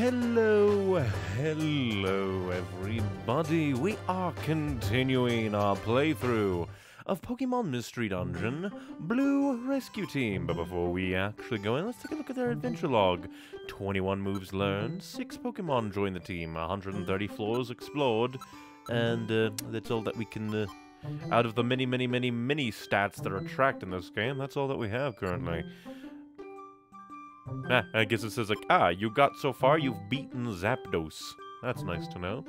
Hello everybody, we are continuing our playthrough of Pokemon Mystery Dungeon Blue Rescue Team. But before we actually go in, let's take a look at their adventure log. 21 moves learned, 6 Pokemon join the team, 130 floors explored, and that's all that we can, out of the many stats that are tracked in this game, that's all that we have currently. I guess it says like, you got so far, you've beaten Zapdos. That's nice to know.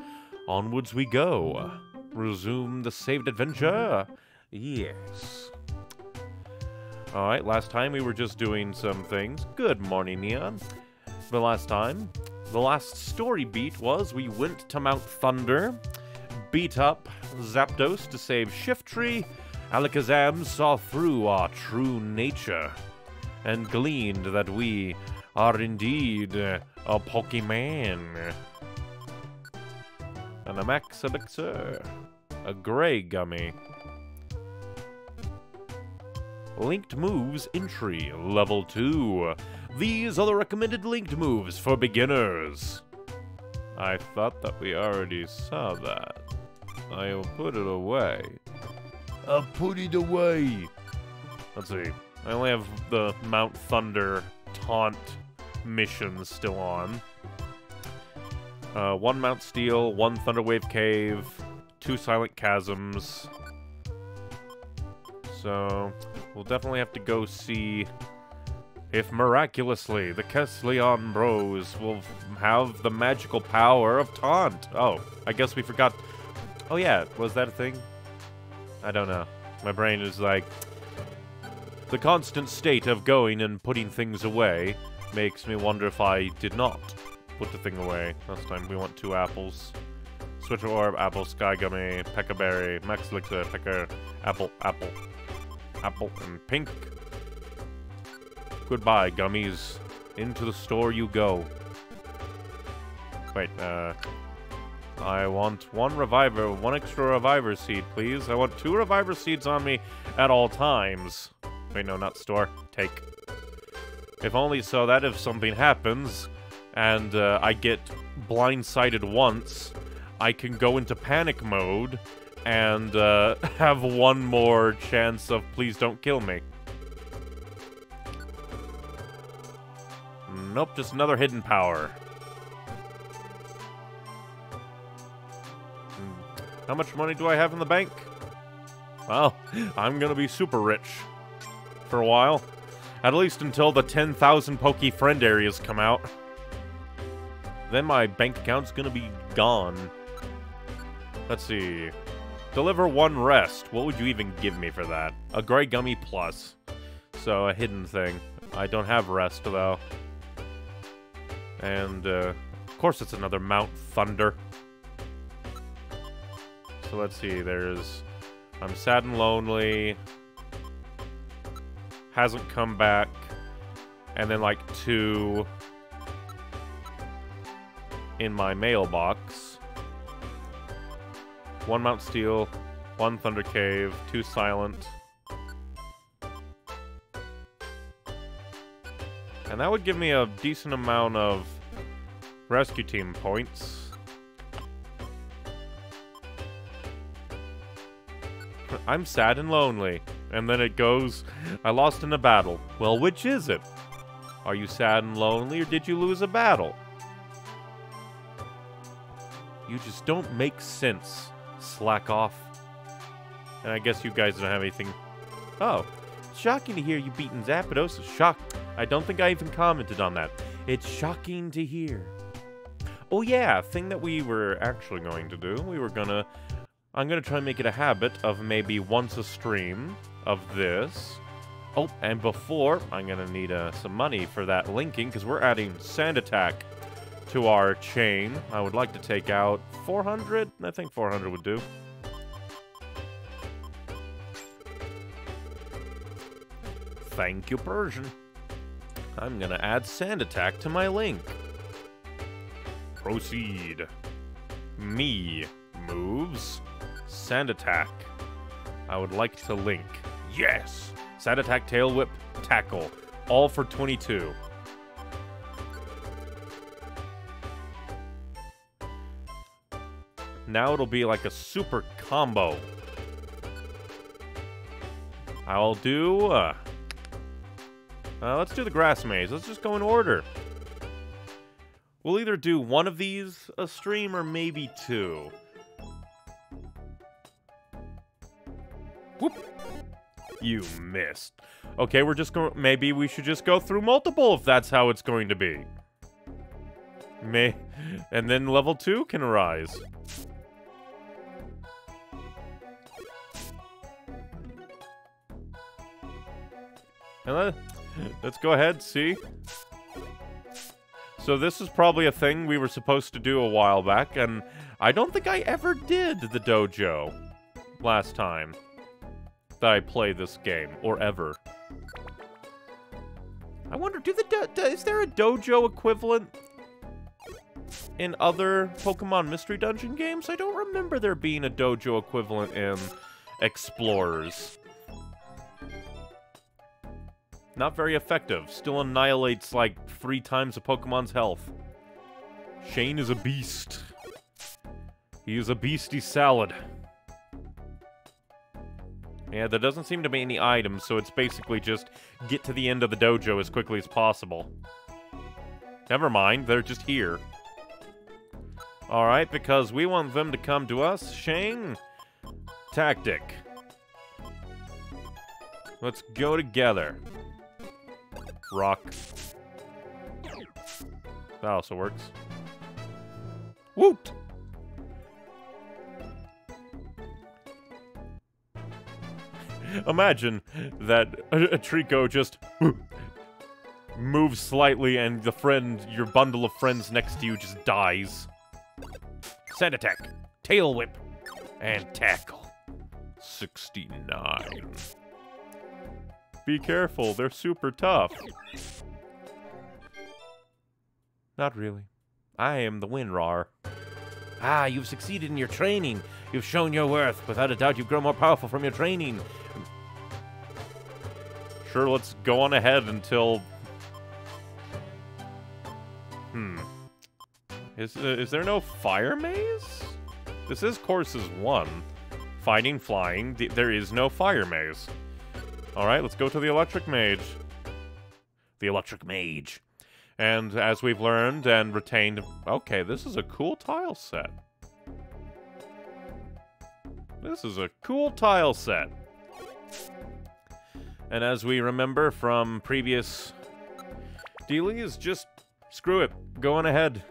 Onwards we go. Resume the saved adventure. Yes. Alright, last time we were just doing some things. Good morning, Neon. The last story beat was we went to Mount Thunder, beat up Zapdos to save Shiftry. Alakazam saw through our true nature and gleaned that we are indeed a Pokemon. And a Max Elixir. A Grey Gummy. Linked Moves Entry, Level 2. These are the recommended linked moves for beginners. I thought that we already saw that. I'll put it away. I'll put it away. Let's see. I only have the Mount Thunder taunt mission still on. One Mount Steel, one Thunderwave Cave, two Silent Chasms. So, we'll definitely have to go see if miraculously the Kecleon Bros will have the magical power of taunt. Oh, I guess we forgot. Oh yeah, was that a thing? I don't know. My brain is like... The constant state of going and putting things away makes me wonder if I did not put the thing away. Last time we want 2 apples. Switcher Orb, Apple, Sky Gummy, Pekka Berry, Max Elixir, Pekka, Apple, and Pink. Goodbye, gummies. Into the store you go. Wait, I want 1 Reviver, 1 extra Reviver Seed, please. I want 2 Reviver Seeds on me at all times. Wait, no, not store. Take. If only so that if something happens, and I get blindsided once, I can go into panic mode, and have 1 more chance of please don't kill me. Nope, just another hidden power. How much money do I have in the bank? Well, I'm gonna be super rich. For a while. At least until the 10,000 Poké Friend areas come out. Then my bank account's gonna be gone. Let's see. Deliver 1 rest. What would you even give me for that? A Grey Gummy Plus. So, a hidden thing. I don't have rest, though. And, of course it's another Mount Thunder. So, let's see. There's... I'm sad and lonely... Hasn't come back, and then like 2 in my mailbox. 1 Mount Steel, 1 Thunder Cave, 2 Silent. And that would give me a decent amount of rescue team points. I'm sad and lonely. And then it goes, I lost in a battle. Well, which is it? Are you sad and lonely, or did you lose a battle? You just don't make sense. Slack off. And I guess you guys don't have anything. Oh, it's shocking to hear you beaten Zapdos. I don't think I even commented on that. It's shocking to hear. Oh yeah, thing that we were actually going to do. We were gonna... I'm gonna try and make it a habit of maybe once a stream of this. Oh, and before, I'm gonna need some money for that linking, because we're adding Sand Attack to our chain. I would like to take out 400. I think 400 would do. Thank you, Persian. I'm gonna add Sand Attack to my link. Proceed. Me moves. Sand Attack. I would like to link. Yes! Sand Attack, Tail Whip, Tackle. All for 22. Now it'll be like a super combo. I'll do... let's do the grass maze. Let's just go in order. We'll either do one of these a stream or maybe two. Whoop. You missed. Okay, we're just going... Maybe we should just go through multiple if that's how it's going to be. And then level 2 can arise. And let's go ahead, see? So this is probably a thing we were supposed to do a while back, and I don't think I ever did the dojo last time that I played this game, or ever. I wonder, is there a dojo equivalent in other Pokemon Mystery Dungeon games? I don't remember there being a dojo equivalent in Explorers. Not very effective. Still annihilates like 3 times a Pokemon's health. Shane is a beast. He is a beastie salad. Yeah, there doesn't seem to be any items, so it's basically just get to the end of the dojo as quickly as possible. Never mind, they're just here. Alright, because we want them to come to us. Shang. Tactic. Let's go together. Rock. That also works. Woot! Imagine that a Trico just moves slightly and the friend, your bundle of friends next to you just dies. Sand attack, tail whip, and tackle. 69. Be careful, they're super tough. Not really. I am the WinRAR. Ah, you've succeeded in your training. You've shown your worth. Without a doubt, you've grown more powerful from your training. Sure, let's go on ahead until... Is there no fire maze? This is courses 1. Fighting, flying, there is no fire maze. Alright, let's go to the Electric Mage. The Electric Mage. And as we've learned and retained... Okay, this is a cool tile set. This is a cool tile set. And as we remember from previous dealies, just screw it. Go on ahead.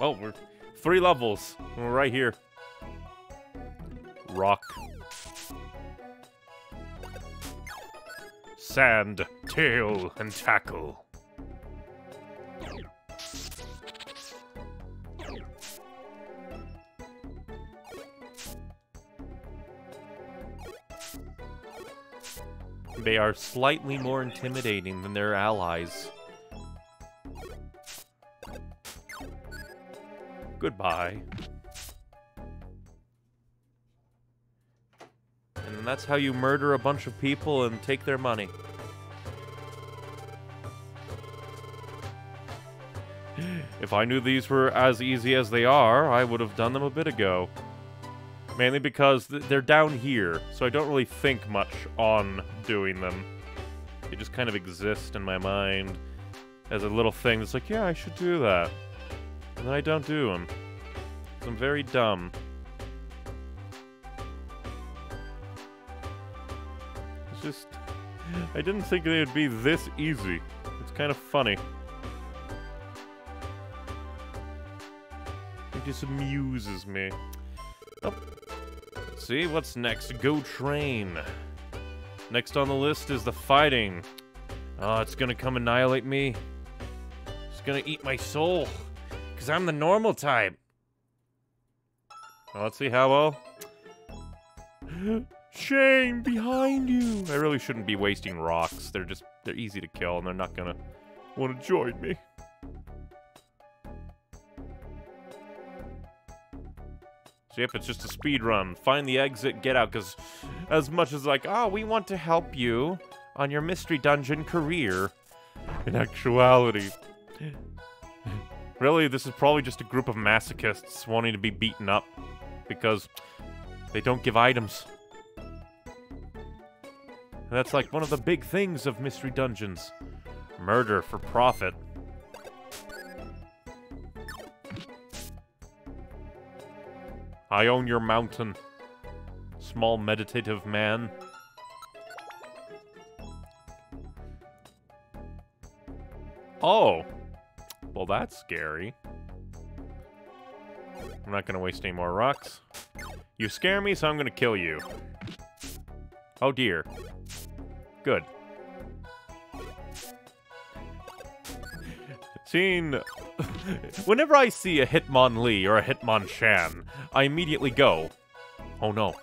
Oh, we're 3 levels. We're right here. Rock. Sand, tail, and tackle. They are slightly more intimidating than their allies. Goodbye. And that's how you murder a bunch of people and take their money. If I knew these were as easy as they are, I would have done them a bit ago. Mainly because they're down here, so I don't really think much on doing them. They just kind of exist in my mind as a little thing that's like, yeah, I should do that. And I don't do them. I'm very dumb. It's just... I didn't think they would be this easy. It's kind of funny. It just amuses me. Oh. See, what's next? Go train. Next on the list is the fighting. Oh, it's gonna come annihilate me. It's gonna eat my soul. Because I'm the normal type. Well, let's see how well. Shane, behind you. I really shouldn't be wasting rocks. They're easy to kill and they're not gonna want to join me. So yep, it's just a speed run. Find the exit, get out, because as much as like, oh, we want to help you on your Mystery Dungeon career, in actuality. Really, this is probably just a group of masochists wanting to be beaten up because they don't give items. And that's like one of the big things of mystery dungeons. Murder for profit. I own your mountain, small meditative man. Oh! Well, that's scary. I'm not gonna waste any more rocks. You scare me, so I'm gonna kill you. Oh dear. Good. Seeing... Whenever I see a Hitmonlee or a Hitmonchan, I immediately go, oh no.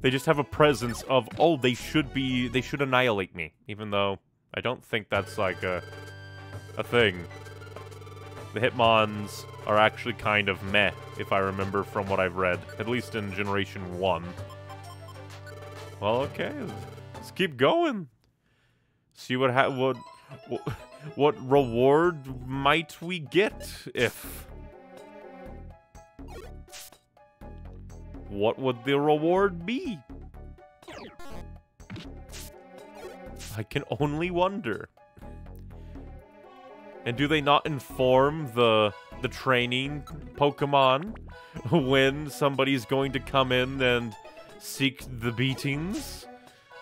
They just have a presence of, oh, they should annihilate me, even though... I don't think that's, like, a thing. The Hitmons are actually kind of meh, if I remember from what I've read. At least in Generation 1. Well, okay. Let's keep going. See what reward might we get, if... What would the reward be? I can only wonder. And do they not inform the training Pokemon when somebody's going to come in and seek the beatings?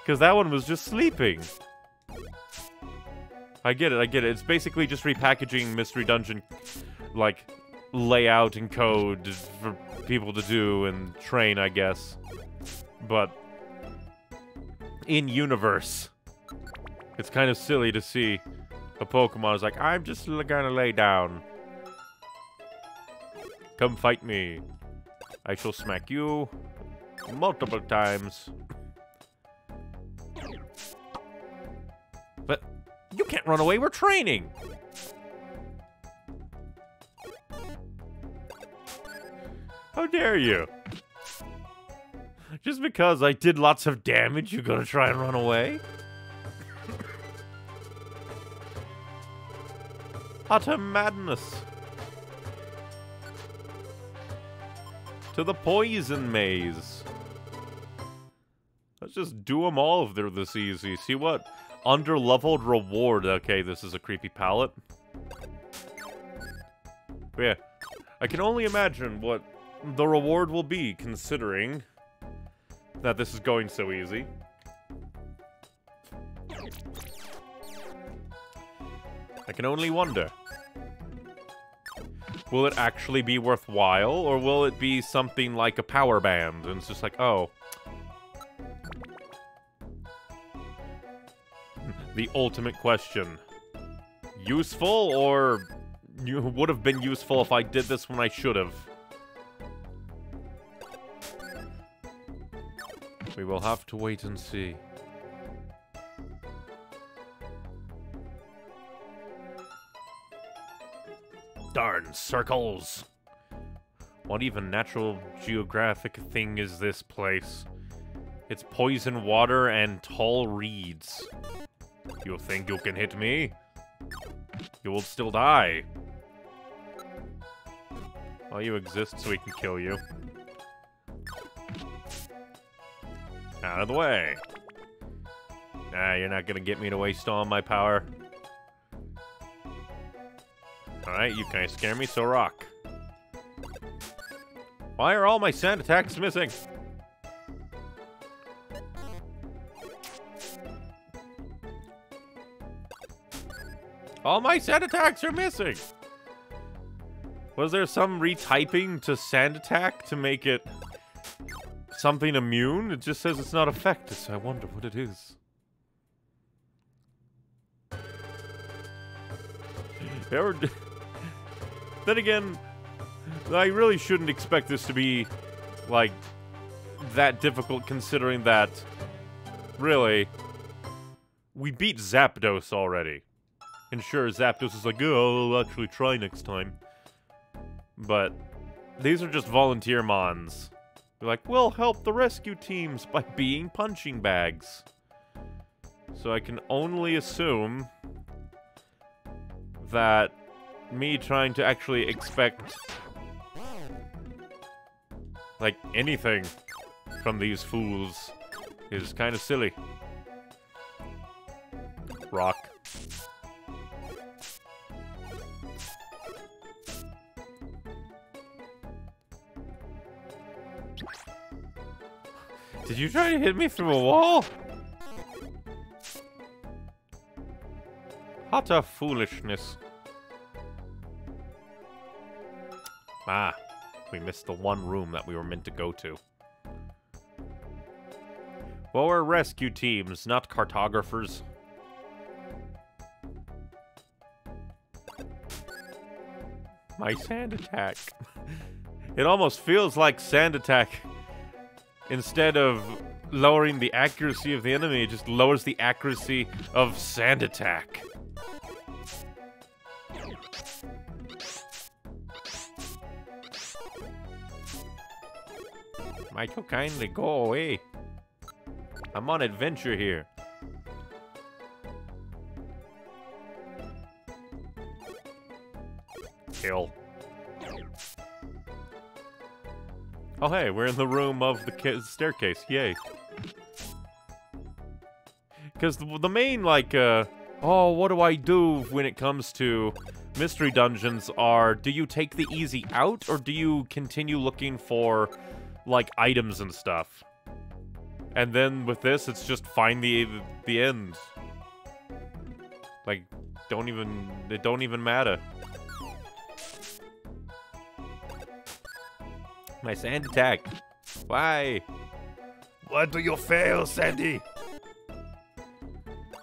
Because that one was just sleeping. I get it, I get it. It's basically just repackaging Mystery Dungeon, like, layout and code for people to do and train, I guess. But... in-universe. It's kind of silly to see a Pokemon is like, I'm just gonna lay down. Come fight me. I shall smack you multiple times. But you can't run away, we're training. How dare you? Just because I did lots of damage, you're gonna try and run away? Utter madness. To the poison maze. Let's just do them all if they're this easy. See what? Underleveled reward. Okay, this is a creepy palette. But yeah. I can only imagine what the reward will be, considering that this is going so easy. I can only wonder. Will it actually be worthwhile, or will it be something like a power band? And it's just like, oh. The ultimate question. Useful, or you would have been useful if I did this when I should have? We will have to wait and see. Darn circles! What even natural geographic thing is this place? It's poison water and tall reeds. You think you can hit me? You will still die. Well, you exist so we can kill you. Out of the way. Nah, you're not gonna get me to waste all my power. Alright, you can't scare me, so rock. Why are all my sand attacks missing? All my sand attacks are missing! Was there some retyping to sand attack to make it something immune? It just says it's not affected, so I wonder what it is. Then again, I really shouldn't expect this to be, like, that difficult considering that, really, we beat Zapdos already. And sure, Zapdos is like, oh, I'll actually try next time. But these are just volunteer mons. They're like, we'll help the rescue teams by being punching bags. So I can only assume that me trying to actually expect like anything from these fools is kind of silly. Rock. Did you try to hit me through a wall? Utter foolishness. Ah, we missed the one room that we were meant to go to. Well, we're rescue teams, not cartographers. My sand attack. It almost feels like sand attack. Instead of lowering the accuracy of the enemy, it just lowers the accuracy of sand attack. Might you kindly go away? I'm on adventure here. Kill. Oh, hey, we're in the room of the staircase. Yay. Because the main, like, oh, what do I do when it comes to mystery dungeons are, do you take the easy out, or do you continue looking for, like, items and stuff? And then with this, it's just find the end. Like, it don't even matter. My sand attack. Why? Why do you fail, Sandy?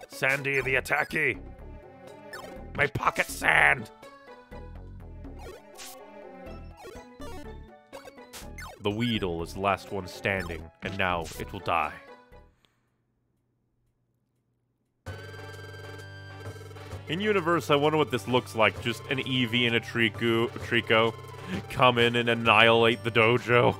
Sandy the attacky. My pocket sand. The Weedle is the last one standing, and now it will die. In universe, I wonder what this looks like. Just an Eevee and a Trico. Come in and annihilate the dojo.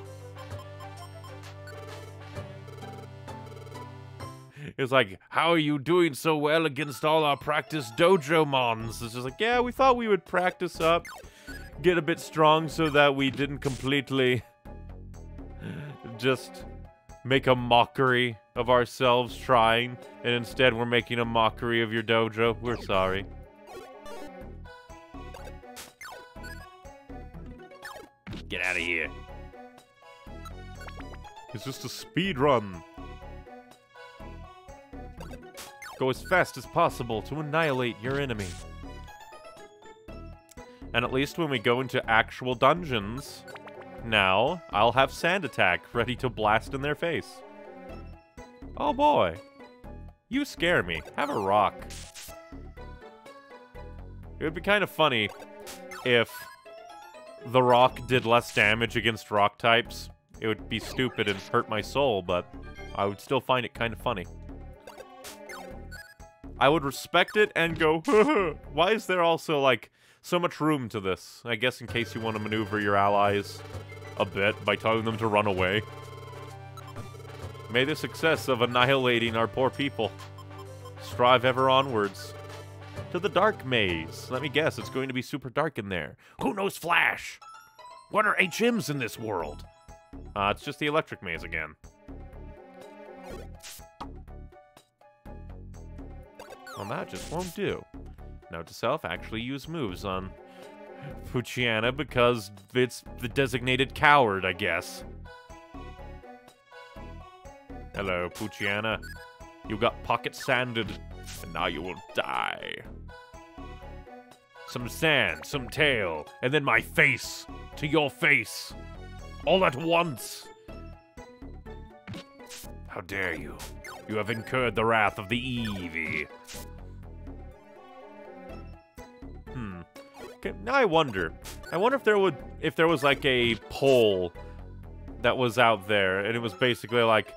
It's like, how are you doing so well against all our practice dojo mons? It's just like, yeah, we thought we would practice up, get a bit strong so that we didn't completely just make a mockery of ourselves trying, and instead we're making a mockery of your dojo. We're sorry. Get out of here. It's just a speed run. Go as fast as possible to annihilate your enemy. And at least when we go into actual dungeons, now I'll have sand attack ready to blast in their face. Oh boy. You scare me. Have a rock. It would be kind of funny if the rock did less damage against rock types. It would be stupid and hurt my soul, but I would still find it kind of funny. I would respect it and go, why is there also, like, so much room to this? I guess in case you want to maneuver your allies a bit by telling them to run away. May the success of annihilating our poor people strive ever onwards. To the dark maze. Let me guess, it's going to be super dark in there. Who knows Flash? What are HMs in this world? It's just the electric maze again. Well, that just won't do. Note to self, actually use moves on Poochyena because it's the designated coward, I guess. Hello, Poochyena. You got pocket sanded, and now you will die. Some sand, some tail, and then my face to your face. All at once. How dare you? You have incurred the wrath of the Eevee. Hmm. Okay, now I wonder. I wonder if there was like a poll that was out there, and it was basically like,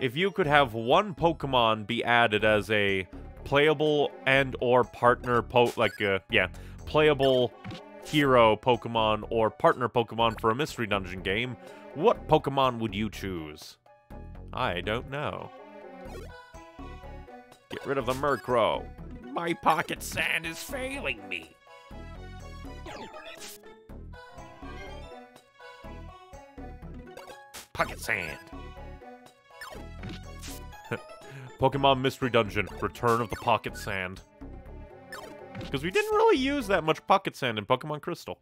if you could have one Pokemon be added as a playable and or partner playable hero Pokemon or partner Pokemon for a mystery dungeon game, what Pokemon would you choose? I don't know. Get rid of the Murkrow. My pocket sand is failing me. Pocket sand. Pokemon Mystery Dungeon, Return of the Pocket Sand. Because we didn't really use that much pocket sand in Pokemon Crystal.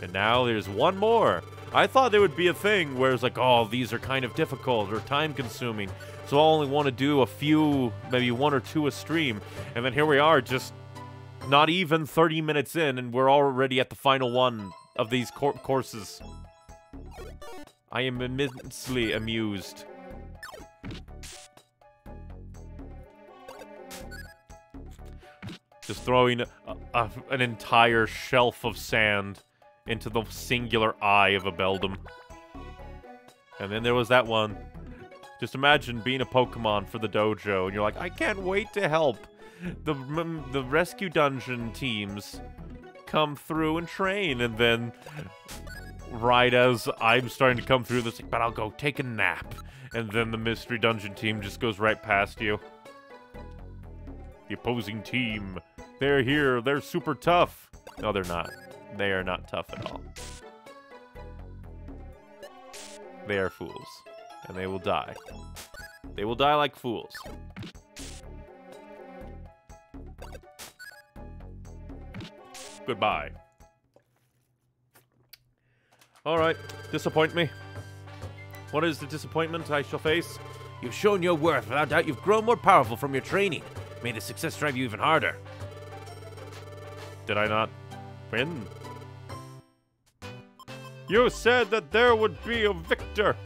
And now there's one more. I thought there would be a thing where it's like, oh, these are kind of difficult or time-consuming, so I only want to do a few, maybe one or two a stream. And then here we are, just not even 30 minutes in, and we're already at the final one of these courses. I am immensely amused. Just throwing an entire shelf of sand into the singular eye of a Beldum. And then there was that one. Just imagine being a Pokemon for the dojo, and you're like, I can't wait to help the rescue dungeon teams come through and train, and then right as I'm starting to come through this, but I'll go take a nap, and then the mystery dungeon team just goes right past you. The opposing team, they're here, they're super tough. No, they're not. They are not tough at all. They are fools. And they will die. They will die like fools. Goodbye. Alright, disappoint me. What is the disappointment I shall face? You've shown your worth. Without doubt, you've grown more powerful from your training. May the success drive you even harder. Did I not win? You said that there would be a victor!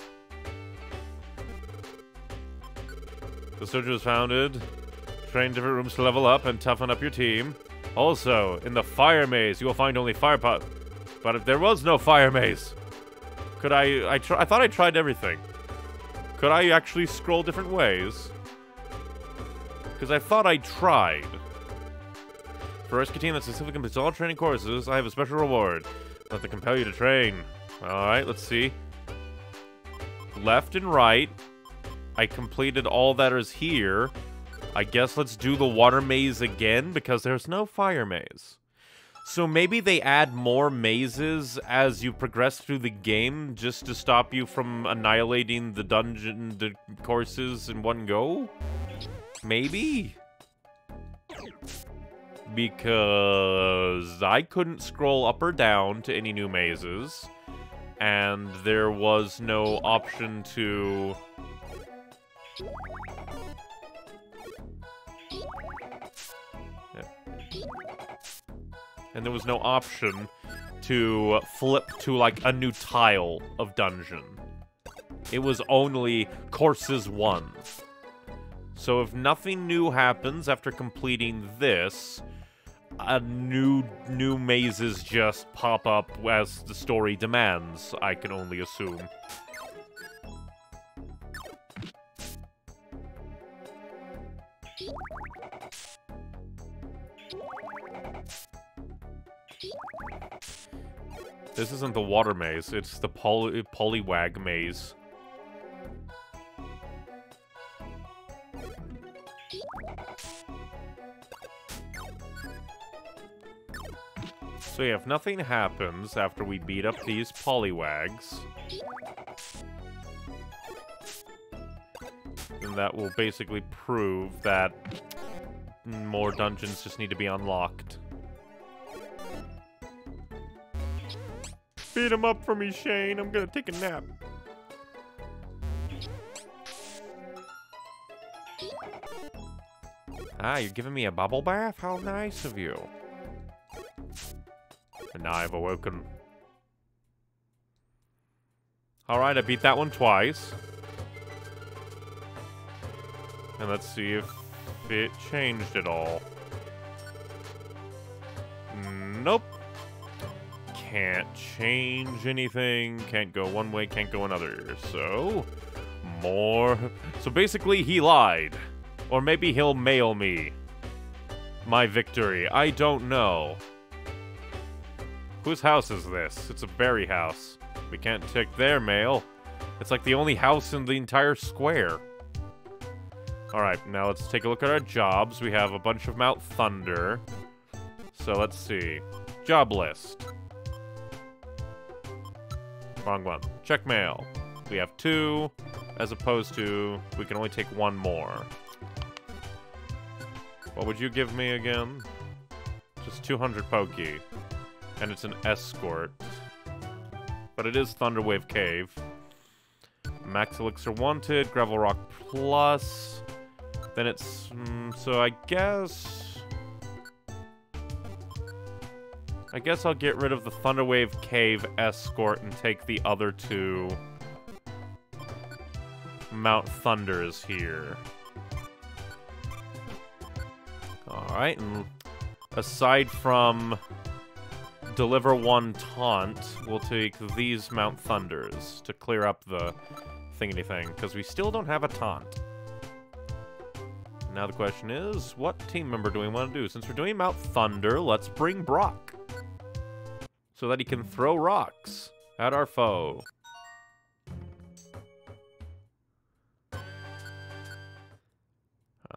The search was founded. Train different rooms to level up and toughen up your team. Also, in the fire maze, you will find only fire pot. But if there was no fire maze, could I thought I tried everything. Could I actually scroll different ways? Because I thought I tried. For a rescue team that specifically completes all training courses, I have a special reward. Nothing to compel you to train. Alright, let's see. Left and right. I completed all that is here. I guess let's do the water maze again, because there's no fire maze. So maybe they add more mazes as you progress through the game, just to stop you from annihilating the dungeon courses in one go? Maybe? Because I couldn't scroll up or down to any new mazes, and there was no option to... Yeah. And there was no option to flip to, like, a new tile of dungeon. It was only courses 1. So if nothing new happens after completing this, new mazes just pop up as the story demands, I can only assume. This isn't the water maze, it's the polywag maze. So yeah, if nothing happens after we beat up these polywags, then that will basically prove that more dungeons just need to be unlocked. Beat him up for me, Shane. I'm gonna take a nap. Ah, you're giving me a bubble bath? How nice of you. And now I've awoken. Alright, I beat that one twice. And let's see if it changed at all. Nope. Can't change anything. Can't go one way, can't go another. So, more. So basically, he lied. Or maybe he'll mail me my victory. I don't know. Whose house is this? It's a berry house. We can't take their mail. It's like the only house in the entire square. All right, now let's take a look at our jobs. We have a bunch of Mount Thunder. So let's see. Job list. Wrong one. Check mail. We have two, as opposed to we can only take one more. What would you give me again? Just 200 Poké. And it's an escort. But it is Thunderwave Cave. Max Elixir Wanted, Gravel Rock Plus. Then it's... so I guess... I'll get rid of the Thunderwave Cave Escort and take the other two Mount Thunders here. Alright, and aside from Deliver One Taunt, we'll take these Mount Thunders to clear up the thingy thing, because we still don't have a taunt. Now the question is, what team member do we want to do? Since we're doing Mount Thunder, let's bring Brock, so that he can throw rocks at our foe.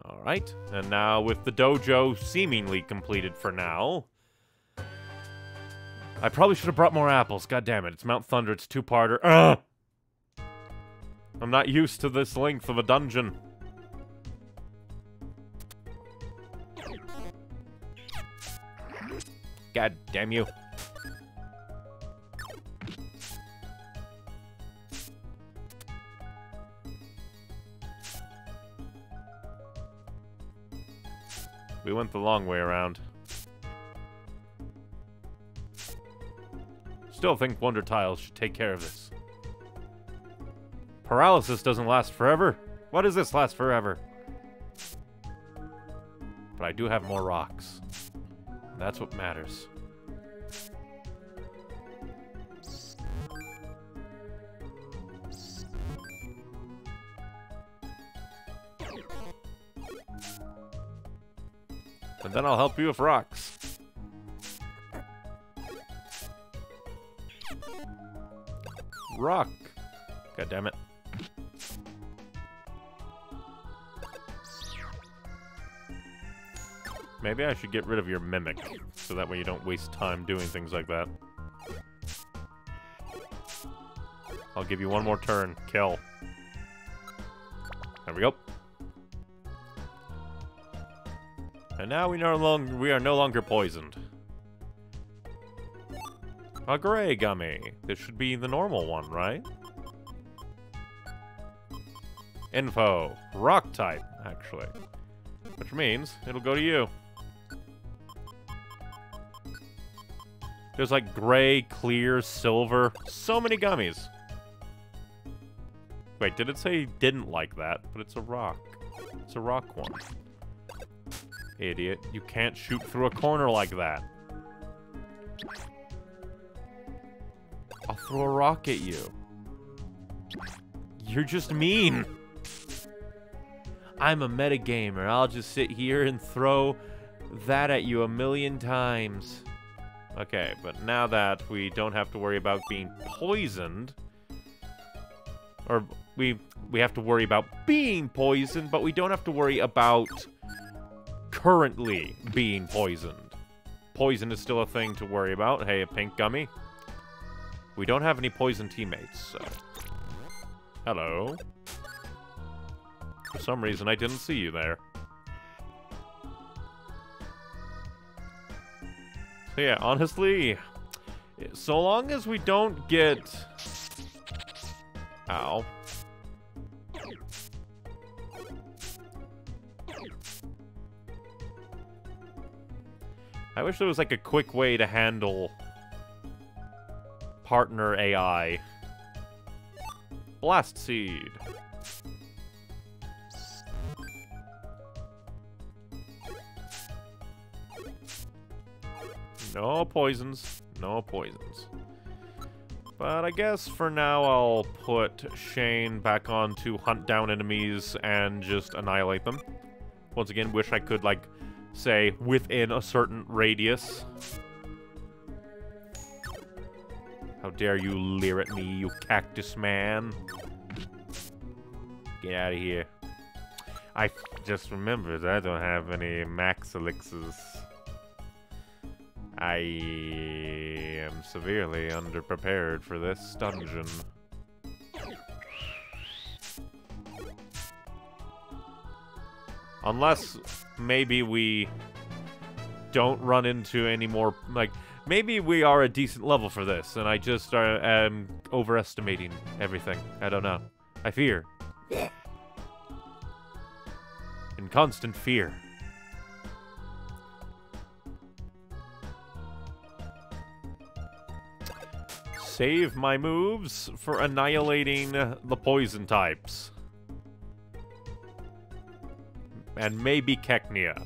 Alright, and now with the dojo seemingly completed for now. I probably should have brought more apples, god damn it. It's Mount Thunder, it's two-parter. Ugh! I'm not used to this length of a dungeon. God damn you. We went the long way around. Still think Wonder Tiles should take care of this. Paralysis doesn't last forever. What does this last forever? But I do have more rocks. That's what matters. And then I'll help you with rocks. Rock. God damn it. Maybe I should get rid of your mimic, so that way you don't waste time doing things like that. I'll give you one more turn. Kill. There we go. And now we are no longer poisoned. A gray gummy. This should be the normal one, right? Info. Rock type, actually. Which means it'll go to you. There's like gray, clear, silver. So many gummies. Wait, did it say he didn't like that? But it's a rock. It's a rock one. Idiot. You can't shoot through a corner like that. I'll throw a rock at you. You're just mean. I'm a metagamer. I'll just sit here and throw that at you a million times. Okay, but now that we don't have to worry about being poisoned, or we have to worry about being poisoned, but we don't have to worry about currently being poisoned. Poison is still a thing to worry about. Hey, a pink gummy. We don't have any poison teammates, so... Hello. For some reason, I didn't see you there. So yeah, honestly, so long as we don't get... Ow. I wish there was like a quick way to handle partner AI. Blast Seed. No poisons. No poisons. But I guess for now I'll put Shane back on to hunt down enemies and just annihilate them. Once again, wish I could like... say, within a certain radius. How dare you leer at me, you cactus man. Get out of here. I just remembered I don't have any max elixirs. I am severely underprepared for this dungeon. Unless maybe we don't run into any more, like, maybe we are a decent level for this, and I just am overestimating everything. I don't know. I fear. In constant fear. Save my moves for annihilating the poison types. And maybe Cacnea.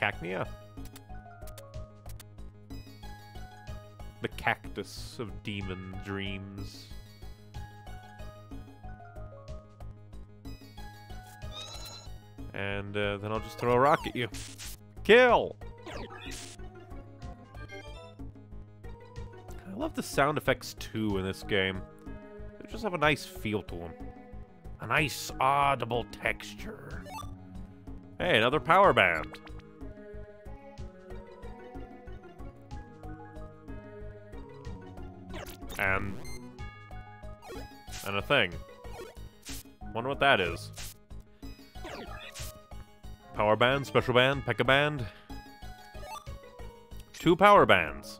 Cacnea? The cactus of demon dreams. And then I'll just throw a rock at you. Kill! I love the sound effects too in this game. They just have a nice feel to them. A nice audible texture. Hey, another power band. And a thing. Wonder what that is. Power band, special band, Pekka band. Two power bands.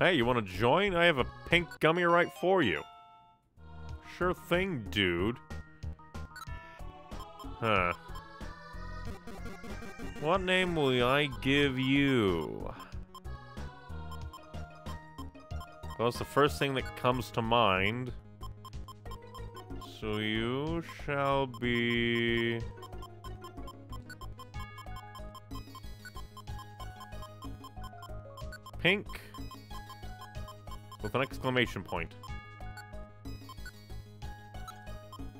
Hey, you want to join? I have a pink gummy right for you. Sure thing, dude. Huh. What name will I give you? Well, it's the first thing that comes to mind. So you shall be... Pink. With an exclamation point.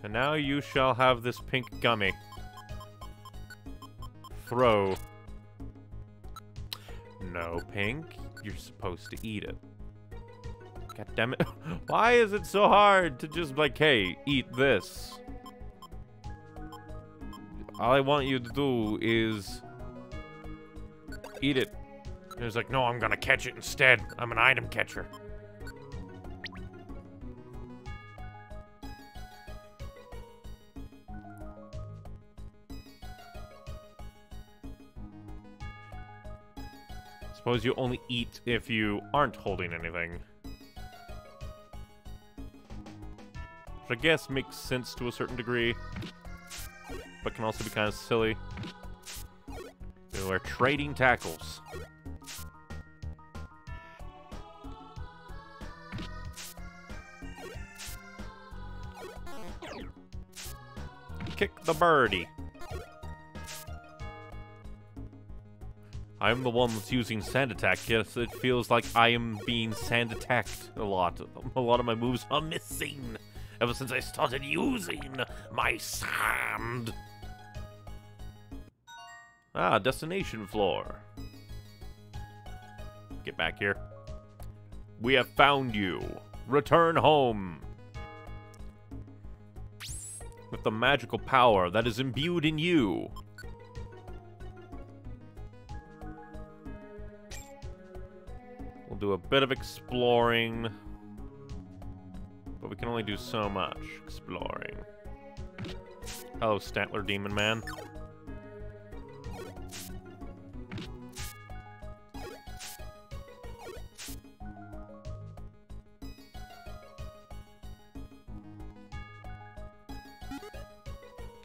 And now you shall have this pink gummy. Throw. No, Pink. You're supposed to eat it. God damn it. Why is it so hard to just, like, hey, eat this? All I want you to do is eat it. And it's like, no, I'm gonna catch it instead. I'm an item catcher. Suppose you only eat if you aren't holding anything. Which I guess makes sense to a certain degree, but can also be kind of silly. So we're trading tackles. Kick the birdie. I'm the one that's using sand attack. Yes, it feels like I am being sand attacked a lot. A lot of my moves are missing ever since I started using my sand. Ah, destination floor. Get back here. We have found you. Return home. With the magical power that is imbued in you. Do a bit of exploring, but we can only do so much exploring. Hello, Statler Demon Man.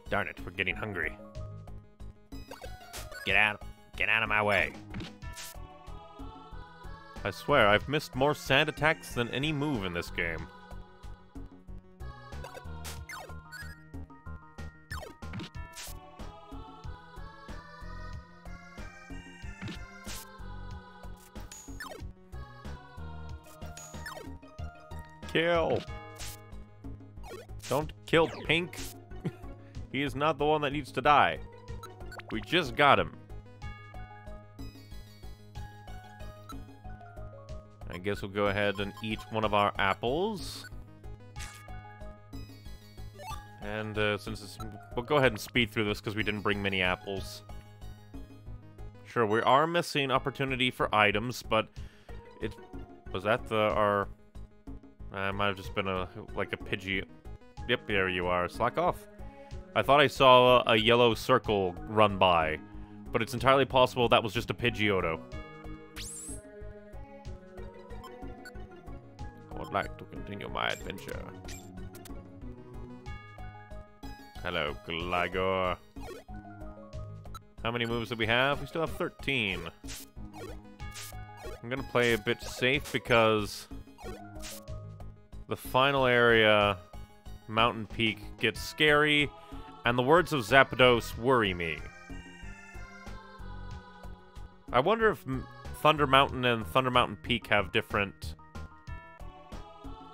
Darn it, we're getting hungry. Get out of my way. I swear, I've missed more sand attacks than any move in this game. Kill! Don't kill Pink. He is not the one that needs to die. We just got him. guess we'll go ahead and eat one of our apples. And since it's, we'll go ahead and speed through this because we didn't bring many apples. Sure, we are missing opportunity for items, but it was that the our. Might have just been a like a Pidgey. Yep, there you are. Slack off. I thought I saw a yellow circle run by, but it's entirely possible that was just a Pidgeotto. I would like to continue my adventure. Hello, Glygor. How many moves do we have? We still have 13. I'm gonna play a bit safe because the final area, Mountain Peak, gets scary, and the words of Zapdos worry me. I wonder if Thunder Mountain and Thunder Mountain Peak have different,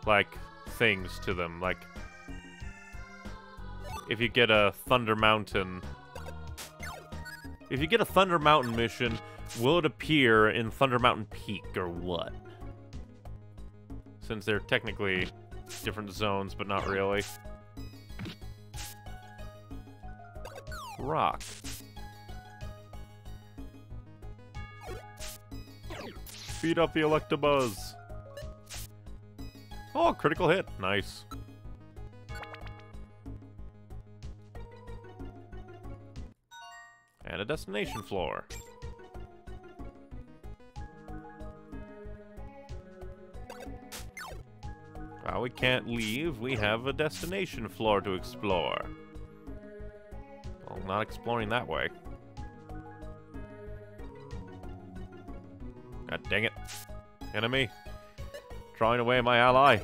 like, things to them. Like, if you get a Thunder Mountain... If you get a Thunder Mountain mission, will it appear in Thunder Mountain Peak or what? Since they're technically different zones, but not really. Rock. Feed up the Electabuzz. Oh, critical hit. Nice. And a destination floor. Well, we can't leave. We have a destination floor to explore. Well, not exploring that way. God dang it. Enemy. Drawing away my ally.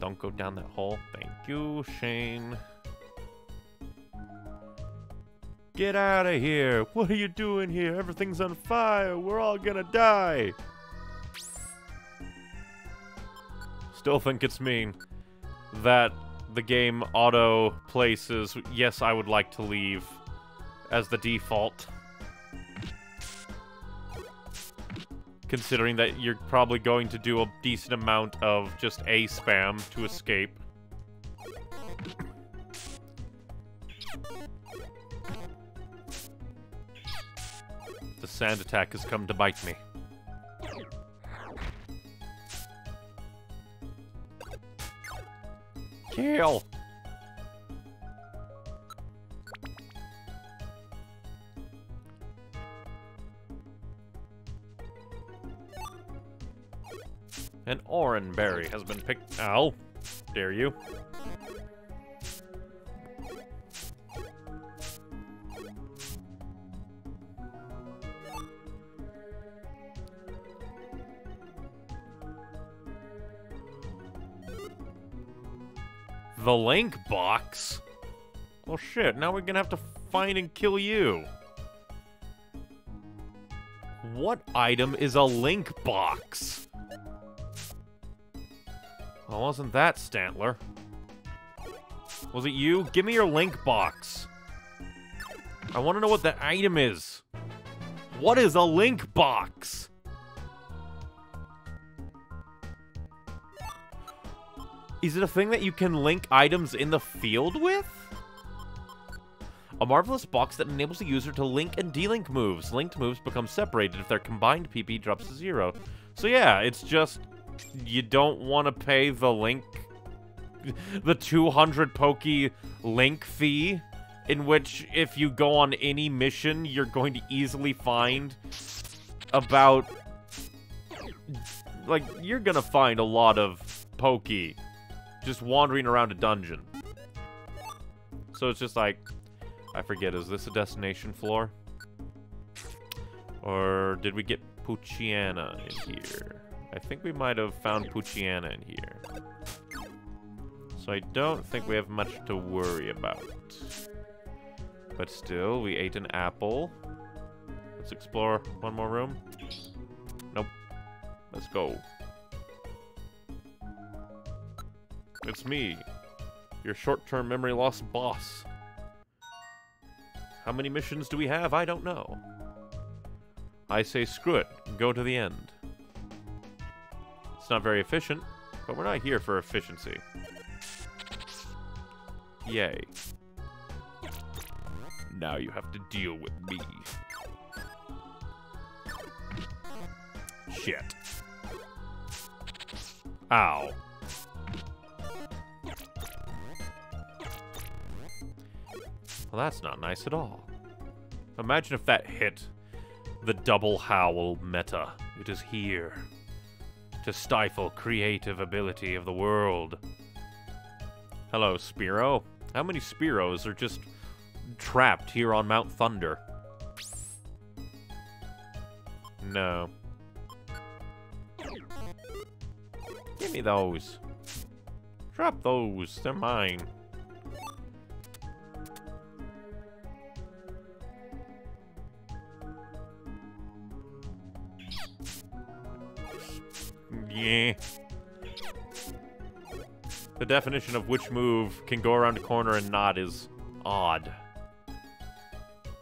Don't go down that hole. Thank you, Shane. Get out of here! What are you doing here? Everything's on fire! We're all gonna die! Still think it's mean that the game auto places "yes, I would like to leave" as the default. Considering that you're probably going to do a decent amount of just A spam to escape. The sand attack has come to bite me. Kill! An orange berry has been picked. Ow! Dare you. The link box? Well, shit, now we're gonna have to find and kill you. What item is a link box? Well, wasn't that Stantler? Was it you? Give me your link box. I want to know what that item is. What is a link box? Is it a thing that you can link items in the field with? A marvelous box that enables the user to link and delink moves. Linked moves become separated if their combined PP drops to 0. So yeah, it's just you don't want to pay the link... the 200 Poké link fee, in which if you go on any mission, you're going to easily find about... like, you're gonna find a lot of Poké just wandering around a dungeon. So it's just like, I forget, is this a destination floor? Or did we get Poochyena in here? I think we might have found Poochyena in here. So I don't think we have much to worry about. But still, we ate an apple. Let's explore one more room. Nope. Let's go. It's me, your short-term memory loss boss. How many missions do we have? I don't know. I say screw it, go to the end. It's not very efficient, but we're not here for efficiency. Yay. Now you have to deal with me. Shit. Ow. Well, that's not nice at all. Imagine if that hit the double howl meta. It is here to stifle creative ability of the world. Hello, Spearow. How many Spearows are just trapped here on Mount Thunder? No. Give me those. Drop those. They're mine. Yeah. The definition of which move can go around a corner and not is odd.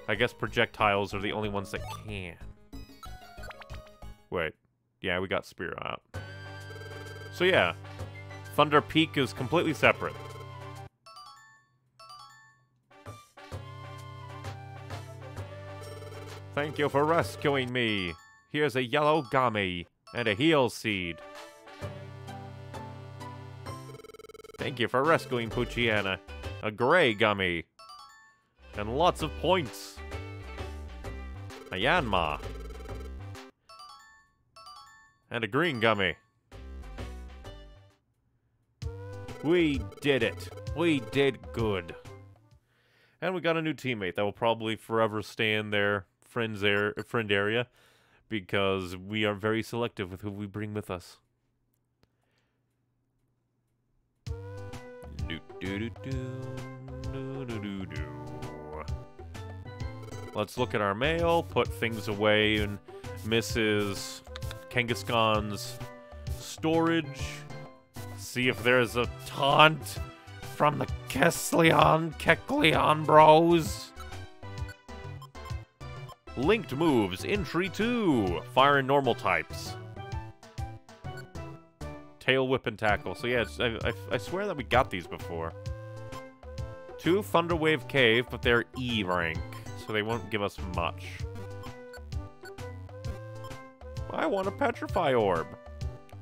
I guess projectiles are the only ones that can. Wait. Yeah, we got Spearow out. So yeah, Thunder Peak is completely separate. Thank you for rescuing me. Here's a yellow gummy and a heal seed. Thank you for rescuing Poochyena. A gray gummy. And lots of points. A Yanma. And a green gummy. We did it. We did good. And we got a new teammate that will probably forever stay in their friend area because we are very selective with who we bring with us. Let's look at our mail, put things away in Mrs. Kangaskhan's storage. See if there's a taunt from the Kecleon bros. Linked moves, entry 2. Fire and normal types. Tail whip and tackle. So yeah, it's, I swear that we got these before. 2 Thunderwave Cave, but they're E rank, so they won't give us much. I want a Petrify Orb.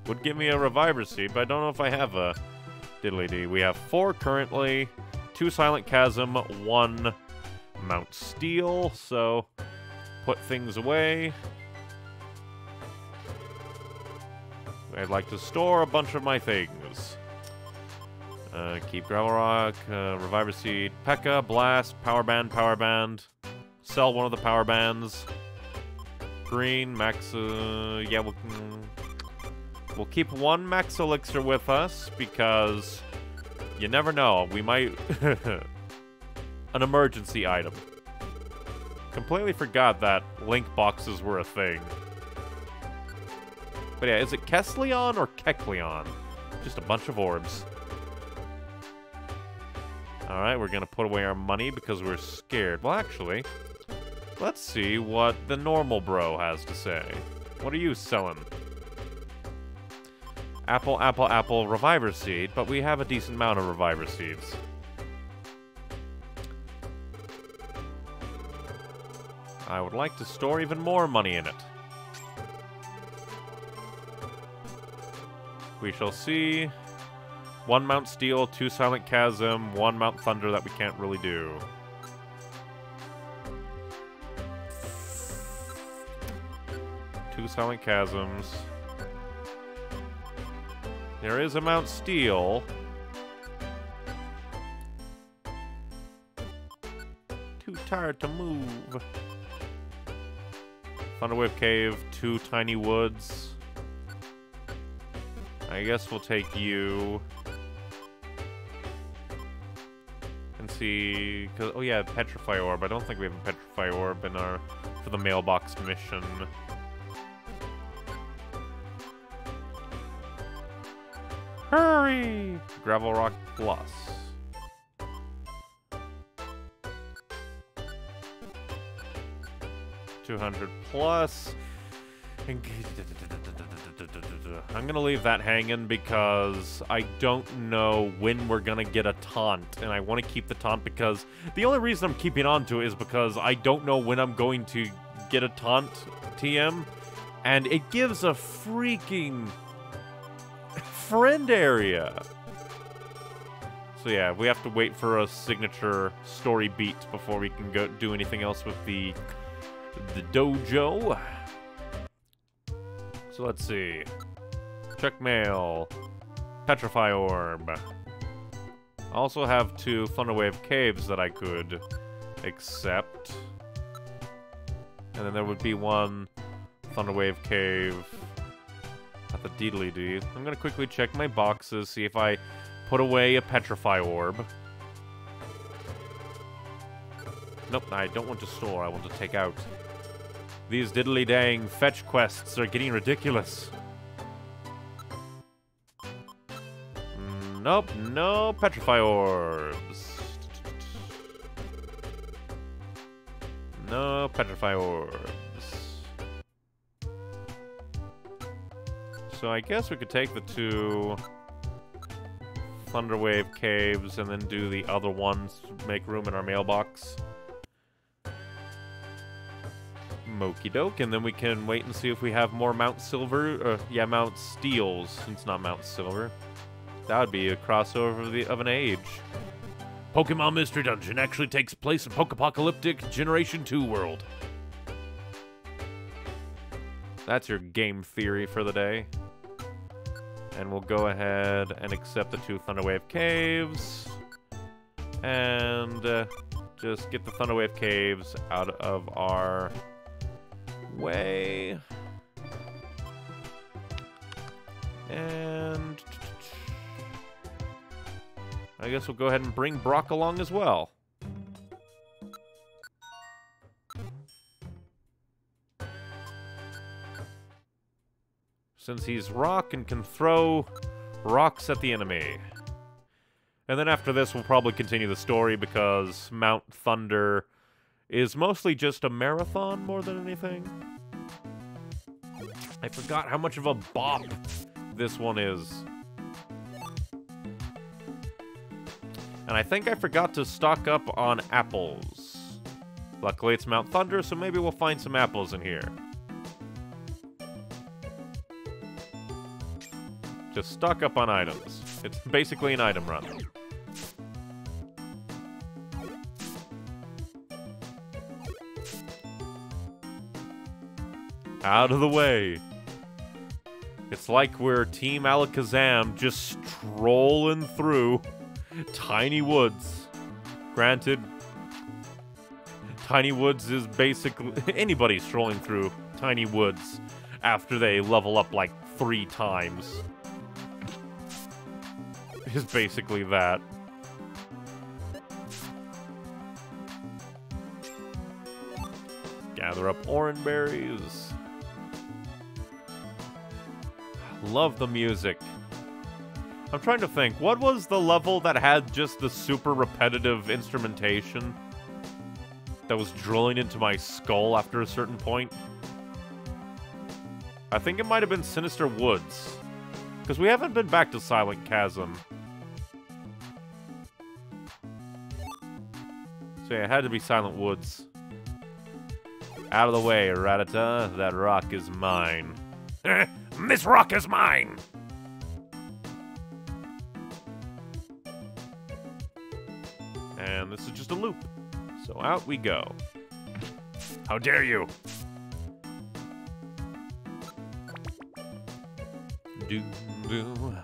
Would give me a Reviver Seed, but I don't know if I have a diddly-dee. We have 4 currently, 2 Silent Chasm, 1 Mount Steel, so put things away. I'd like to store a bunch of my things. Keep Gravel Rock, Reviver Seed, Pekka, Blast, Power Band. Sell one of the Power Bands. Green, Max, yeah, We'll keep 1 Max Elixir with us, because you never know, we might... An emergency item. Completely forgot that link boxes were a thing. But yeah, is it Kecleon or Kecleon? Just a bunch of orbs. Alright, we're gonna put away our money because we're scared. Well, actually, let's see what the normal bro has to say. What are you selling? Apple, Reviver Seed, but we have a decent amount of Reviver Seeds. I would like to store even more money in it. We shall see. 1 Mount Steel, 2 Silent Chasm, 1 Mount Thunder that we can't really do. Two Silent Chasms. There is a Mount Steel. Too tired to move. Thunderwave Cave, 2 Tiny Woods. I guess we'll take you. And see, cause, oh yeah, Petrify Orb. I don't think we have a Petrify Orb in our, for the mailbox mission. Hurry! Gravel Rock Plus. 200 plus. I'm going to leave that hanging because I don't know when we're going to get a taunt, and I want to keep the taunt because the only reason I'm keeping on to it is because I don't know when I'm going to get a taunt TM, and it gives a freaking friend area. So yeah, we have to wait for a signature story beat before we can go do anything else with the dojo. So let's see. Checkmail. Petrify Orb. I also have 2 Thunderwave Caves that I could accept. And then there would be 1 Thunderwave Cave at the Deedly-Dee. I'm gonna quickly check my boxes, see if I put away a Petrify Orb. Nope, I don't want to store, I want to take out. These diddly-dang fetch quests are getting ridiculous. Nope, no Petrify Orbs. No Petrify Orbs. So I guess we could take the 2 Thunderwave Caves and then do the other ones to make room in our mailbox. Mokey doke, and then we can wait and see if we have more Mount Silver, yeah, Mount Steels. It's not Mount Silver. That would be a crossover of an age. Pokemon Mystery Dungeon actually takes place in Pokepocalyptic Generation 2 world. That's your game theory for the day. And we'll go ahead and accept the 2 Thunderwave Caves. And just get the Thunderwave Caves out of our way, and I guess we'll go ahead and bring Brock along as well. Since he's rock and can throw rocks at the enemy. And then after this, we'll probably continue the story because Mount Thunder is mostly just a marathon more than anything. I forgot how much of a bop this one is. And I think I forgot to stock up on apples. Luckily it's Mount Thunder, so maybe we'll find some apples in here. Just stock up on items. It's basically an item run. Out of the way. It's like we're Team Alakazam just strolling through Tiny Woods. Granted, Tiny Woods is basically... anybody strolling through Tiny Woods after they level up like 3 times is basically that. Gather up orange berries. Love the music. I'm trying to think, what was the level that had just the super repetitive instrumentation that was drilling into my skull after a certain point? I think it might have been Sinister Woods, because we haven't been back to Silent Chasm. So yeah, it had to be Silent Woods. Out of the way, Rattata. That rock is mine. This rock is mine! And this is just a loop. So out we go. How dare you! Doo doo.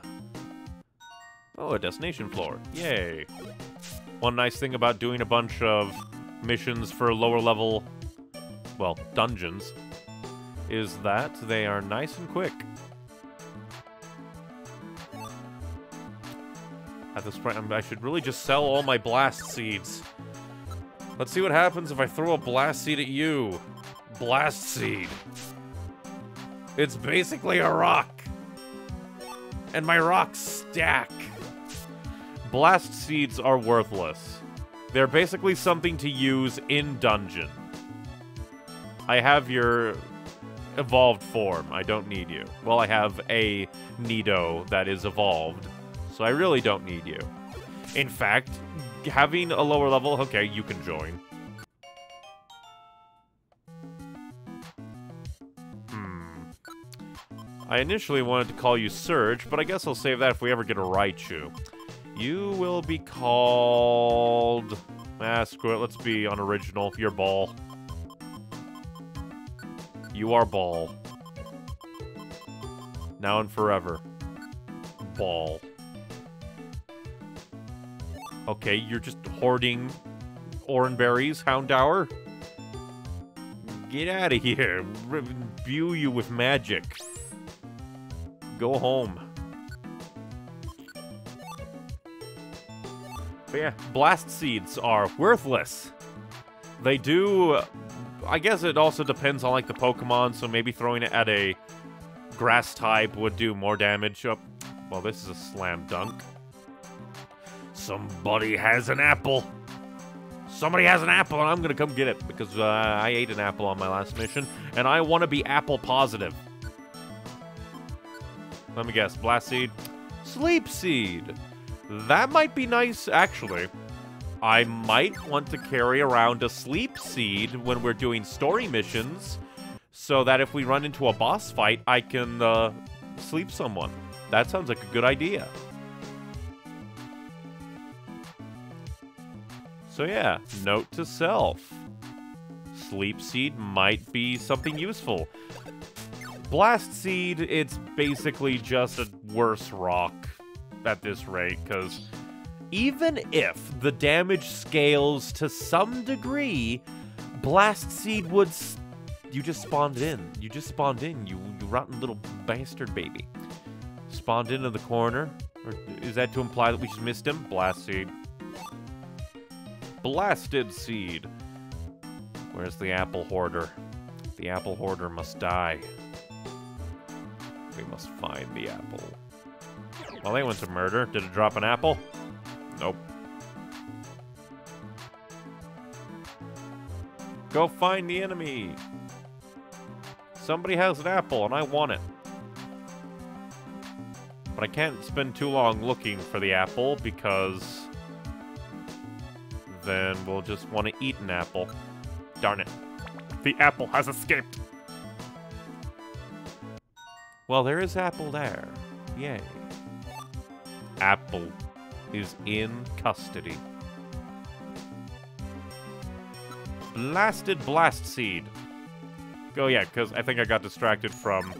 Oh, a destination floor. Yay. One nice thing about doing a bunch of missions for lower level, well, dungeons, is that they are nice and quick. At this point, I should really just sell all my blast seeds. Let's see what happens if I throw a blast seed at you. Blast seed. It's basically a rock. And my rocks stack. Blast seeds are worthless. They're basically something to use in dungeon. I have your evolved form. I don't need you. Well, I have a Nido that is evolved, so I really don't need you. In fact, having a lower level... Okay, you can join. I initially wanted to call you Surge, but I guess I'll save that if we ever get a Raichu. You will be called... Ah, screw it. Let's be unoriginal. You're Ball. You are Ball. Now and forever. Ball. Okay, you're just hoarding orange berries, Houndour. Get out of here. Imbue you with magic. Go home. But yeah, blast seeds are worthless. They do... I guess it also depends on, like, the Pokemon, so maybe throwing it at a grass type would do more damage. Oh, well, this is a slam dunk. Somebody has an apple. Somebody has an apple, and I'm gonna come get it, because I ate an apple on my last mission, and I want to be apple positive. Let me guess. Blast Seed. Sleep Seed. That might be nice, actually. I might want to carry around a Sleep Seed when we're doing story missions, so that if we run into a boss fight, I can sleep someone. That sounds like a good idea. So yeah, note to self. Sleep Seed might be something useful. Blast Seed, it's basically just a worse rock at this rate, because even if the damage scales to some degree, Blast Seed would... You just spawned in. You just spawned in, you rotten little bastard baby. Spawned into the corner? Or is that to imply that we just missed him? Blast Seed. Blasted Seed. Where's the Apple Hoarder? The Apple Hoarder must die. We must find the apple. Well, they went to murder. Did it drop an apple? Nope. Go find the enemy. Somebody has an apple, and I want it. But I can't spend too long looking for the apple, because then we'll just want to eat an apple. Darn it. The apple has escaped. Well, there is apple there. Yay. Apple is in custody. Blasted Blast Seed. Oh yeah, because I think I got distracted from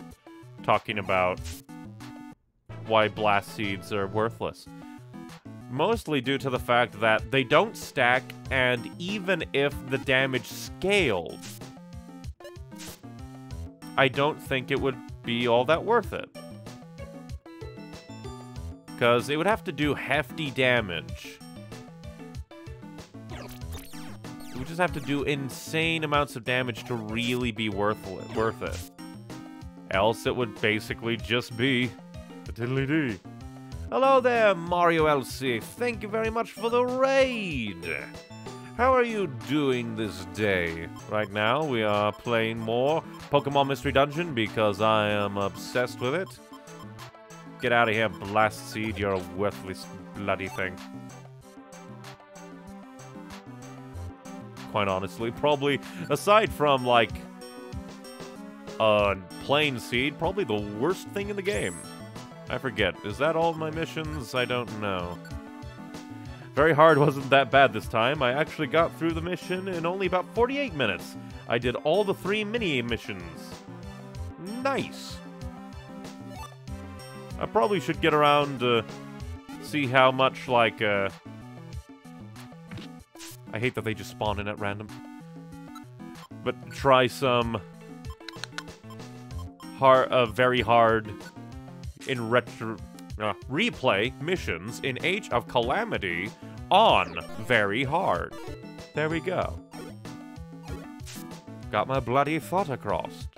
talking about why blast seeds are worthless. Mostly due to the fact that they don't stack, and even if the damage scaled, I don't think it would be all that worth it. Because it would have to do hefty damage. It would just have to do insane amounts of damage to really be worth it. Else it would basically just be a tiddly-dee. Hello there, Mario LC. Thank you very much for the raid. How are you doing this day? Right now, we are playing more Pokemon Mystery Dungeon because I am obsessed with it. Get out of here, Blast Seed, you're a worthless bloody thing. Quite honestly, probably, aside from, like, plain seed, probably the worst thing in the game. I forget. Is that all my missions? I don't know. Very hard wasn't that bad this time. I actually got through the mission in only about 48 minutes. I did all the 3 mini missions. Nice. I probably should get around to see how much, like, I hate that they just spawn in at random. But try some hard, very hard in retro... replay missions in Age of Calamity on very hard. There we go. Got my bloody thought across.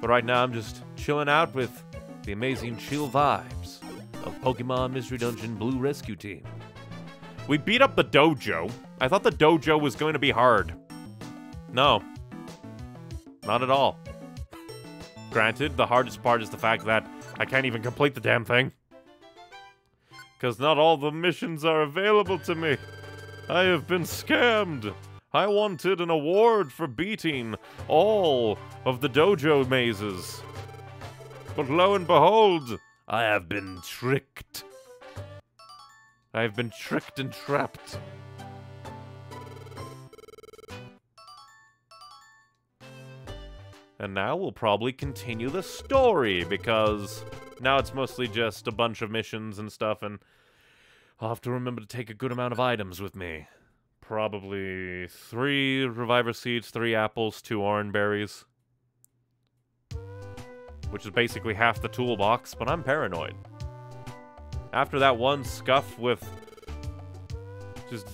But right now I'm just chilling out with the amazing chill vibes of Pokemon Mystery Dungeon Blue Rescue Team. We beat up the dojo. I thought the dojo was going to be hard. No. Not at all. Granted, the hardest part is the fact that I can't even complete the damn thing. Because not all the missions are available to me. I have been scammed. I wanted an award for beating all of the dojo mazes. But lo and behold, I have been tricked. I have been tricked and trapped. And now we'll probably continue the story, because now it's mostly just a bunch of missions and stuff, and I'll have to remember to take a good amount of items with me. Probably 3 Reviver Seeds, 3 apples, 2 orange berries. Which is basically half the toolbox, but I'm paranoid. After that one scuff with just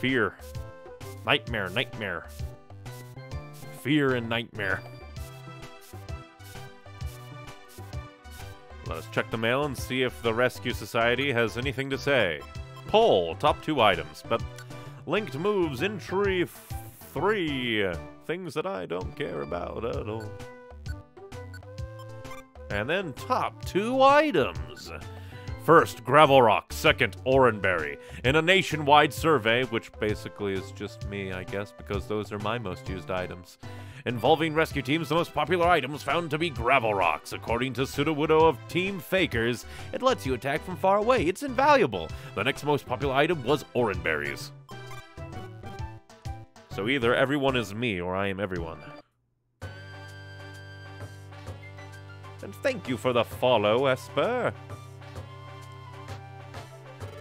fear. Nightmare, nightmare. Fear and nightmare. Let us check the mail and see if the Rescue Society has anything to say. Poll, top 2 items, but linked moves, entry 3. Things that I don't care about at all. And then top 2 items. First, Gravel Rock. Second, Oranberry. In a nationwide survey, which basically is just me, I guess, because those are my most used items. Involving rescue teams, the most popular items found to be Gravel Rocks. According to Sudowoodo of Team Fakers, it lets you attack from far away. It's invaluable. The next most popular item was Oranberries. So either everyone is me, or I am everyone. And thank you for the follow, Esper.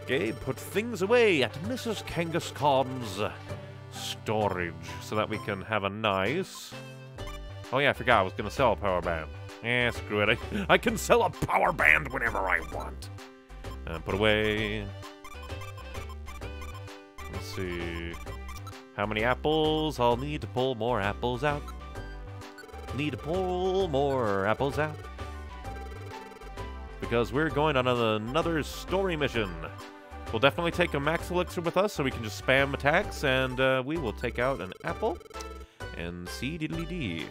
Gabe put things away at Mrs. Kangaskhan's storage so that we can have a nice... Oh yeah, I forgot I was going to sell a power band. Eh, screw it. I can sell a power band whenever I want. Put away... Let's see... How many apples? I'll need to pull more apples out. Need to pull more apples out. Because we're going on another story mission. We'll definitely take a max elixir with us so we can just spam attacks, and we will take out an apple and see diddly dee.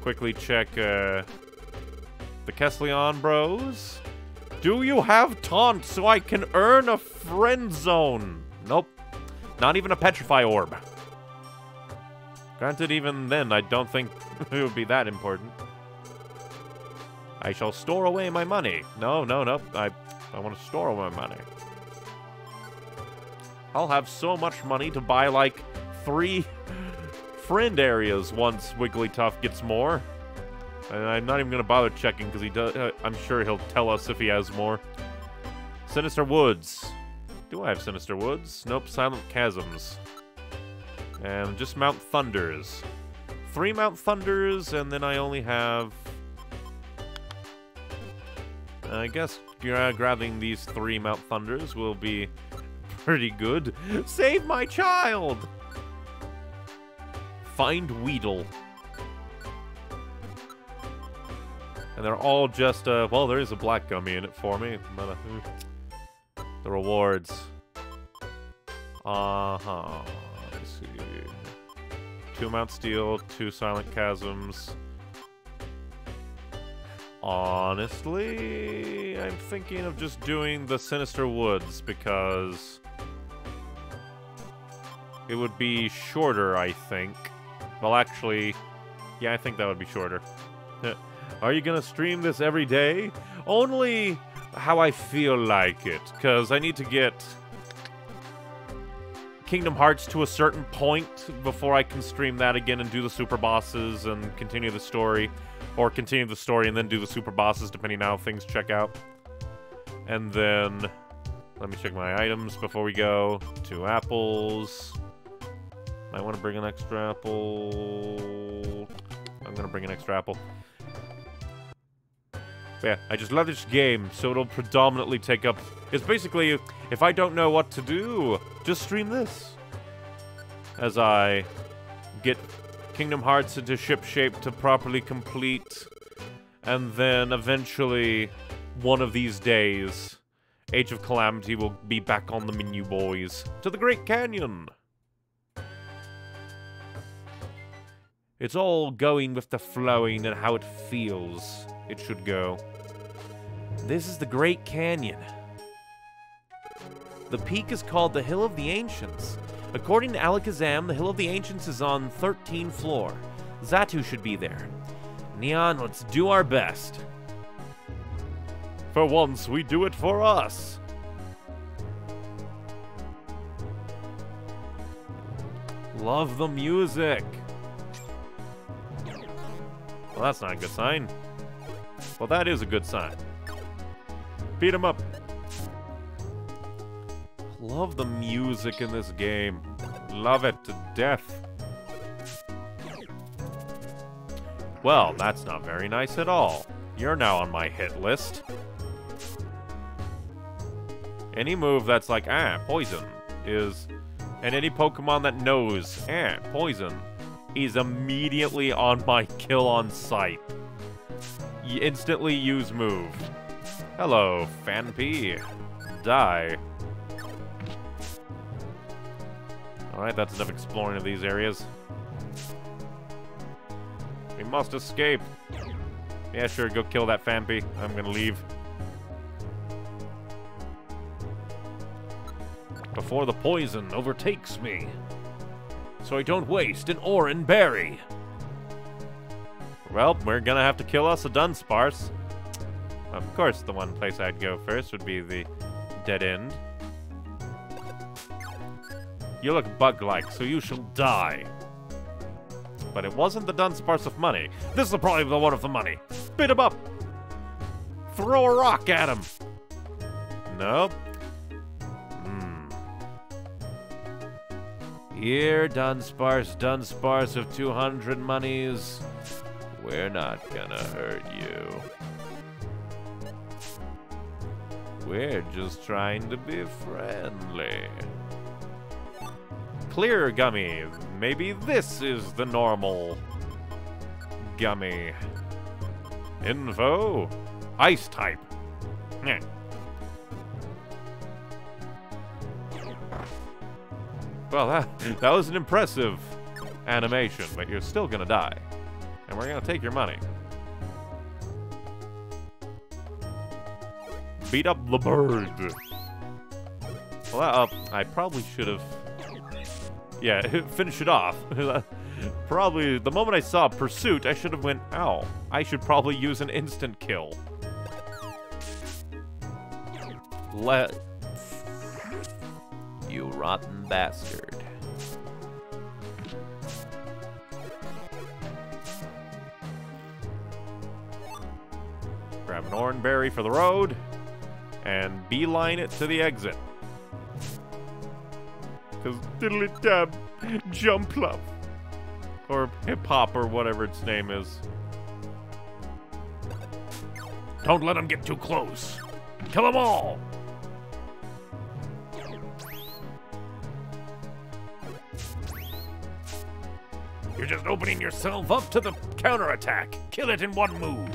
Quickly check the Kecleon bros. Do you have taunt so I can earn a friend zone? Nope. Not even a petrify orb. Granted, even then, I don't think it would be that important. I shall store away my money. No. I want to store away my money. I'll have so much money to buy, like, 3 friend areas once Wigglytuff gets more. And I'm not even going to bother checking, because he does. I'm sure he'll tell us if he has more. Sinister Woods. Do I have Sinister Woods? Nope, Silent Chasms. And just Mount Thunders. 3 Mount Thunders, and then I only have... I guess grabbing these 3 Mount Thunders will be pretty good. Save my child! Find Weedle. And they're all just, well, there is a black gummy in it for me. But, the rewards. Uh-huh. Let's see. 2 Mount Steel, 2 Silent Chasms. Honestly, I'm thinking of just doing the Sinister Woods because it would be shorter, I think. Well, actually, yeah, I think that would be shorter. Are you gonna stream this every day? Only how I feel like it, because I need to get Kingdom Hearts to a certain point before I can stream that again and do the super bosses and continue the story, or continue the story and then do the super bosses depending on how things check out. And then let me check my items before we go. 2 apples. Might want to bring an extra apple. I'm gonna bring an extra apple. Yeah, I just love this game, so it'll predominantly take up... It's basically, if I don't know what to do, just stream this. As I get Kingdom Hearts into ship shape to properly complete, and then eventually, one of these days, Age of Calamity will be back on the menu, boys. To the Great Canyon! It's all going with the flowing and how it feels it should go. This is the Great Canyon. The peak is called the Hill of the Ancients. According to Alakazam, the Hill of the Ancients is on 13th floor. Xatu should be there. Neon, let's do our best. For once, we do it for us. Love the music. Well, that's not a good sign. Well, that is a good sign. Beat him up. Love the music in this game. Love it to death. Well, that's not very nice at all. You're now on my hit list. Any move that's like, ah, poison, is... And any Pokemon that knows, ah, poison, is immediately on my kill on sight. You instantly use move. Hello, Fanpy. Die. Alright, that's enough exploring of these areas. We must escape. Yeah, sure, go kill that Fanpy. I'm gonna leave. Before the poison overtakes me. So I don't waste an Oran Berry. Well, we're gonna have to kill us a Dunsparce. Of course, the one place I'd go first would be the dead end. You look bug-like, so you shall die. But it wasn't the Dunsparce of money. This is probably the one of the money. Beat him up! Throw a rock at him! Nope. Here, Dunsparce, Dunsparce of 200 monies. We're not gonna hurt you. We're just trying to be friendly. Clear gummy. Maybe this is the normal gummy. Info. Ice type. Nyeh. Well, that was an impressive animation, but you're still gonna die. And we're gonna take your money. Beat up the bird. Well, I probably should have... Yeah, finish it off. Probably, the moment I saw Pursuit, I should have went, ow. I should probably use an instant kill. You rotten bastard. Grab an orange berry for the road, and beeline it to the exit. Because diddly dab, jump love, or hip hop, or whatever its name is. Don't let them get too close. Kill them all. You're just opening yourself up to the counterattack. Kill it in one move.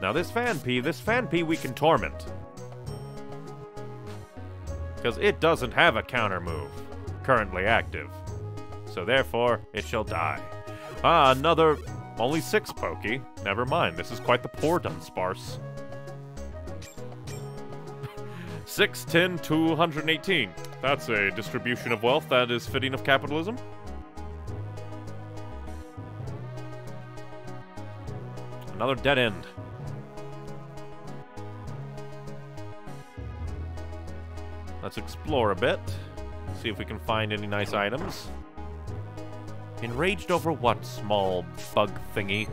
Now this Fanpy we can torment. Because it doesn't have a counter move currently active. So therefore, it shall die. Ah, another... Only 6 Poké. Never mind, this is quite the poor Dunsparce. 6, 10, 218. That's a distribution of wealth that is fitting of capitalism. Another dead end. Let's explore a bit. See if we can find any nice items. Enraged over what, small bug thingy?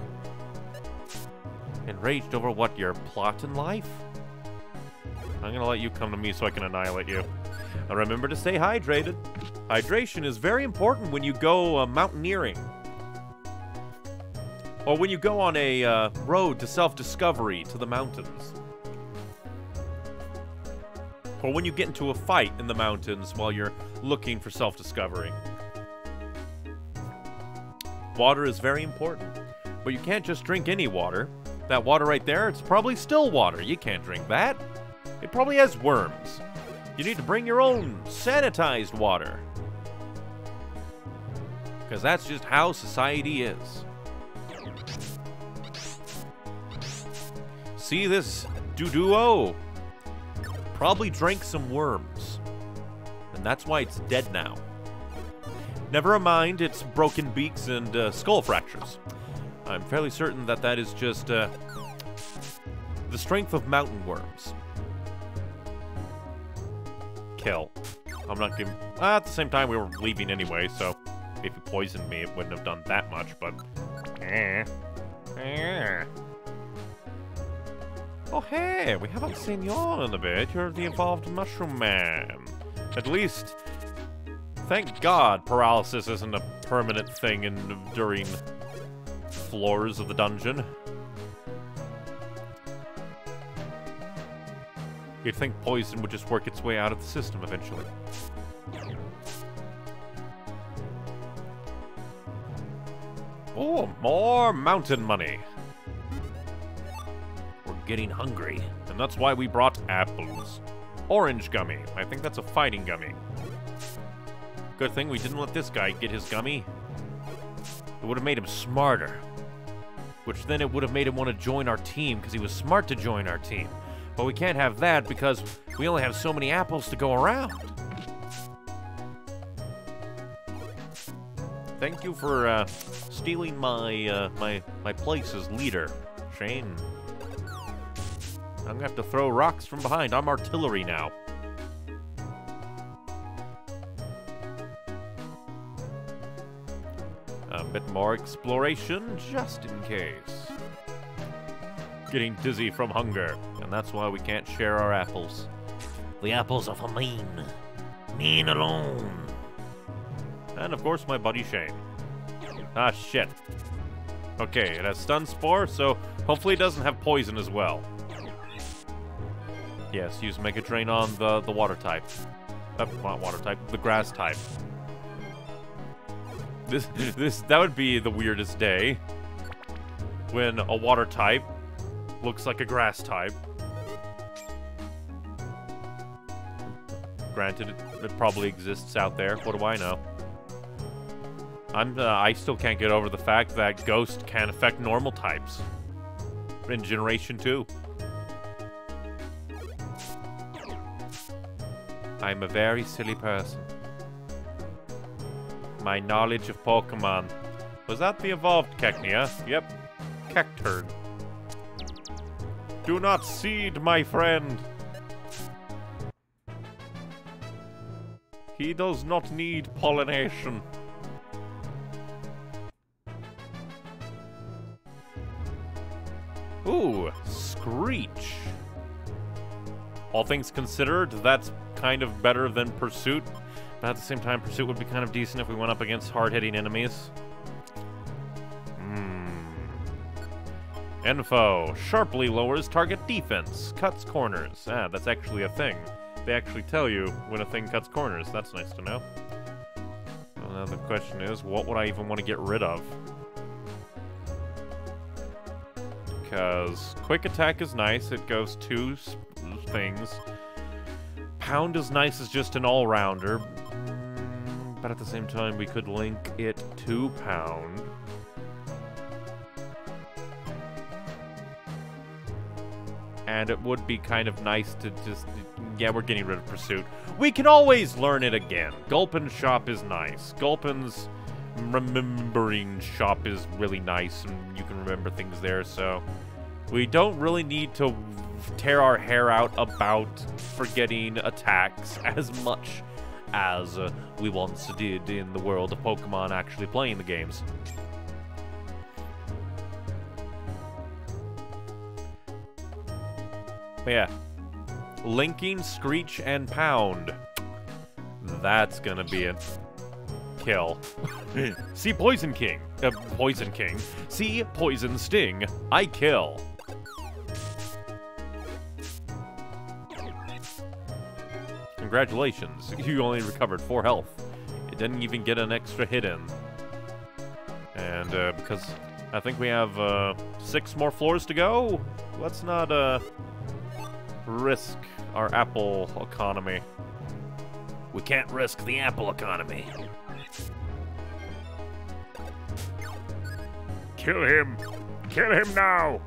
Enraged over what, your plot in life? I'm gonna let you come to me so I can annihilate you. And remember to stay hydrated. Hydration is very important when you go mountaineering. Or when you go on a road to self-discovery to the mountains. Or when you get into a fight in the mountains while you're looking for self-discovery. Water is very important. But you can't just drink any water. That water right there, it's probably still water. You can't drink that. It probably has worms. You need to bring your own sanitized water. Because that's just how society is. See this Doduo? Probably drank some worms. And that's why it's dead now. Never mind, it's broken beaks and skull fractures. I'm fairly certain that that is just the strength of mountain worms. Kill. I'm not giving... at the same time, we were leaving anyway, so if you poisoned me, it wouldn't have done that much, but... Oh, hey! We haven't seen you all in a bit. You're the evolved mushroom man. At least... Thank God paralysis isn't a permanent thing during floors of the dungeon. You'd think poison would just work its way out of the system eventually. Oh, more mountain money. We're getting hungry. And that's why we brought apples. Orange gummy. I think that's a fighting gummy. Good thing we didn't let this guy get his gummy. It would have made him smarter. Which then it would have made him want to join our team, because he was smart to join our team. But we can't have that because we only have so many apples to go around. Thank you for stealing my, my place as leader. Shame. I'm going to have to throw rocks from behind. I'm artillery now. A bit more exploration, just in case. Getting dizzy from hunger, and that's why we can't share our apples. The apples are for mean. Mean alone. And of course, my buddy Shane. Ah, shit. Okay, it has stun spore, so hopefully it doesn't have poison as well. Yes, use Mega Drain on the water type. Not water type, the grass type. That would be the weirdest day when a water type looks like a grass type. Granted, it probably exists out there. What do I know? I still can't get over the fact that ghosts can affect normal types in Generation 2. I'm a very silly person. My knowledge of Pokemon. Was that the evolved Cacnea? Yep. Cacturn. Do not seed, my friend! He does not need pollination. Ooh, Screech. All things considered, that's kind of better than Pursuit. But at the same time, Pursuit would be kind of decent if we went up against hard-hitting enemies. Enfo. Sharply lowers target defense. Cuts corners. Ah, that's actually a thing. They actually tell you when a thing cuts corners. That's nice to know. Well, now the question is, what would I even want to get rid of? Because quick attack is nice. It goes two things. Pound is nice as just an all-rounder. But at the same time, we could link it to Pound. And it would be kind of nice to just... Yeah, we're getting rid of Pursuit. We can always learn it again. Gulpin's shop is nice. Gulpin's remembering shop is really nice, and you can remember things there, so... We don't really need to tear our hair out about forgetting attacks as much as we once did in the world of Pokemon actually playing the games. But yeah, linking Screech and Pound. That's gonna be it. Kill. See Poison King. Poison King. See Poison Sting. I kill. Congratulations, you only recovered 4 health. It didn't even get an extra hit in. And because I think we have 6 more floors to go. Let's not risk our apple economy. We can't risk the apple economy. Kill him! Kill him now!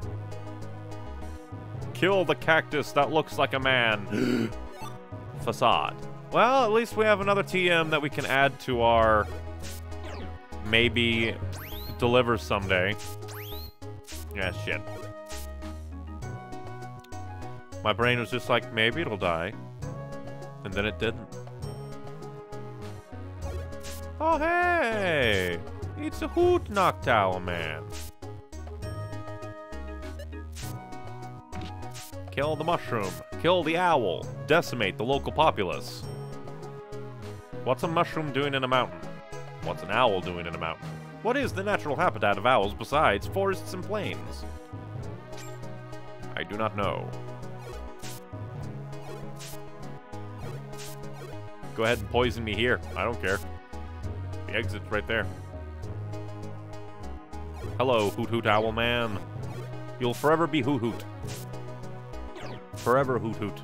Kill the cactus that looks like a man. Facade. Well, at least we have another TM that we can add to our maybe deliver someday. Yeah, shit. My brain was just like, maybe it'll die. And then it didn't. Oh, hey! It's a hoot knocked owl, man. Kill the mushroom. Kill the owl. Decimate the local populace. What's a mushroom doing in a mountain? What's an owl doing in a mountain? What is the natural habitat of owls besides forests and plains? I do not know. Go ahead and poison me here. I don't care. The exit's right there. Hello, Hoot Hoot Owl Man. You'll forever be Hoot Hoot. Forever Hoot Hoot.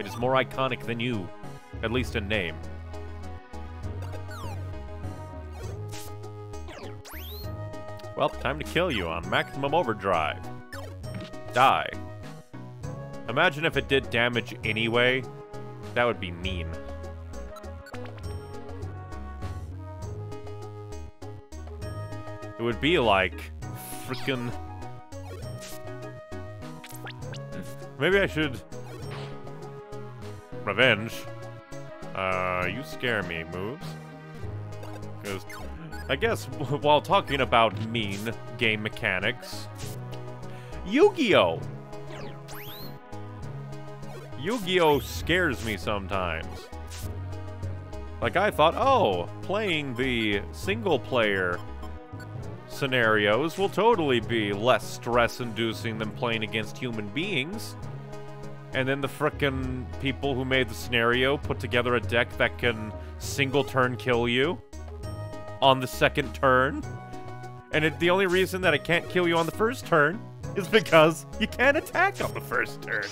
It is more iconic than you, at least in name. Well, time to kill you on maximum overdrive. Die. Imagine if it did damage anyway. That would be mean. It would be like frickin'. Maybe I should... Revenge. You scare me, moves. Because, I guess, while talking about mean game mechanics... Yu-Gi-Oh! Yu-Gi-Oh scares me sometimes. Like, I thought, oh, playing the single-player scenarios will totally be less stress-inducing than playing against human beings. And then the frickin' people who made the scenario put together a deck that can single-turn kill you on the second turn. And the only reason that it can't kill you on the first turn is because you can't attack on the first turn.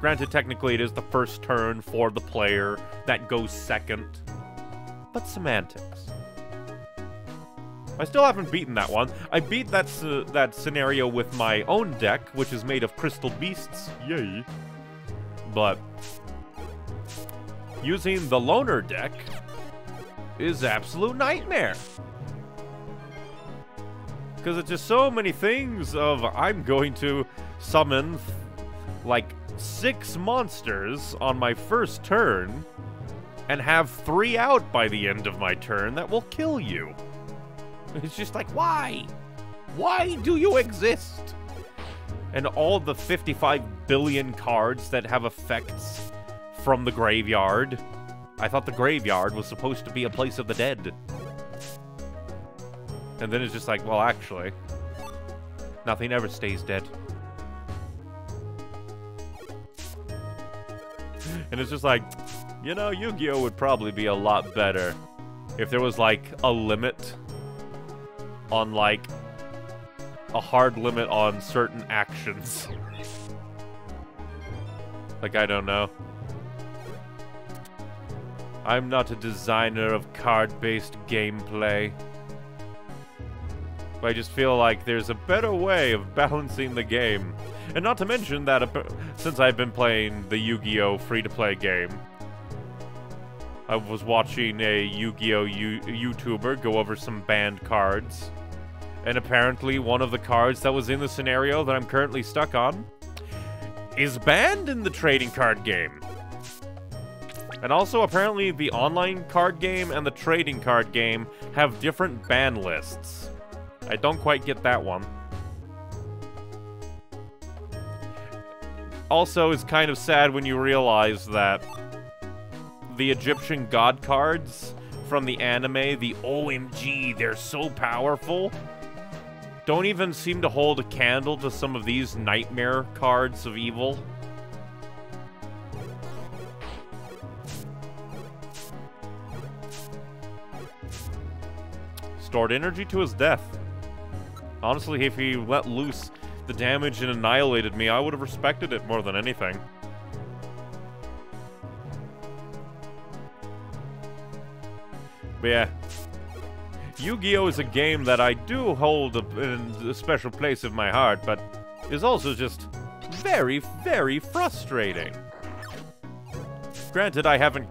Granted, technically it is the first turn for the player that goes second. But semantics. I still haven't beaten that one. I beat that scenario with my own deck, which is made of Crystal Beasts. Yay. But using the loner deck is absolute nightmare. Because it's just so many things of I'm going to summon like 6 monsters on my first turn and have 3 out by the end of my turn that will kill you. It's just like, why? Why do you exist? And all the 55 billion cards that have effects from the graveyard. I thought the graveyard was supposed to be a place of the dead. And then it's just like, well, actually, nothing ever stays dead. And it's just like, you know, Yu-Gi-Oh would probably be a lot better if there was, like, a limit on, like, a hard limit on certain actions. Like, I don't know. I'm not a designer of card-based gameplay. But I just feel like there's a better way of balancing the game. And not to mention that since I've been playing the Yu-Gi-Oh free-to-play game, I was watching a Yu-Gi-Oh YouTuber go over some banned cards. And apparently one of the cards that was in the scenario that I'm currently stuck on is banned in the trading card game. And also apparently the online card game and the trading card game have different ban lists. I don't quite get that one. Also, it's kind of sad when you realize that the Egyptian god cards from the anime, the OMG, they're so powerful, don't even seem to hold a candle to some of these nightmare cards of evil. stored energy to his death. Honestly, if he let loose the damage and annihilated me, I would have respected it more than anything. But yeah. Yu-Gi-Oh! Is a game that I do hold in a special place in my heart, but is also just very, very frustrating. Granted, I haven't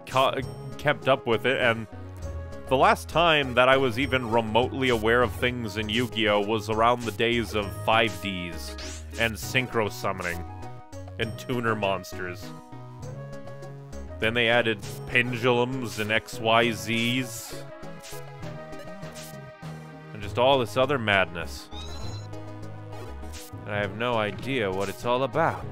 kept up with it, and the last time that I was even remotely aware of things in Yu-Gi-Oh! Was around the days of 5Ds and Synchro Summoning and Tuner Monsters. Then they added Pendulums and XYZs. And just all this other madness. And I have no idea what it's all about.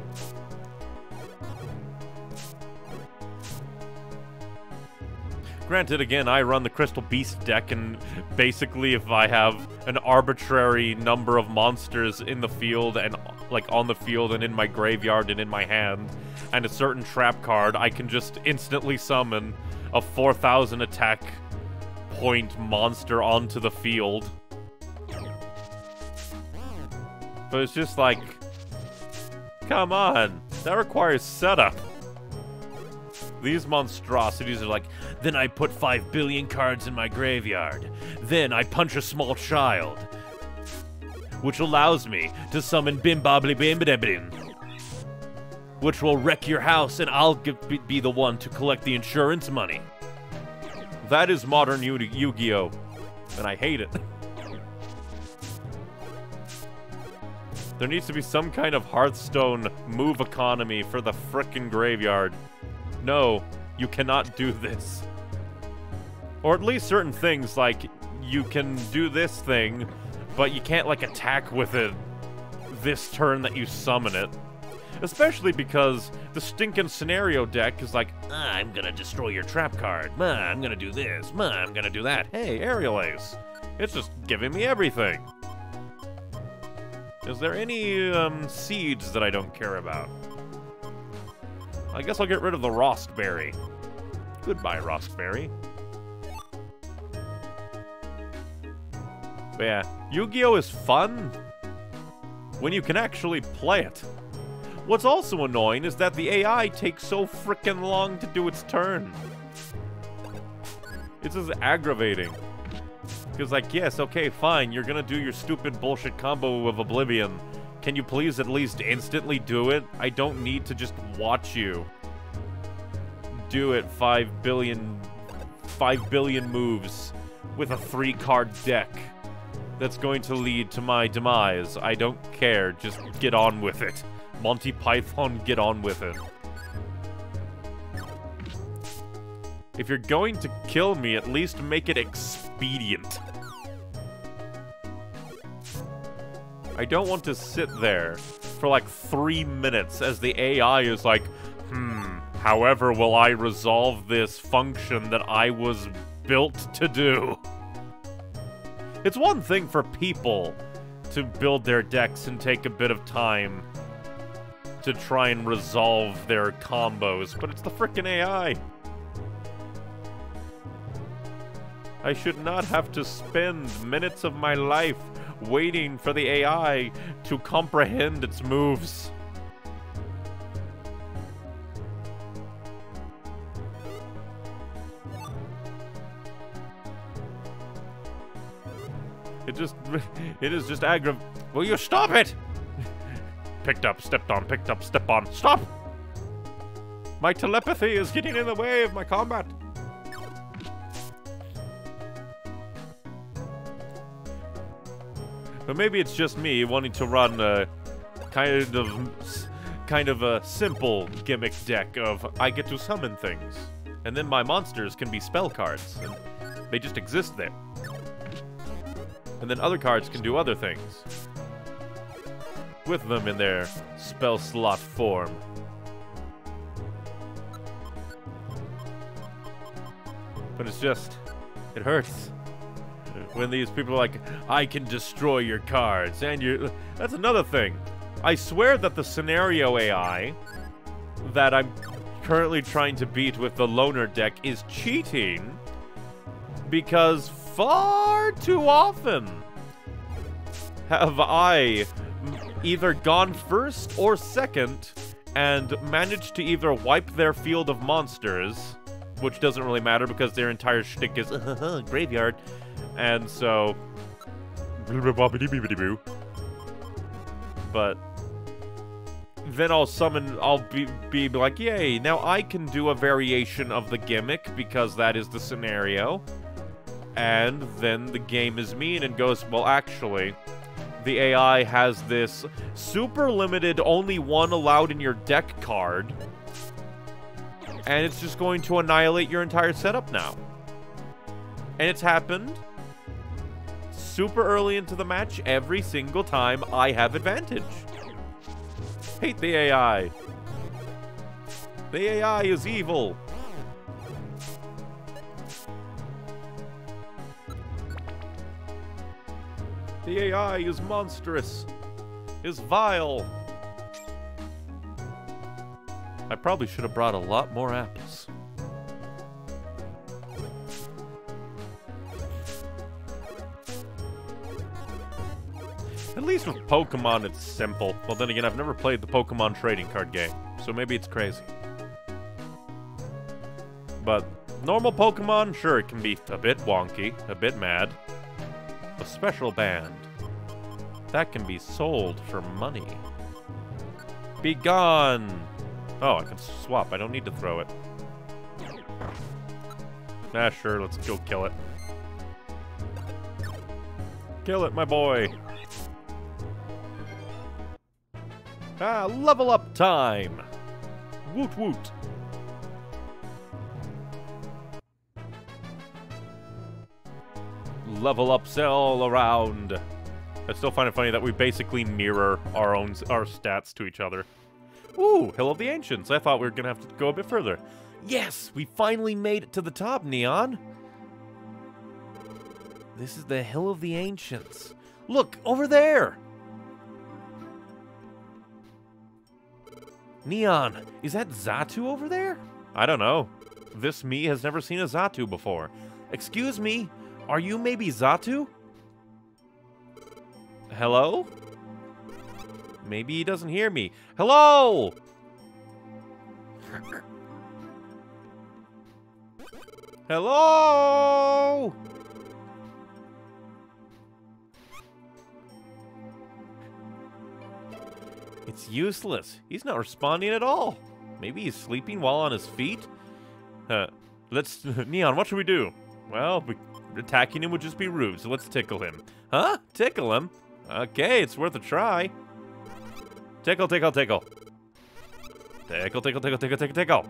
Granted, again, I run the Crystal Beast deck, and basically if I have an arbitrary number of monsters in the field and, like, on the field and in my graveyard and in my hand, and a certain trap card, I can just instantly summon a 4,000 attack point monster onto the field. But it's just like, come on, that requires setup. These monstrosities are like, then I put 5 billion cards in my graveyard. Then I punch a small child, which allows me to summon Bim Bobbly Bim Bim, which will wreck your house, and I'll be the one to collect the insurance money. That is modern Yu-Gi-Oh, and I hate it. There needs to be some kind of Hearthstone move economy for the frickin' graveyard. No, you cannot do this. Or at least certain things, like, you can do this thing, but you can't, like, attack with it this turn that you summon it. Especially because the stinking scenario deck is like, I'm gonna destroy your trap card, I'm gonna do this, I'm gonna do that. Hey, Aerial Ace, it's just giving me everything. Is there any, seeds that I don't care about? I guess I'll get rid of the Rostberry. Goodbye, Rostberry. But yeah, Yu-Gi-Oh! Is fun when you can actually play it. What's also annoying is that the AI takes so frickin' long to do its turn. It's just aggravating. Because, like, yes, okay, fine, you're gonna do your stupid bullshit combo of Oblivion. Can you please at least instantly do it? I don't need to just watch you do it 5 billion moves with a 3-card deck that's going to lead to my demise. I don't care. Just get on with it. Monty Python, get on with it. If you're going to kill me, at least make it expedient. I don't want to sit there for like 3 minutes as the AI is like, however will I resolve this function that I was built to do? It's one thing for people to build their decks and take a bit of time to try and resolve their combos, but it's the frickin' AI. I should not have to spend minutes of my life waiting for the AI to comprehend its moves. It is just will you stop it? Picked up, stepped on, picked up, stepped on. Stop! My telepathy is getting in the way of my combat. But maybe it's just me wanting to run a kind of a simple gimmick deck of I get to summon things, and then my monsters can be spell cards, and they just exist there. And then other cards can do other things with them in their spell slot form. But it's just, it hurts. When these people are like, I can destroy your cards, and you... That's another thing. I swear that the scenario AI that I'm currently trying to beat with the loner deck is cheating, because far too often have I either gone first or second and managed to either wipe their field of monsters, which doesn't really matter because their entire shtick is graveyard, and so... But then I'll summon, I'll be like, yay, now I can do a variation of the gimmick because that is the scenario. And then the game is mean and goes, well, actually, the AI has this super limited, only one allowed in your deck card. And it's just going to annihilate your entire setup now. And it's happened super early into the match. Every single time I have advantage. Hate the AI. The AI is evil. The AI is monstrous. Is vile. I probably should have brought a lot more apples. At least with Pokemon, it's simple. Well, then again, I've never played the Pokemon trading card game, so maybe it's crazy. But normal Pokemon, sure, it can be a bit wonky, a bit mad. A special band. That can be sold for money. Be gone! Oh, I can swap. I don't need to throw it. Ah, sure. Let's go kill it. Kill it, my boy. Ah, level up time! Woot woot. Level ups all around. I still find it funny that we basically mirror our own stats to each other. Ooh, Hill of the Ancients. I thought we were going to have to go a bit further. Yes, we finally made it to the top, Neon. This is the Hill of the Ancients. Look, over there. Neon, is that Xatu over there? I don't know. This me has never seen a Xatu before. Excuse me, are you maybe Xatu? Hello? Maybe he doesn't hear me. Hello! Hello! It's useless. He's not responding at all. Maybe he's sleeping while on his feet? Let's... Neon, what should we do? Well, attacking him would just be rude, so let's tickle him. Huh? Tickle him? Okay, it's worth a try. Tickle, tickle, tickle. Tickle, tickle, tickle, tickle, tickle, tickle.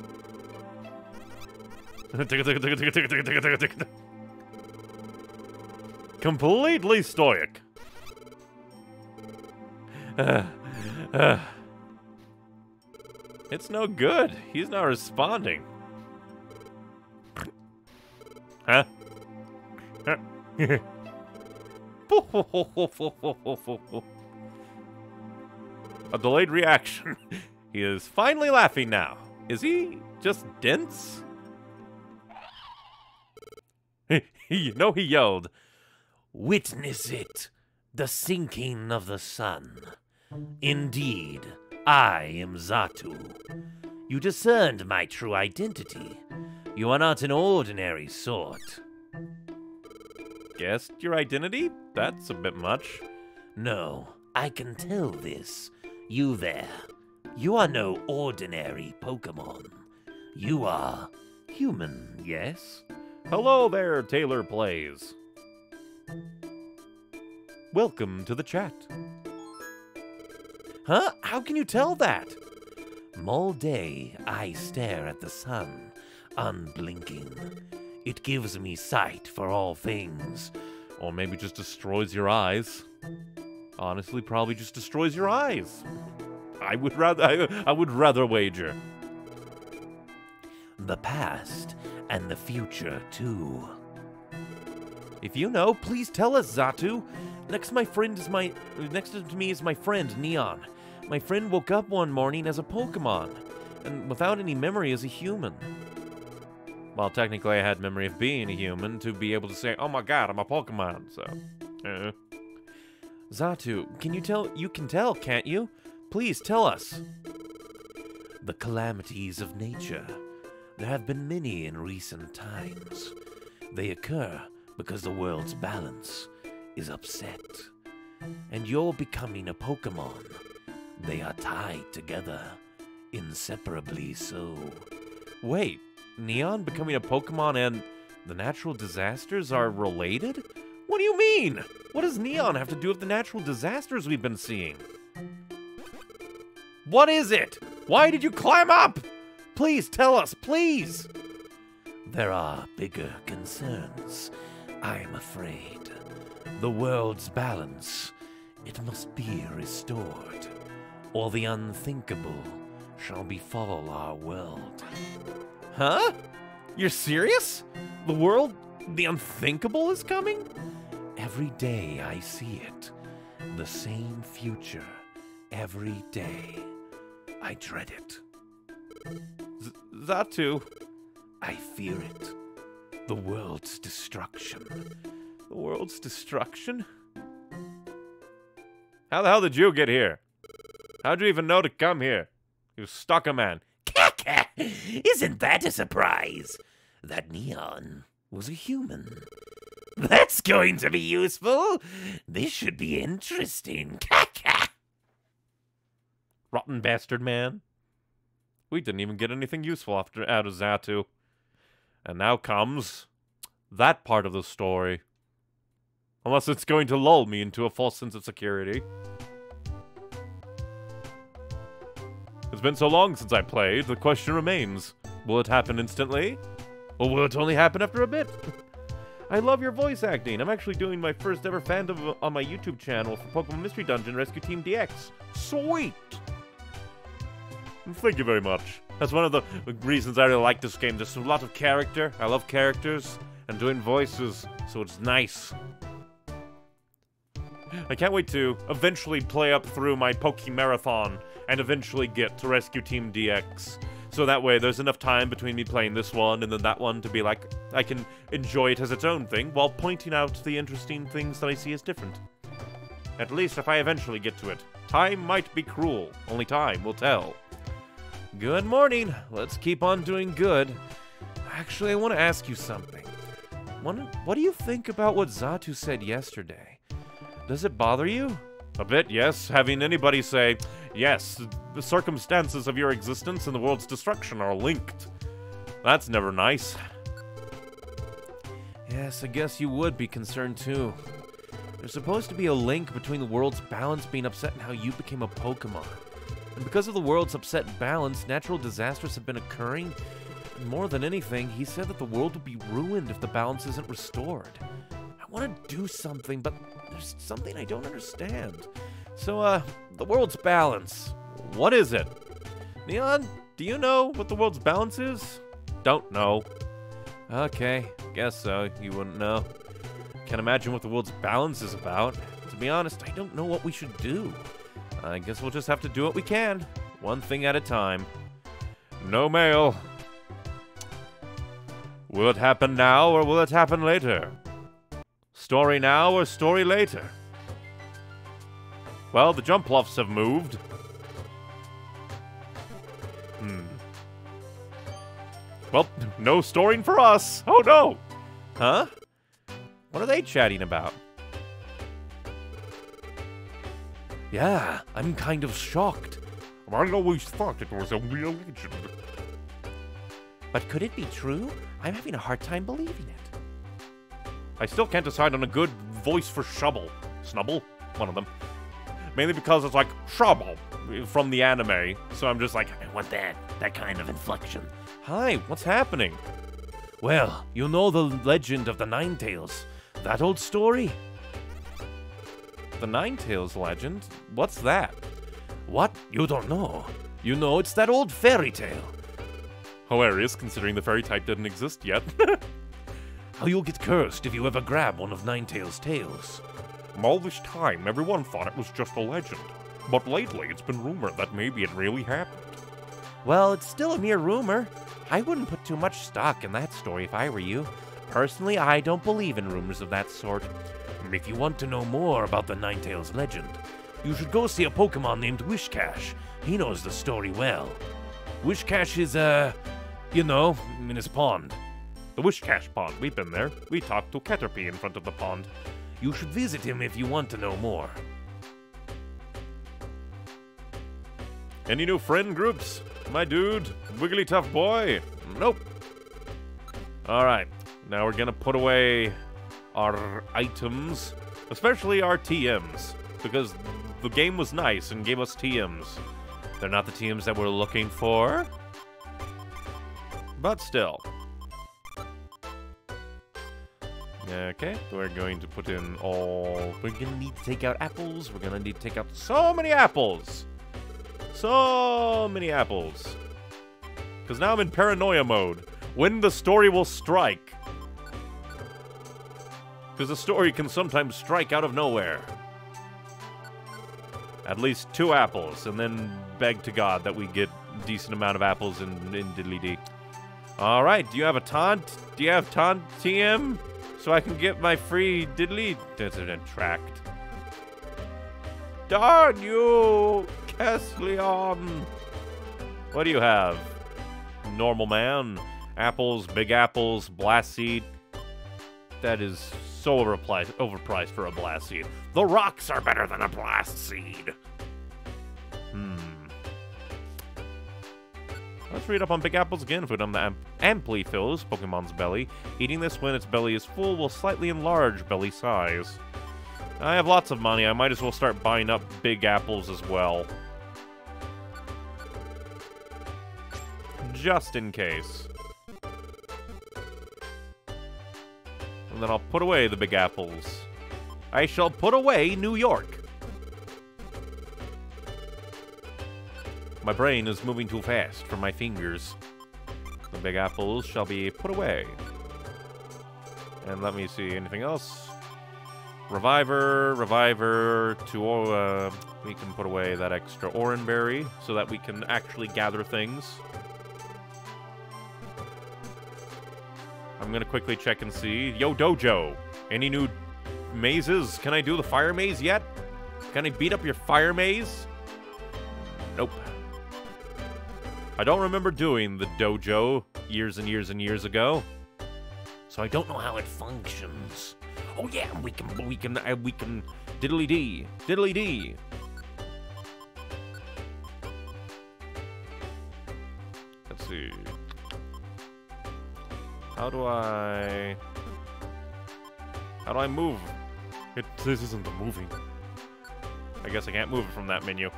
Tickle, tickle, tickle, tickle, tickle, tickle, tickle, tickle. Completely stoic. It's no good. He's not responding. Huh? A delayed reaction. He is finally laughing now. Is he just dense? No, he yelled, "Witness it, the sinking of the sun. Indeed, I am Xatu. You discerned my true identity. You are not an ordinary sort." Guessed your identity? That's a bit much. No, I can tell this. You there, you are no ordinary Pokemon. You are human, yes? Hello there, Taylor Plays. Welcome to the chat. Huh? How can you tell that? All day I stare at the sun, unblinking. It gives me sight for all things. Or maybe just destroys your eyes. Honestly, probably just destroys your eyes. I would rather wager. The past and the future too. If you know, please tell us, Xatu. Next to me is my friend Neon. My friend woke up one morning as a Pokemon, and without any memory as a human. Well, technically I had memory of being a human to be able to say, oh my god, I'm a Pokemon, so. Xatu, you can tell, can't you? Please tell us. The calamities of nature. There have been many in recent times. They occur because the world's balance is upset. And you're becoming a Pokemon. They are tied together, inseparably so. Wait, Neon becoming a Pokemon and the natural disasters are related? What do you mean? What does Neon have to do with the natural disasters we've been seeing? What is it? Why did you climb up? Please tell us, please! There are bigger concerns, I'm afraid. The world's balance, it must be restored, or the unthinkable shall befall our world. Huh? You're serious? The world, the unthinkable is coming? Every day I see it. The same future. Every day. I dread it. Xatu. I fear it. The world's destruction. The world's destruction? How the hell did you get here? How'd you even know to come here? You stalker-man. Isn't that a surprise? That Neon was a human. That's going to be useful. This should be interesting. Rotten bastard man. We didn't even get anything useful out of Xatu. And now comes that part of the story. Unless it's going to lull me into a false sense of security. It's been so long since I played, the question remains. Will it happen instantly? Or will it only happen after a bit? I love your voice acting. I'm actually doing my first ever fandom on my YouTube channel for Pokemon Mystery Dungeon Rescue Team DX. Sweet! Thank you very much. That's one of the reasons I really like this game. There's a lot of character. I love characters and doing voices, so it's nice. I can't wait to eventually play up through my Poke Marathon and eventually get to Rescue Team DX. So that way there's enough time between me playing this one and then that one to be like, I can enjoy it as its own thing while pointing out the interesting things that I see as different. At least if I eventually get to it. Time might be cruel. Only time will tell. Good morning. Let's keep on doing good. Actually, I want to ask you something. What do you think about what Xatu said yesterday? Does it bother you? A bit, yes. Having anybody say, yes, the circumstances of your existence and the world's destruction are linked. That's never nice. Yes, I guess you would be concerned too. There's supposed to be a link between the world's balance being upset and how you became a Pokemon. And because of the world's upset balance, natural disasters have been occurring. And more than anything, he said that the world would be ruined if the balance isn't restored. I want to do something, but there's something I don't understand. So, the world's balance. What is it? Neon, do you know what the world's balance is? Don't know. Okay, guess so. You wouldn't know. Can't imagine what the world's balance is about. To be honest, I don't know what we should do. I guess we'll just have to do what we can. One thing at a time. No mail. Will it happen now or will it happen later? Story now or story later? Well, the Jumpluffs have moved. Well, no storing for us. Oh no! Huh? What are they chatting about? Yeah, I'm kind of shocked. I always thought it was only a legend. But could it be true? I'm having a hard time believing it. I still can't decide on a good voice for Shubble. Snubble? One of them. Mainly because it's like, Shubble, from the anime. So I'm just like, I want that kind of inflection. Hi, what's happening? Well, you know the legend of the Ninetales. That old story? The Ninetales legend? What's that? What? You don't know. You know, it's that old fairy tale. Hilarious, considering the fairy type didn't exist yet. How you'll get cursed if you ever grab one of Ninetales' tails. All this time, everyone thought it was just a legend. But lately, it's been rumored that maybe it really happened. Well, it's still a mere rumor. I wouldn't put too much stock in that story if I were you. Personally, I don't believe in rumors of that sort. If you want to know more about the Ninetales legend, you should go see a Pokemon named Whiscash. He knows the story well. Whiscash is, you know, in his pond. The Whiscash pond. We've been there. We talked to Caterpie in front of the pond. You should visit him if you want to know more. Any new friend groups? My dude, Wigglytuff boy? Nope. Alright, now we're gonna put away our items, especially our TMs, because the game was nice and gave us TMs. They're not the TMs that we're looking for, but still. Okay, we're going to put in all... We're gonna need to take out apples. We're gonna need to take out so many apples! So many apples. Because now I'm in paranoia mode. When the story will strike. Because the story can sometimes strike out of nowhere. At least 2 apples, and then beg to God that we get a decent amount of apples in diddly dee. Alright, do you have a taunt? Do you have taunt TM? So I can get my free diddly tract. Darn you, Kecleon! What do you have? Normal man, apples, big apples, blast seed. That is so overpriced for a blast seed. The rocks are better than a blast seed. Let's read up on big apples again. Food on the amply fills Pokemon's belly. Eating this when its belly is full will slightly enlarge belly size. I have lots of money. I might as well start buying up big apples as well. Just in case. And then I'll put away the big apples. I shall put away New York. My brain is moving too fast from my fingers. The big apples shall be put away. And let me see, anything else? Reviver, we can put away that extra Oranberry so that we can actually gather things. I'm gonna quickly check and see. Yo, Dojo! Any new mazes? Can I do the fire maze yet? Can I beat up your fire maze? Nope. I don't remember doing the dojo years and years and years ago, so I don't know how it functions. Oh yeah, we can diddly dee. Let's see. How do I move? This isn't the moving. I guess I can't move it from that menu.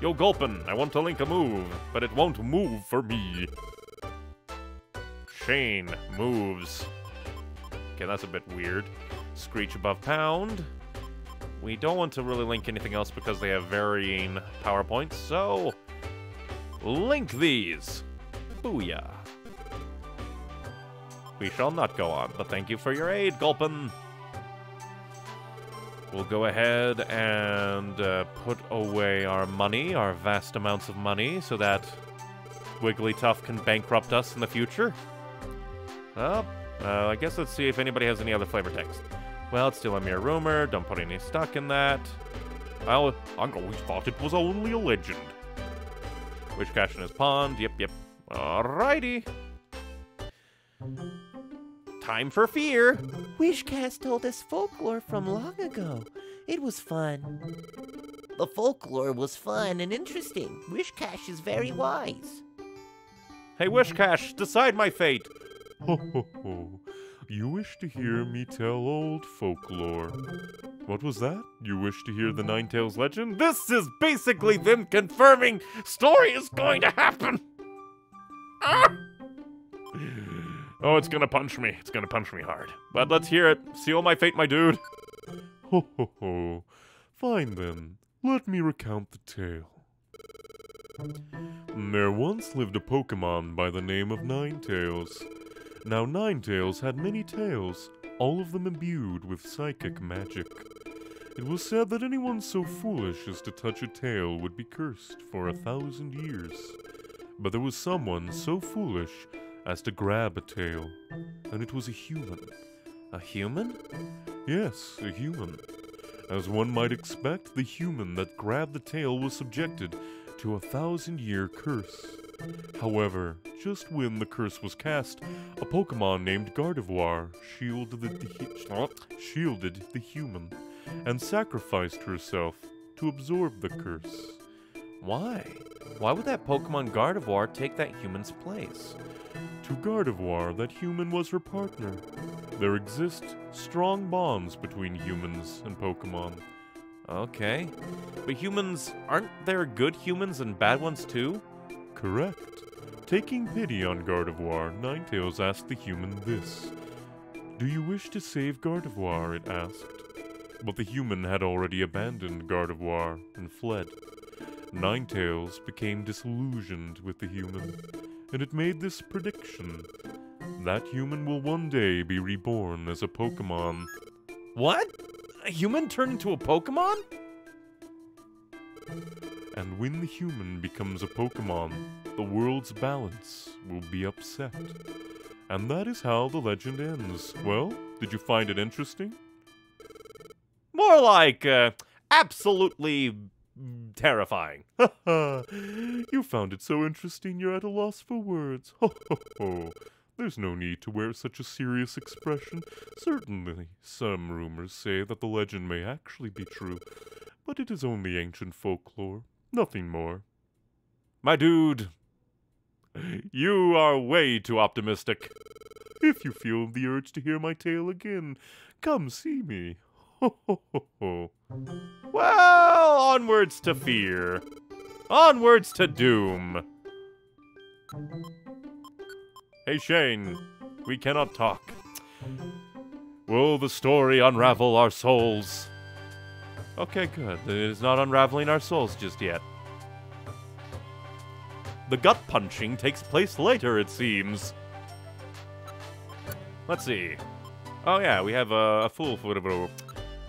Yo, Gulpin, I want to link a move, but it won't move for me. Shane moves. Okay, that's a bit weird. Screech above pound. We don't want to really link anything else because they have varying power points, so... Link these! Booyah. We shall not go on, but thank you for your aid, Gulpin. We'll go ahead and put away our money, our vast amounts of money, so that Wigglytuff can bankrupt us in the future. Well, I guess let's see if anybody has any other flavor text. Well, it's still a mere rumor. Don't put any stock in that. I always thought it was only a legend. Whiscash in his pond. Yep. Alrighty. Time for fear! Whiscash told us folklore from long ago. It was fun. The folklore was fun and interesting. Whiscash is very wise. Hey Whiscash, decide my fate! Ho ho ho. You wish to hear me tell old folklore. What was that? You wish to hear the Ninetales legend? This is basically them confirming story is going to happen! Ah! Oh, it's gonna punch me. It's gonna punch me hard. But let's hear it. Seal my fate, my dude. Ho ho ho. Fine then. Let me recount the tale. There once lived a Pokemon by the name of Ninetales. Now Ninetales had many tails, all of them imbued with psychic magic. It was said that anyone so foolish as to touch a tail would be cursed for 1,000 years. but there was someone so foolish as to grab a tail. And it was a human. A human? Yes, a human. As one might expect, the human that grabbed the tail was subjected to a 1,000-year curse. However, just when the curse was cast, a Pokemon named Gardevoir shielded the human and sacrificed herself to absorb the curse. Why? Why would that Pokemon Gardevoir take that human's place? To Gardevoir, that human was her partner. There exist strong bonds between humans and Pokemon. Okay. But humans, aren't there good humans and bad ones too? Correct. Taking pity on Gardevoir, Ninetales asked the human this. Do you wish to save Gardevoir? It asked. But the human had already abandoned Gardevoir and fled. Ninetales became disillusioned with the human, and it made this prediction. That human will one day be reborn as a Pokemon. What? A human turned into a Pokemon? And when the human becomes a Pokemon, the world's balance will be upset. And that is how the legend ends. Well, did you find it interesting? More like, absolutely terrifying. You found it so interesting you're at a loss for words. Ho ho ho. There's no need to wear such a serious expression. Certainly, some rumors say that the legend may actually be true, but it is only ancient folklore, nothing more. My dude, you are way too optimistic. If you feel the urge to hear my tale again, come see me. Ho ho ho ho. Well, onwards to fear. Onwards to doom. Hey Shane, we cannot talk. Will the story unravel our souls? Okay, good. It is not unraveling our souls just yet. The gut punching takes place later, it seems. Let's see. Oh yeah, we have a fool.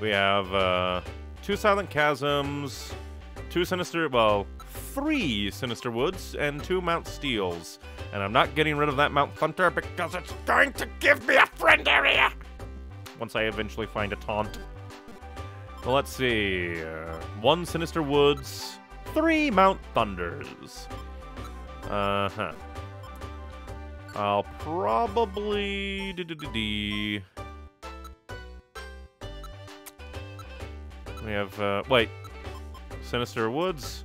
We have two silent chasms, three Sinister Woods and two Mount Steels. And I'm not getting rid of that Mount Thunder because it's going to give me a friend area! Once I eventually find a taunt. Well, let's see. One Sinister Woods, three Mount Thunders. Uh-huh. I'll probably... We have, wait. Sinister Woods.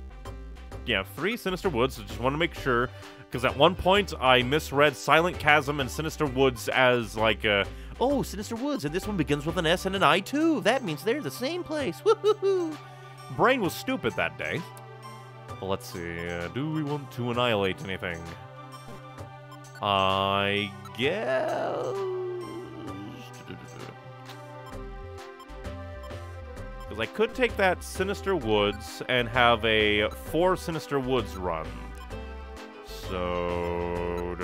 Yeah, three Sinister Woods. I just want to make sure... Because at one point, I misread Silent Chasm and Sinister Woods as, like, oh, Sinister Woods, and this one begins with an S and an I, too. That means they're the same place. Woo-hoo-hoo. Brain was stupid that day. Well, let's see. Do we want to annihilate anything? I guess... Because I could take that Sinister Woods and have a four Sinister Woods run. So...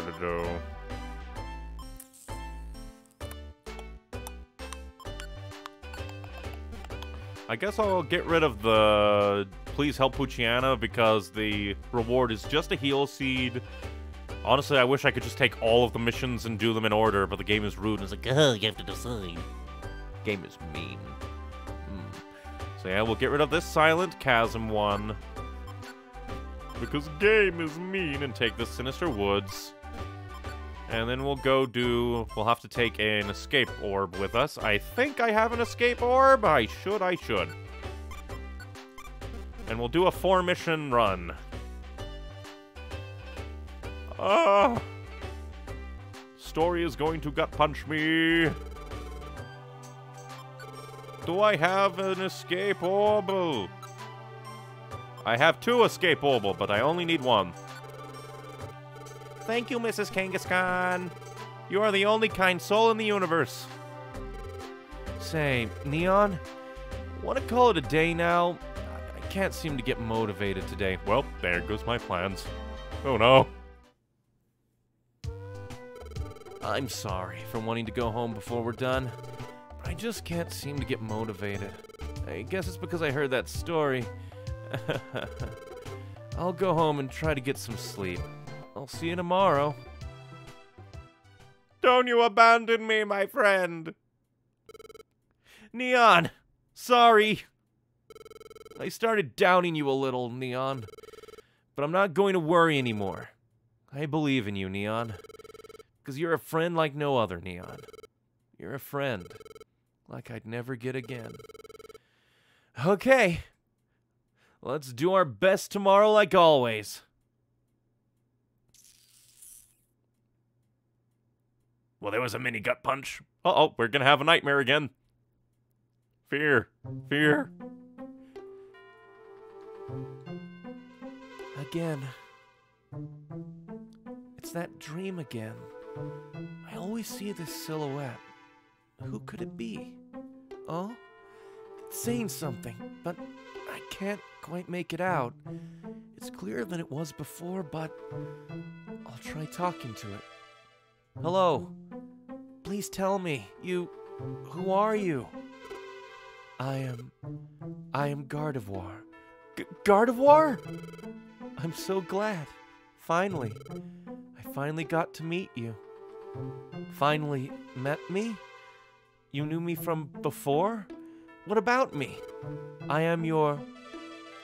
I guess I'll get rid of the Please Help Poochyana because the reward is just a heal seed. Honestly, I wish I could just take all of the missions and do them in order, but the game is rude and it's like, oh, you have to decide. Game is mean. So yeah, we'll get rid of this Silent Chasm one. Because game is mean, and take the Sinister Woods. And then we'll go do... We'll have to take an Escape Orb with us. I think I have an Escape Orb. I should. And we'll do a four-mission run. Story is going to gut punch me. Do I have an Escape Orb? I have two Escape Orb, but I only need one. Thank you, Mrs. Kangaskhan. You are the only kind soul in the universe. Say, Neon, want to call it a day now? I can't seem to get motivated today. Well, there goes my plans. Oh, no. I'm sorry for wanting to go home before we're done, but I just can't seem to get motivated. I guess it's because I heard that story. I'll go home and try to get some sleep. I'll see you tomorrow. Don't you abandon me, my friend! Neon! Sorry! I started doubting you a little, Neon. But I'm not going to worry anymore. I believe in you, Neon. Because you're a friend like no other, Neon. You're a friend like I'd never get again. Okay. Let's do our best tomorrow like always. Well, there was a mini gut punch. Uh-oh, we're gonna have a nightmare again. Fear. Fear. Again. It's that dream again. I always see this silhouette. Who could it be? Oh? It's saying something, but I can't quite make it out. It's clearer than it was before, but I'll try talking to it. Hello. Please tell me. You... who are you? I am Gardevoir. Gardevoir? I'm so glad. Finally. I finally got to meet you. Finally met me? You knew me from before? What about me? I am your...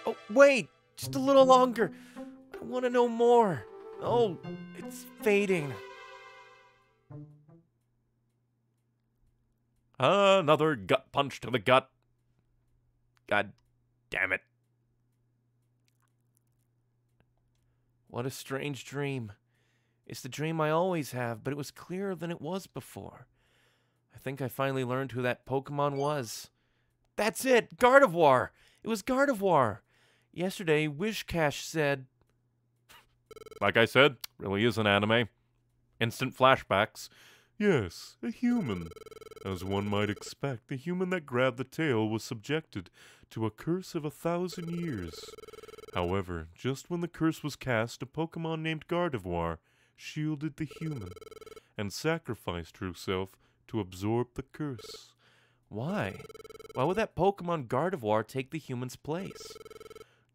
Oh, wait! Just a little longer. I want to know more. Oh, it's fading. Another gut punch to the gut. God damn it. What a strange dream. It's the dream I always have, but it was clearer than it was before. I think I finally learned who that Pokemon was. That's it! Gardevoir! It was Gardevoir! Yesterday, Whiscash said... Like I said, really is an anime. Instant flashbacks. Yes, a human. As one might expect, the human that grabbed the tail was subjected to a curse of 1,000 years. However, just when the curse was cast, a Pokemon named Gardevoir shielded the human and sacrificed herself to absorb the curse. Why? Why would that Pokemon Gardevoir take the human's place?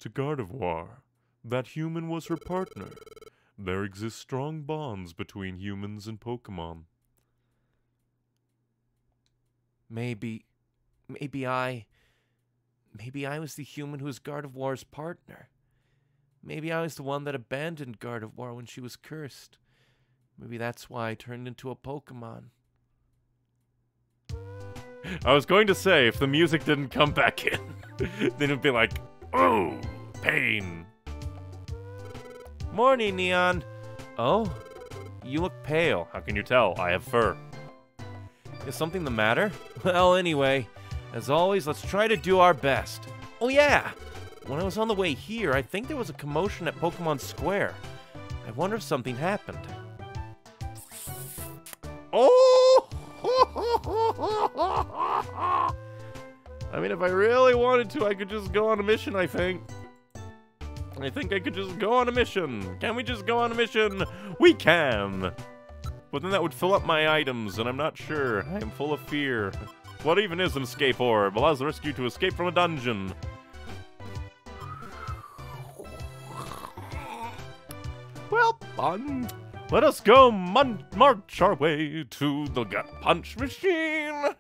To Gardevoir, that human was her partner. There exist strong bonds between humans and Pokemon. Maybe I was the human who was Gardevoir's partner. Maybe I was the one that abandoned Gardevoir when she was cursed. Maybe that's why I turned into a Pokemon. I was going to say, if the music didn't come back in, then it'd be like, oh, pain. Morning, Neon. Oh, you look pale. How can you tell? I have fur. Is something the matter? Well, anyway, as always, let's try to do our best. Oh, yeah. When I was on the way here, I think there was a commotion at Pokemon Square. I wonder if something happened. Oh! I mean, if I really wanted to, I could just go on a mission, I think. I think I could just go on a mission. Can we just go on a mission? We can! But then that would fill up my items, and I'm not sure. I am full of fear. What even is an escape orb? Allows the rescue to escape from a dungeon. Well, fun. Let us go march our way to the gut punch machine.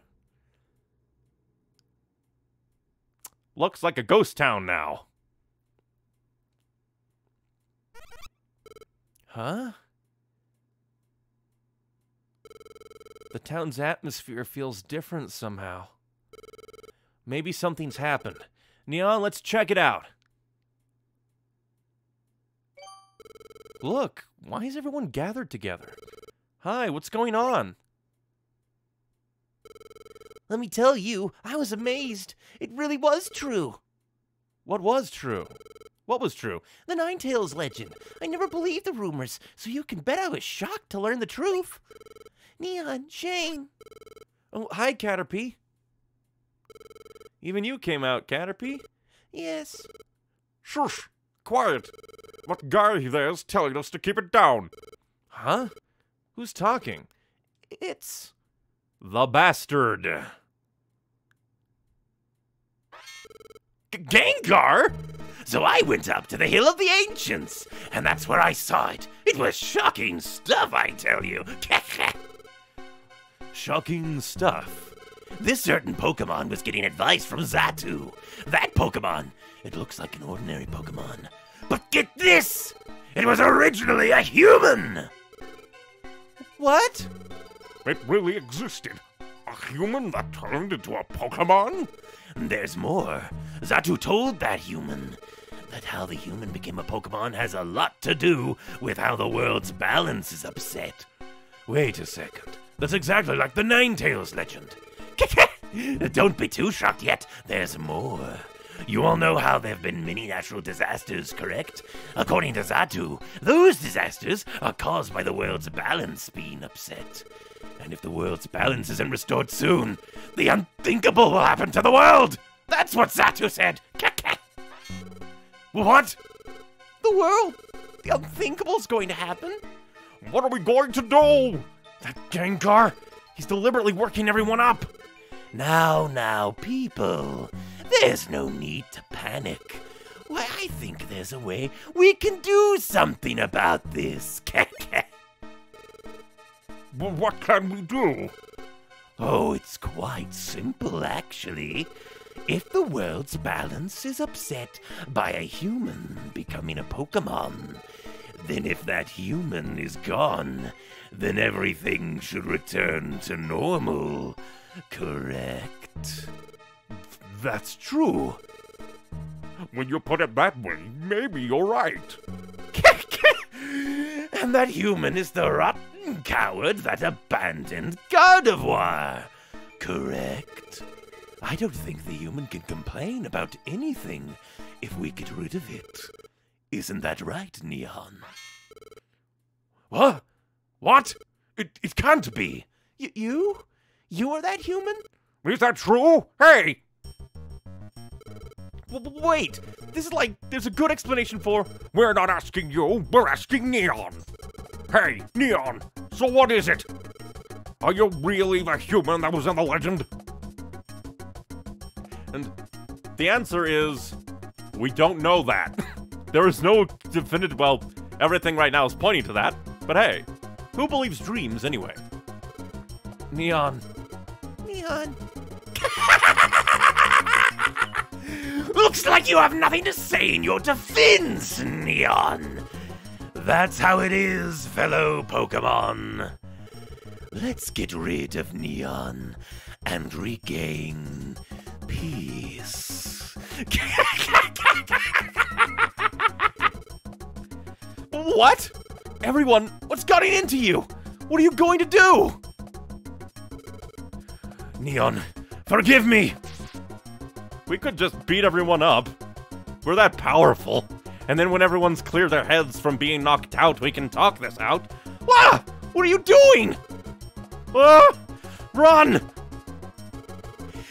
Looks like a ghost town now. Huh? The town's atmosphere feels different somehow. Maybe something's happened. Neon, let's check it out. Look, why is everyone gathered together? Hi, what's going on? Let me tell you, I was amazed. It really was true. What was true? What was true? The Ninetales legend. I never believed the rumors, so you can bet I was shocked to learn the truth. Neon, Shane. Oh, hi, Caterpie. Even you came out, Caterpie. Yes. Shush! Quiet! That guy there's telling us to keep it down. Huh? Who's talking? It's... the bastard. Gengar? So I went up to the Hill of the Ancients, and that's where I saw it. It was shocking stuff, I tell you. Shocking stuff. This certain Pokemon was getting advice from Xatu. That Pokemon, it looks like an ordinary Pokemon. But get this! It was originally a human! What? It really existed? A human that turned into a Pokemon? There's more. Xatu told that human that how the human became a Pokemon has a lot to do with how the world's balance is upset. Wait a second. That's exactly like the Ninetales legend. Don't be too shocked yet. There's more. You all know how there have been many natural disasters, correct? According to Xatu, those disasters are caused by the world's balance being upset. And if the world's balance isn't restored soon, the unthinkable will happen to the world! That's what Xatu said! What? The world? The unthinkable's going to happen? What are we going to do? That Gengar? He's deliberately working everyone up! Now, people. There's no need to panic. Why, I think there's a way we can do something about this. Well, what can we do? Oh, it's quite simple, actually. If the world's balance is upset by a human becoming a Pokemon, then if that human is gone, then everything should return to normal. Correct? That's true. When you put it that way, maybe you're right. And that human is the rotten coward that abandoned Gardevoir. Correct. I don't think the human can complain about anything if we get rid of it. Isn't that right, Neon? What? What? It can't be. You? You are that human? Is that true? Hey! Wait, this is like, there's a good explanation for, we're not asking you, we're asking Neon. Hey, Neon, so what is it? Are you really the human that was in the legend? And the answer is, we don't know that. There is no definitive, well, everything right now is pointing to that, but hey, who believes dreams anyway? Neon. Looks like you have nothing to say in your defense, Neon. That's how it is, fellow Pokemon. Let's get rid of Neon and regain peace. What? Everyone, what's gotten into you? What are you going to do? Neon, forgive me. We could just beat everyone up. We're that powerful. And then when everyone's cleared their heads from being knocked out, we can talk this out. Ah! What are you doing? Ah! Run!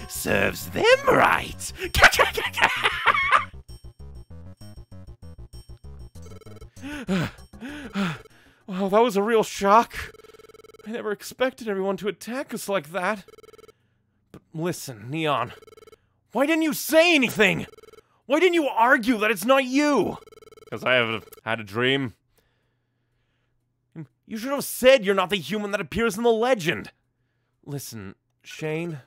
Serves them right. Wow, that was a real shock. I never expected everyone to attack us like that. But listen, Neon. Why didn't you say anything? Why didn't you argue that it's not you? Because I have had a dream. You should have said you're not the human that appears in the legend. Listen, Shane.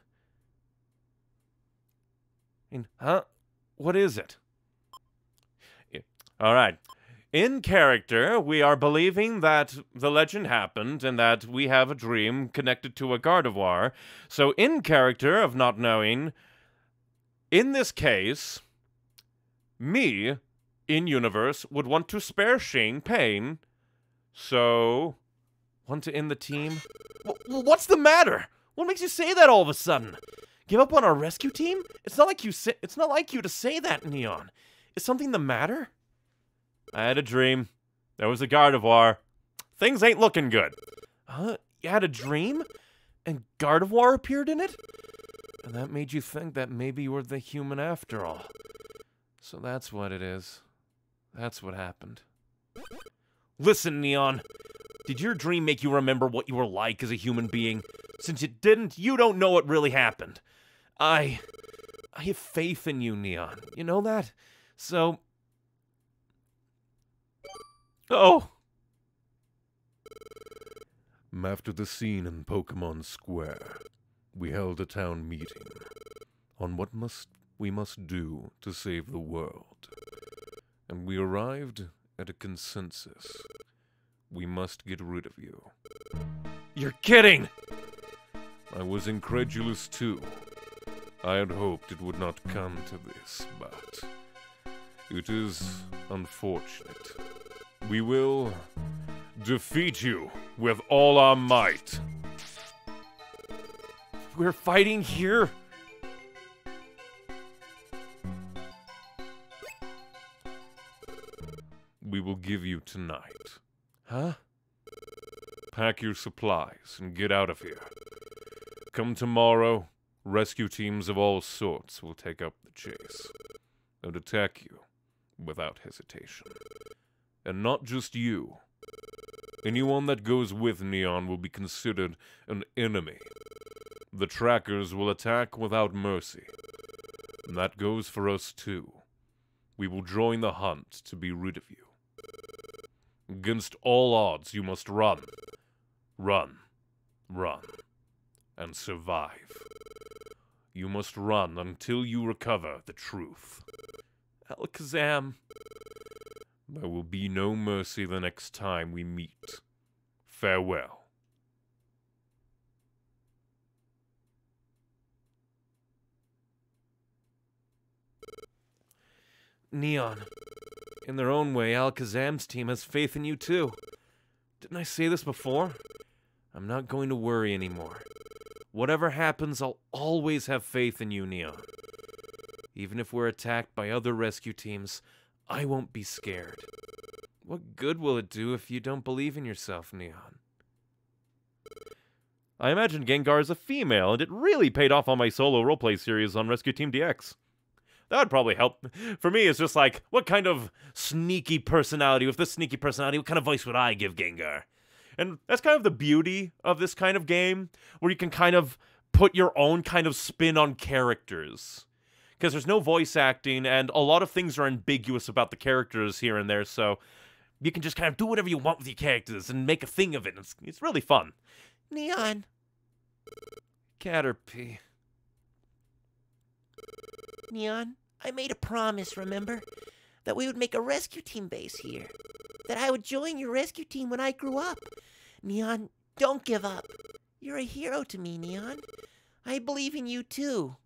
Huh? What is it? Yeah. Alright. In character, we are believing that the legend happened and that we have a dream connected to a Gardevoir. So in character of not knowing... In this case, me, in-universe, would want to spare Shane pain, so... Want to end the team? What's the matter? What makes you say that all of a sudden? Give up on our rescue team? It's not like you to say that, Neon. Is something the matter? I had a dream. There was a Gardevoir. Things ain't looking good. Huh? You had a dream? And Gardevoir appeared in it? And that made you think that maybe you were the human after all. So that's what it is. That's what happened. Listen, Neon. Did your dream make you remember what you were like as a human being? Since it didn't, you don't know what really happened. I have faith in you, Neon. You know that? So, Oh! After the scene in Pokemon Square, we held a town meeting on what we must do to save the world. And we arrived at a consensus. We must get rid of you. You're kidding! I was incredulous too. I had hoped it would not come to this, but it is unfortunate. We will defeat you with all our might. We're fighting here? We will give you tonight. Huh? Pack your supplies and get out of here. Come tomorrow, rescue teams of all sorts will take up the chase and attack you without hesitation. And not just you. Anyone that goes with Neon will be considered an enemy. The trackers will attack without mercy. And that goes for us too. We will join the hunt to be rid of you. Against all odds, you must run. Run. Run. And survive. You must run until you recover the truth. Alakazam. There will be no mercy the next time we meet. Farewell. Neon. In their own way, Alakazam's team has faith in you too. Didn't I say this before? I'm not going to worry anymore. Whatever happens, I'll always have faith in you, Neon. Even if we're attacked by other rescue teams, I won't be scared. What good will it do if you don't believe in yourself, Neon? I imagine Gengar is a female, and it really paid off on my solo roleplay series on Rescue Team DX. That would probably help. For me, it's just like, what kind of sneaky personality, with this sneaky personality, what kind of voice would I give Gengar? And that's kind of the beauty of this kind of game, where you can kind of put your own kind of spin on characters. Because there's no voice acting, and a lot of things are ambiguous about the characters here and there, so you can just kind of do whatever you want with your characters and make a thing of it. It's really fun. Neon. Caterpie. Neon, I made a promise, remember? That we would make a rescue team base here. That I would join your rescue team when I grew up. Neon, don't give up. You're a hero to me, Neon. I believe in you, too.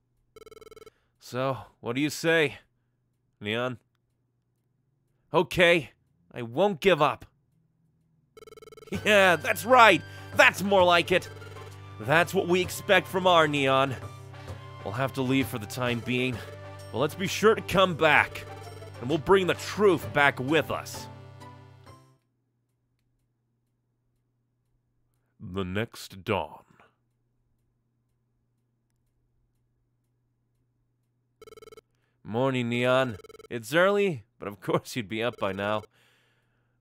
So, what do you say, Neon? Okay, I won't give up. Yeah, that's right. That's more like it. That's what we expect from our Neon. We'll have to leave for the time being. Well, let's be sure to come back. And we'll bring the truth back with us. The next dawn. Morning, Neon. It's early, but of course you'd be up by now.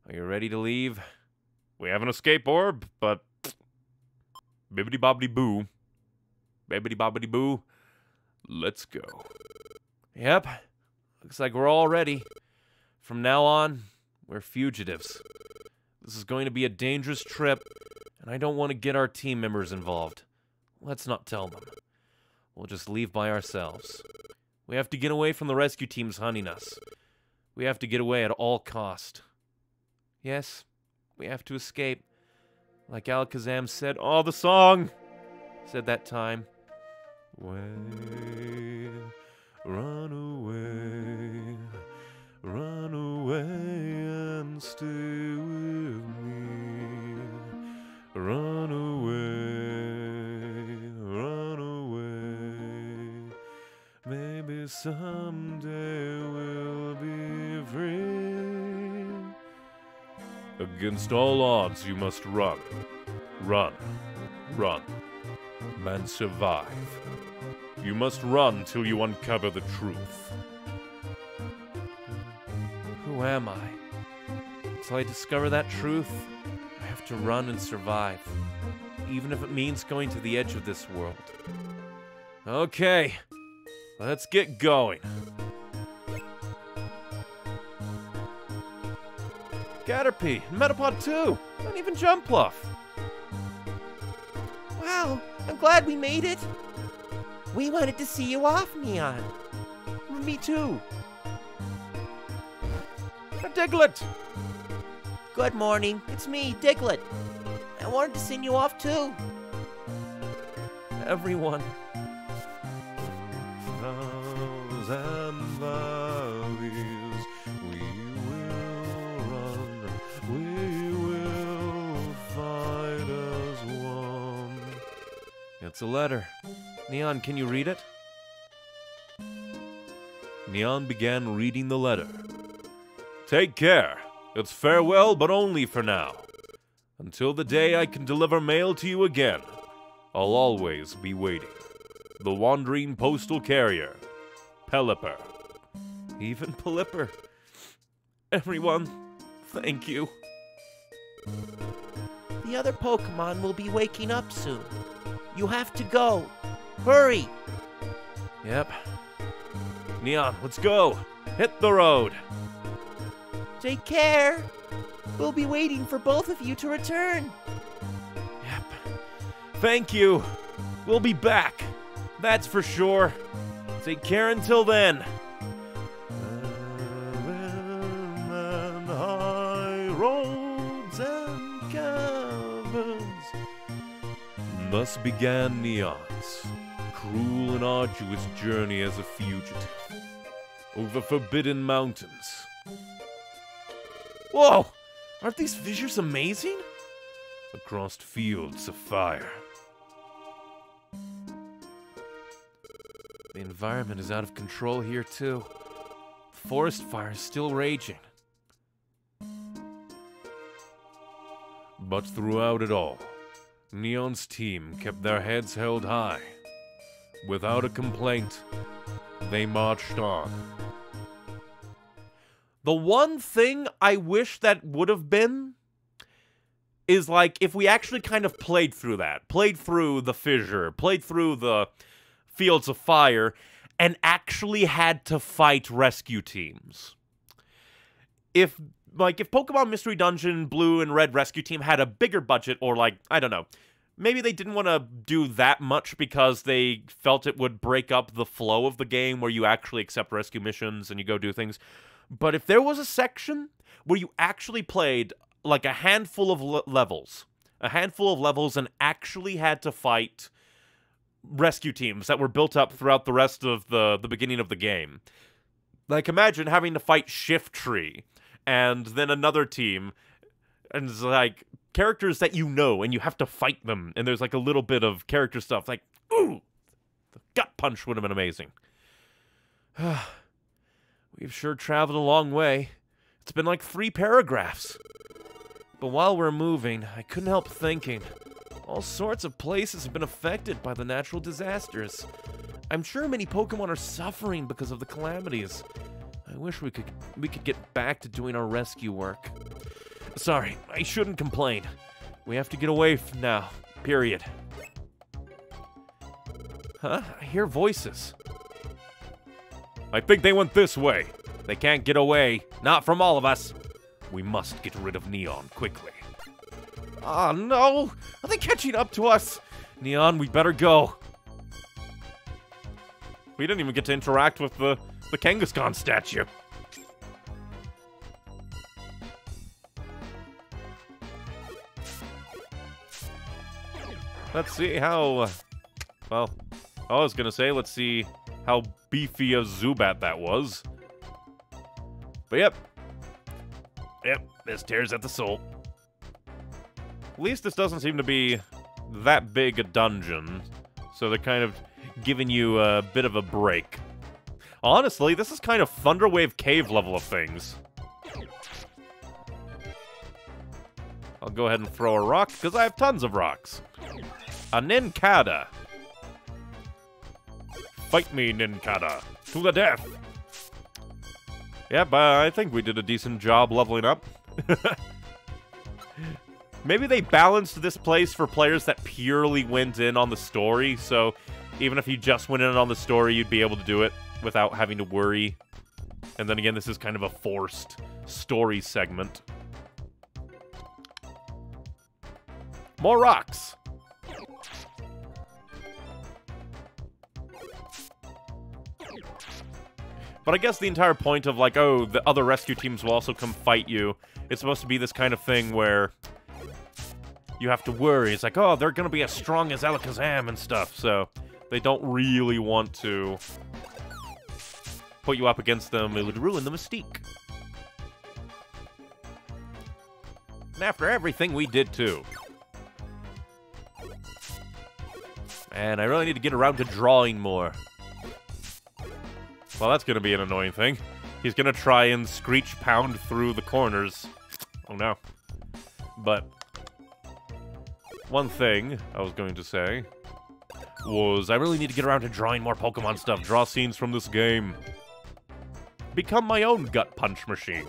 Are you ready to leave? We have an escape orb, but... Bibbidi-bobbidi-boo. Bibbidi-bobbidi-boo. Let's go. Yep. Looks like we're all ready. From now on, we're fugitives. This is going to be a dangerous trip, and I don't want to get our team members involved. Let's not tell them. We'll just leave by ourselves. We have to get away from the rescue teams hunting us. We have to get away at all cost. Yes, we have to escape. Like Alakazam said, oh, the song! Said that time. Away, run away, run away and stay with me. Run away, run away. Maybe someday we'll be free. Against all odds, you must run, run, run, and survive. You must run till you uncover the truth. Who am I? Until I discover that truth, I have to run and survive, even if it means going to the edge of this world. Okay, let's get going. Caterpie, Metapod too. Not even Jumpluff. Wow, I'm glad we made it. We wanted to see you off, Neon. Me too. A Diglett. Good morning, it's me, Diglett. I wanted to send you off too. Everyone. Those and the wheels, we will run, we will fight as one. It's a letter. Neon, can you read it? Neon began reading the letter. Take care. It's farewell, but only for now. Until the day I can deliver mail to you again, I'll always be waiting. The wandering postal carrier, Pelipper. Even Pelipper. Everyone, thank you. The other Pokemon will be waking up soon. You have to go. Hurry. Yep. Neon, let's go. Hit the road. Take care. We'll be waiting for both of you to return. Yep. Thank you. We'll be back. That's for sure. Take care until then. And high roads and caverns. Thus began Neon's cruel and arduous journey as a fugitive over forbidden mountains. Whoa! Aren't these fissures amazing? Across fields of fire. The environment is out of control here, too. The forest fire is still raging. But throughout it all, Neon's team kept their heads held high. Without a complaint, they marched on. The one thing I wish that would have been is, like, if we actually kind of played through that. Played through the fissure. Played through the fields of fire. And actually had to fight rescue teams. If, like, if Pokemon Mystery Dungeon Blue and Red Rescue Team had a bigger budget or, like, I don't know. Maybe they didn't want to do that much because they felt it would break up the flow of the game where you actually accept rescue missions and you go do things. But if there was a section where you actually played, like, a handful of levels and actually had to fight rescue teams that were built up throughout the rest of the beginning of the game. Like, imagine having to fight Shiftry and then another team and, like, characters that you know and you have to fight them. And there's, like, a little bit of character stuff. Like, ooh! The gut punch would have been amazing. We've sure traveled a long way. It's been like 3 paragraphs. But while we're moving, I couldn't help thinking. All sorts of places have been affected by the natural disasters. I'm sure many Pokemon are suffering because of the calamities. I wish we could get back to doing our rescue work. Sorry, I shouldn't complain. We have to get away now, period. Huh? I hear voices. I think they went this way. They can't get away. Not from all of us. We must get rid of Neon quickly. Oh no! Are they catching up to us? Neon, we better go. We didn't even get to interact with the Kangaskhan statue. Let's see how... Well, I was gonna say, let's see how beefy a Zubat that was. But yep. Yep, this tears at the soul. At least this doesn't seem to be that big a dungeon. So they're kind of giving you a bit of a break. Honestly, this is kind of Thunderwave Cave level of things. I'll go ahead and throw a rock, because I have tons of rocks. A Nincada. Fight me, Nincada. To the death. Yep, I think we did a decent job leveling up. Maybe they balanced this place for players that purely went in on the story, so even if you just went in on the story, you'd be able to do it without having to worry. And then again, this is kind of a forced story segment. More rocks. But I guess the entire point of, like, oh, the other rescue teams will also come fight you. It's supposed to be this kind of thing where you have to worry. It's like, oh, they're going to be as strong as Alakazam and stuff. So they don't really want to put you up against them. It would ruin the mystique. And after everything we did, too. And I really need to get around to drawing more. Well, that's going to be an annoying thing. He's going to try and screech pound through the corners. Oh, no. But one thing I was going to say was I really need to get around to drawing more Pokemon stuff. Draw scenes from this game. Become my own gut punch machine.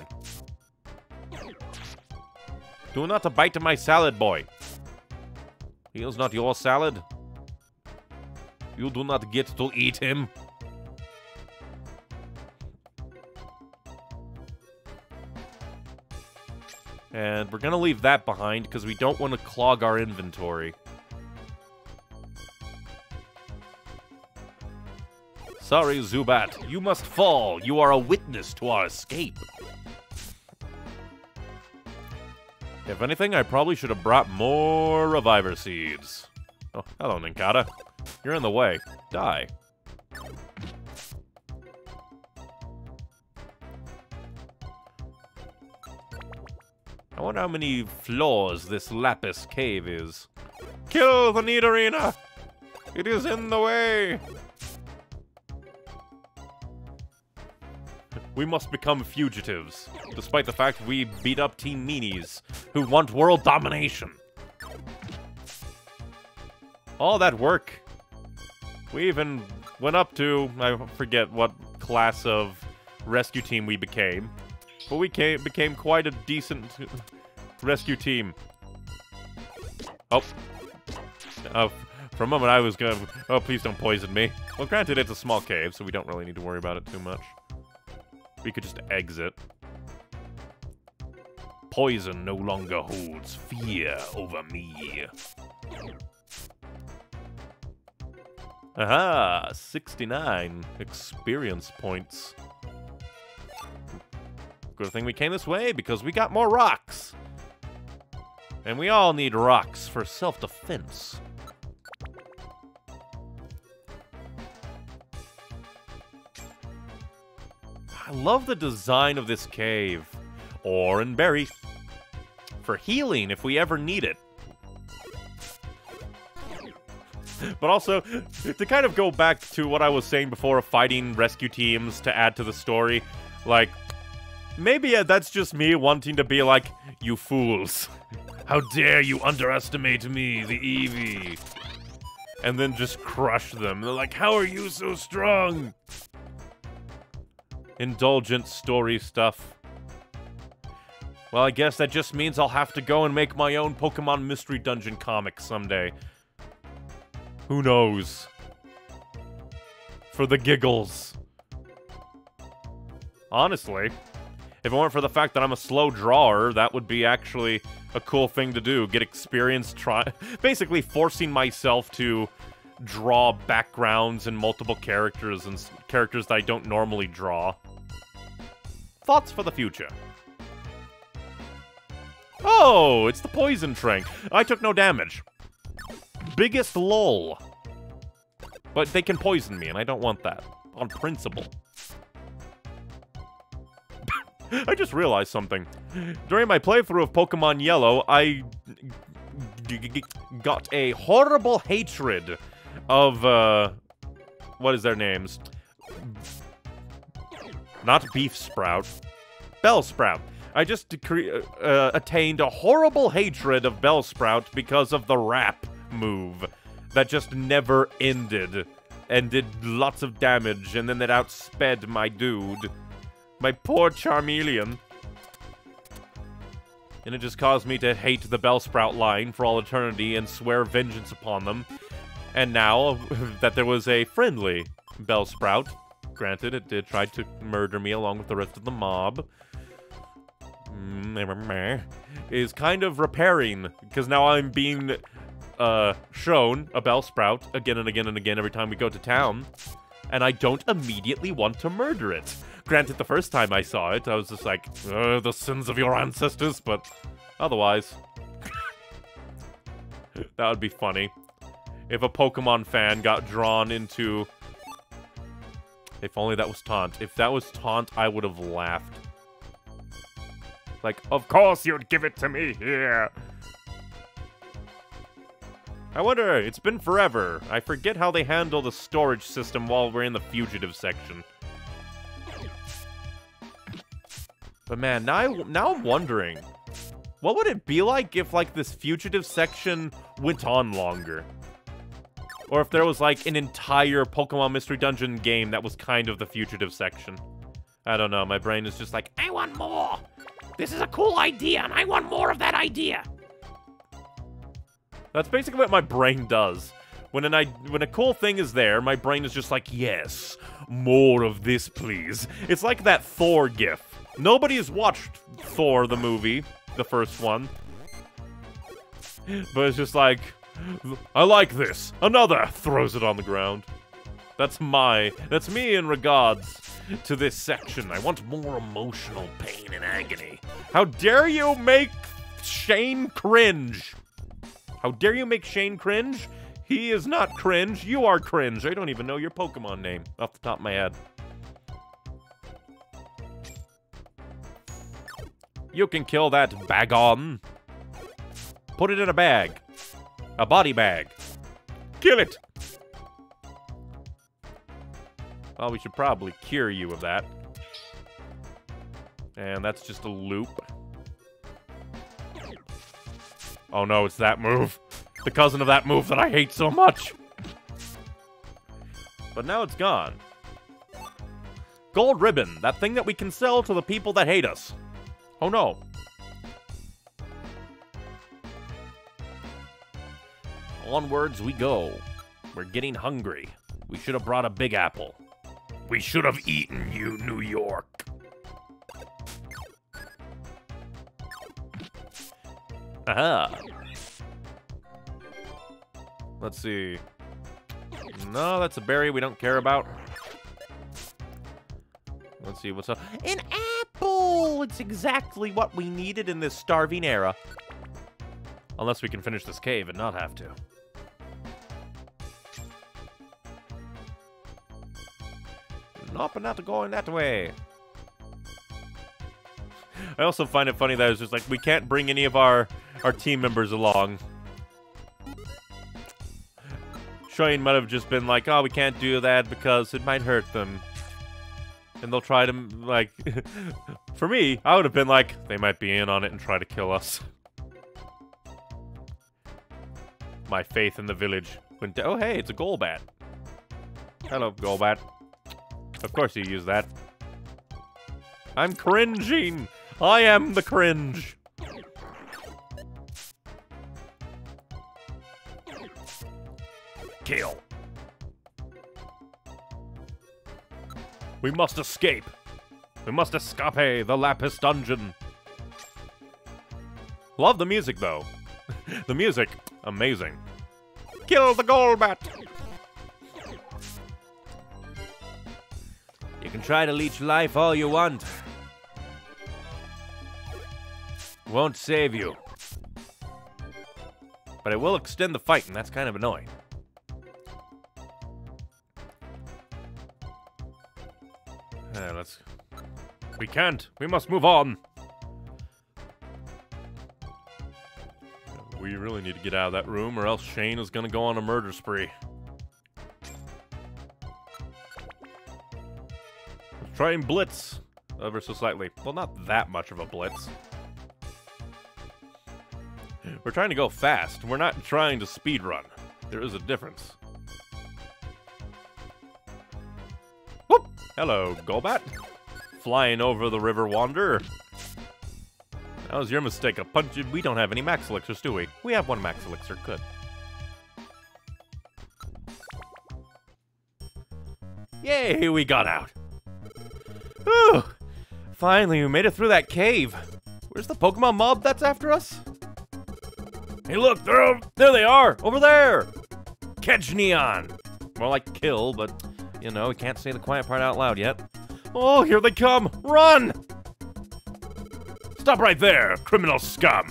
Do not a bite of my salad, boy. He's not your salad. You do not get to eat him. And we're going to leave that behind because we don't want to clog our inventory. Sorry, Zubat. You must fall. You are a witness to our escape. If anything, I probably should have brought more Reviver Seeds. Oh, hello, Ninkata. You're in the way. Die. I wonder how many floors this Lapis Cave is. Kill the Nidorina! It is in the way! We must become fugitives, despite the fact we beat up Team Meanies, who want world domination. All that work. We even went up to, I forget what class of rescue team we became. But we became quite a decent rescue team. Oh. For a moment I was gonna... Oh, please don't poison me. Well, granted, it's a small cave, so we don't really need to worry about it too much. We could just exit. Poison no longer holds fear over me. Aha! 69 experience points. Good thing we came this way, because we got more rocks. And we all need rocks for self-defense. I love the design of this cave. Oran Berry. For healing, if we ever need it. But also, to kind of go back to what I was saying before of fighting rescue teams to add to the story, like... Maybe that's just me wanting to be like, you fools. How dare you underestimate me, the Eevee. And then just crush them. They're like, how are you so strong? Indulgent story stuff. Well, I guess that just means I'll have to go and make my own Pokemon Mystery Dungeon comic someday. Who knows? For the giggles. Honestly... If it weren't for the fact that I'm a slow drawer, that would be actually a cool thing to do. Get experience basically forcing myself to draw backgrounds and multiple characters and characters that I don't normally draw. Thoughts for the future. Oh, it's the poison train. I took no damage. Biggest lol. But they can poison me, and I don't want that. On principle. I just realized something. During my playthrough of Pokemon Yellow, I got a horrible hatred of, what is their names? Not Beef Sprout. Bellsprout. I just attained a horrible hatred of Bellsprout because of the Wrap move that just never ended and did lots of damage, and then it outsped my dude. My poor Charmeleon. And it just caused me to hate the Bellsprout line for all eternity and swear vengeance upon them. And now that there was a friendly Bellsprout, granted it did try to murder me along with the rest of the mob. is kind of repairing, because now I'm being shown a Bellsprout again and again and again every time we go to town, and I don't immediately want to murder it. Granted, the first time I saw it, I was just like, the sins of your ancestors, but otherwise... That would be funny. If a Pokemon fan got drawn into... If only that was Taunt. If that was Taunt, I would have laughed. Like, of course you'd give it to me here! I wonder, it's been forever. I forget how they handle the storage system while we're in the fugitive section. But man, now I'm wondering, what would it be like if, like, this fugitive section went on longer? Or if there was, like, an entire Pokemon Mystery Dungeon game that was kind of the fugitive section. I don't know, my brain is just like, I want more! This is a cool idea, and I want more of that idea! That's basically what my brain does. When a cool thing is there, my brain is just like, yes, more of this, please. It's like that Thor gif. Nobody has watched Thor, the movie, the first one. But it's just like, I like this. Another throws it on the ground. That's me in regards to this section. I want more emotional pain and agony. How dare you make Shane cringe? How dare you make Shane cringe? He is not cringe. You are cringe. I don't even know your Pokemon name off the top of my head. You can kill that Bagon. Put it in a bag. A body bag. Kill it! Well, we should probably cure you of that. And that's just a loop. Oh no, it's that move. The cousin of that move that I hate so much. But now it's gone. Gold ribbon. That thing that we can sell to the people that hate us. Oh no. Onwards we go. We're getting hungry. We should have brought a Big Apple. We should have eaten you, New York. Aha. Let's see. No, that's a berry we don't care about. Let's see, what's up? An apple! It's exactly what we needed in this starving era. Unless we can finish this cave and not have to. Nope, but not going that way. I also find it funny that it's just like, we can't bring any of our team members along. Shoyin might have just been like, oh, we can't do that because it might hurt them. And they'll try to, like... For me, I would have been like, they might be in on it and try to kill us. My faith in the village went down. Oh, hey, it's a Golbat. Hello, Golbat. Of course you use that. I'm cringing! I am the cringe! Kill! We must escape! We must escape the Lapis Dungeon! Love the music, though. The music, amazing. Kill the Golbat! You can try to leech life all you want. Won't save you. But it will extend the fight, and that's kind of annoying. We can't. We must move on. We really need to get out of that room, or else Shane is gonna go on a murder spree. Let's try and blitz ever so slightly. Well, not that much of a blitz. We're trying to go fast. We're not trying to speedrun. There is a difference. Whoop! Hello, Golbat. Flying over the river, Wanderer. That was your mistake. A punch. We don't have any Max Elixirs, do we? We have one Max Elixir. Good. Yay, we got out. Whew. Finally, we made it through that cave. Where's the Pokemon mob that's after us? Hey, look, there they are, over there! Catch Neon! More like kill, but, you know, we can't say the quiet part out loud yet. Oh, here they come! Run! Stop right there, criminal scum!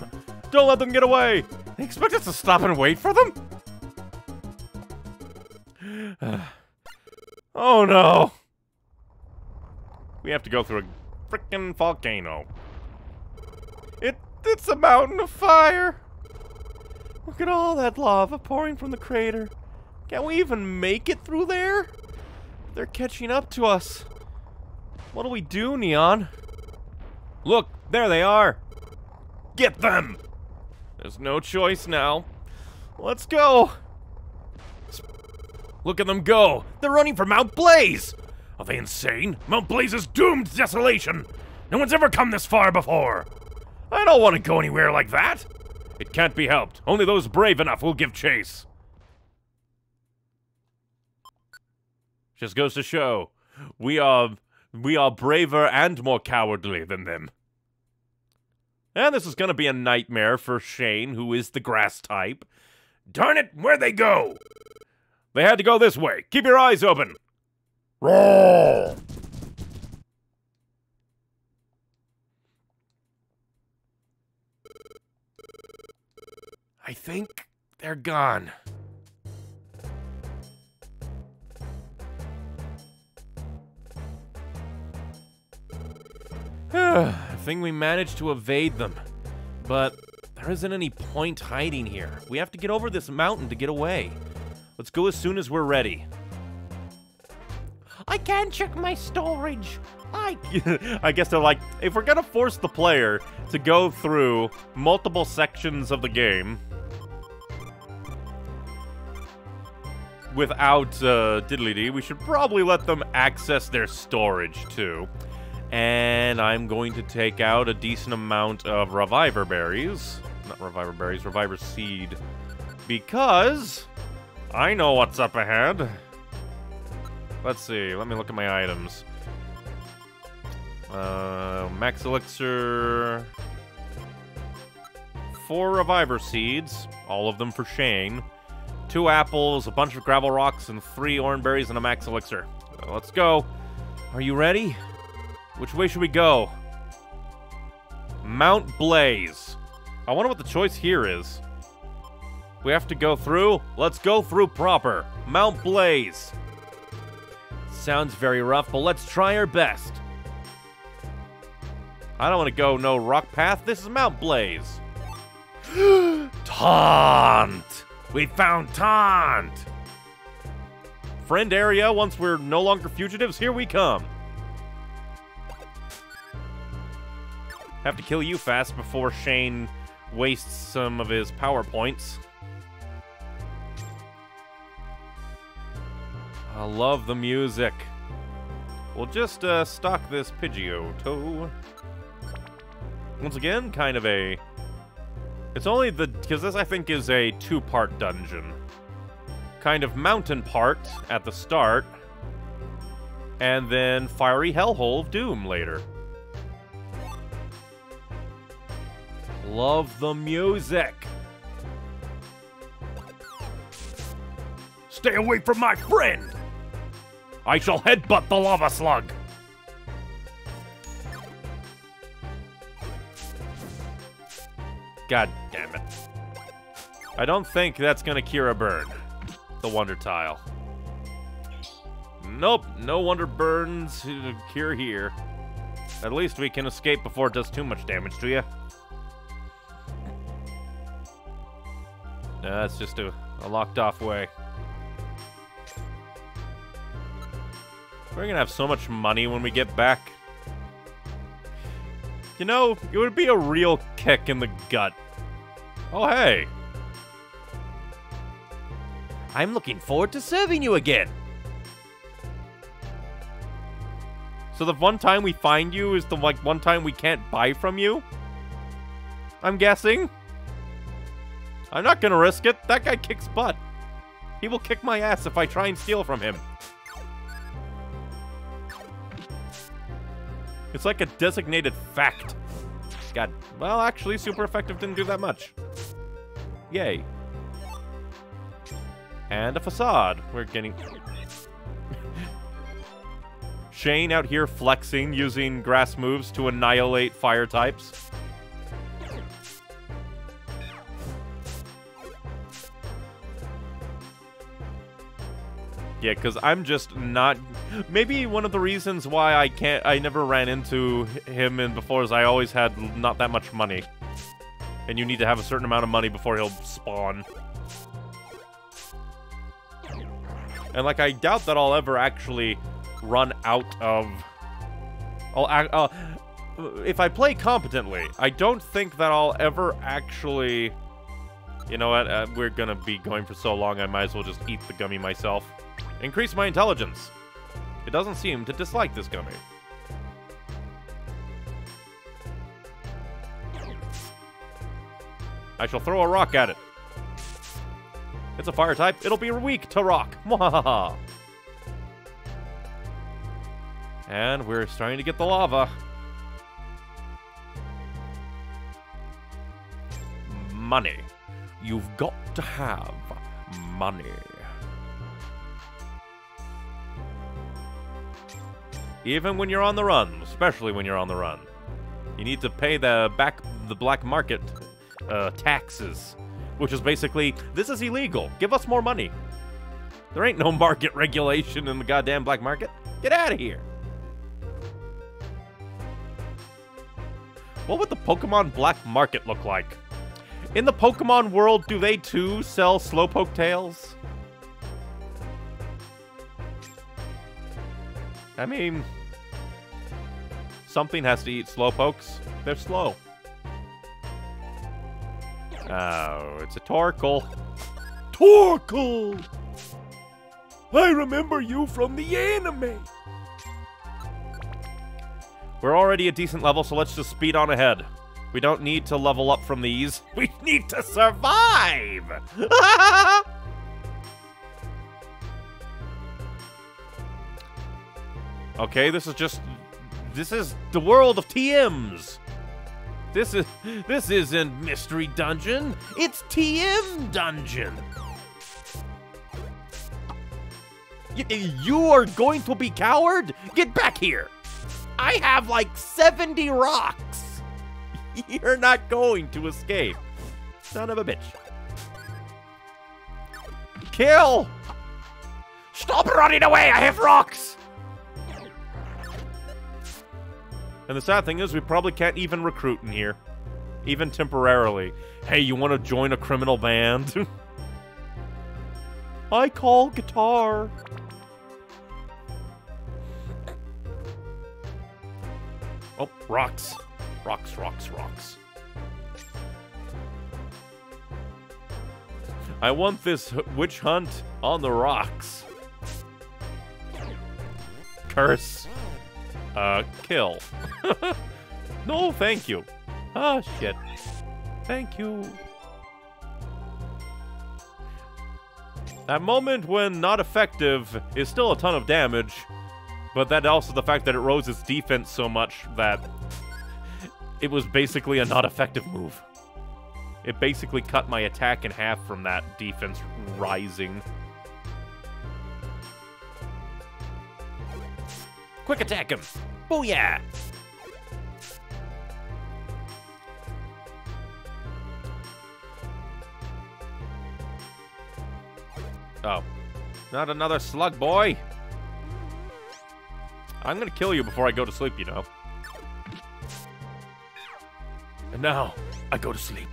Don't let them get away! They expect us to stop and wait for them? Oh no! We have to go through a frickin' volcano. It's a mountain of fire! Look at all that lava pouring from the crater. Can we even make it through there? They're catching up to us. What do we do, Neon? Look, there they are! Get them! There's no choice now. Let's go! Look at them go! They're running for Mount Blaze! Are they insane? Mount Blaze is doomed to desolation! No one's ever come this far before! I don't want to go anywhere like that! It can't be helped. Only those brave enough will give chase. Just goes to show, we are braver and more cowardly than them. And this is gonna be a nightmare for Shane, who is the grass type. Darn it, where'd they go? They had to go this way. Keep your eyes open. Roar! I think they're gone. I think we managed to evade them, but there isn't any point hiding here. We have to get over this mountain to get away. Let's go as soon as we're ready. I can check my storage. I guess they're like, if we're gonna force the player to go through multiple sections of the game without diddly-dee, we should probably let them access their storage too. And I'm going to take out a decent amount of Reviver Berries. Not Reviver Berries, Reviver Seed. Because I know what's up ahead. Let's see, let me look at my items. Max Elixir. 4 Reviver Seeds, all of them for Shane. 2 apples, a bunch of Gravel Rocks, and 3 Orange Berries and a Max Elixir. Let's go. Are you ready? Which way should we go? Mount Blaze. I wonder what the choice here is. We have to go through? Let's go through proper. Mount Blaze. Sounds very rough, but let's try our best. I don't want to go no rock path. This is Mount Blaze. Taunt! We found Taunt! Friend area, once we're no longer fugitives, here we come. Have to kill you fast before Shane wastes some of his PowerPoints. I love the music. We'll just stock this Pidgeotto. Once again, kind of a... It's only the... Because this, I think, is a 2-part dungeon. Kind of mountain part at the start. And then Fiery Hellhole of Doom later. Love the music. Stay away from my friend! I shall headbutt the lava slug! God damn it. I don't think that's gonna cure a burn. The Wonder Tile. Nope, no Wonder Burns cure here. At least we can escape before it does too much damage to you. That's just a locked-off way. We're gonna have so much money when we get back. You know, it would be a real kick in the gut. Oh, hey! I'm looking forward to serving you again! So the one time we find you is the one time we can't buy from you? I'm guessing? I'm not gonna risk it. That guy kicks butt. He will kick my ass if I try and steal from him. It's like a designated fact. God, well, actually, super effective didn't do that much. Yay. And a facade. We're getting... Shane out here flexing, using grass moves to annihilate fire types. Yeah, because I'm just not... Maybe one of the reasons why I never ran into him in before is I always had not that much money. And you need to have a certain amount of money before he'll spawn. And, like, I doubt that I'll ever actually run out of... if I play competently, I don't think that I'll ever actually... You know what? We're gonna be going for so long, I might as well just eat the gummy myself. Increase my intelligence. It doesn't seem to dislike this gummy. I shall throw a rock at it. It's a fire type. It'll be weak to rock. Mwahaha. And we're starting to get the lava. Money. You've got to have money. Even when you're on the run, especially when you're on the run. You need to pay the black market taxes. Which is basically, this is illegal. Give us more money. There ain't no market regulation in the goddamn black market. Get out of here. What would the Pokemon black market look like? In the Pokemon world, do they too sell Slowpoke tails? I mean, something has to eat Slowpokes. They're slow. Oh, it's a Torkoal. Torkoal! I remember you from the anime! We're already a decent level, so let's just speed on ahead. We don't need to level up from these. We need to survive! Okay, this is just... This is the world of TMs! This isn't Mystery Dungeon, it's TM Dungeon! You are going to be coward? Get back here! I have like 70 rocks! You're not going to escape. Son of a bitch. Kill! Stop running away, I have rocks! And the sad thing is, we probably can't even recruit in here. Even temporarily. Hey, you want to join a criminal band? I call guitar. Oh, rocks. Rocks, rocks, rocks. I want this witch hunt on the rocks. Curse. Kill. No, thank you. Ah, shit. Thank you. That moment when not effective is still a ton of damage, but that also the fact that it rose its defense so much that it was basically a not effective move. It basically cut my attack in half from that defense rising. Quick attack him! Booyah! Oh. Not another slug, boy! I'm gonna kill you before I go to sleep, you know. And now, I go to sleep.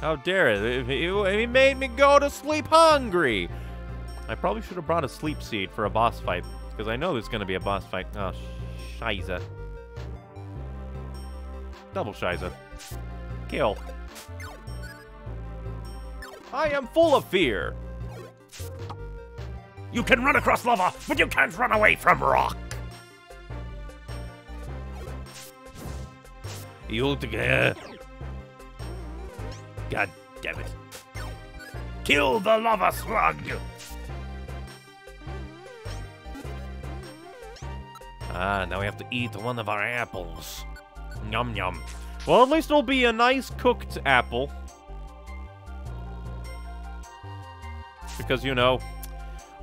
How dare it? He made me go to sleep hungry! I probably should have brought a sleep seed for a boss fight, because I know there's going to be a boss fight. Oh, Shiza. Double Shiza. Kill. I am full of fear. You can run across lava, but you can't run away from rock. You'll... God damn it. Kill the lava slug! Ah, now we have to eat one of our apples. Yum yum. Well, at least it'll be a nice cooked apple. Because, you know,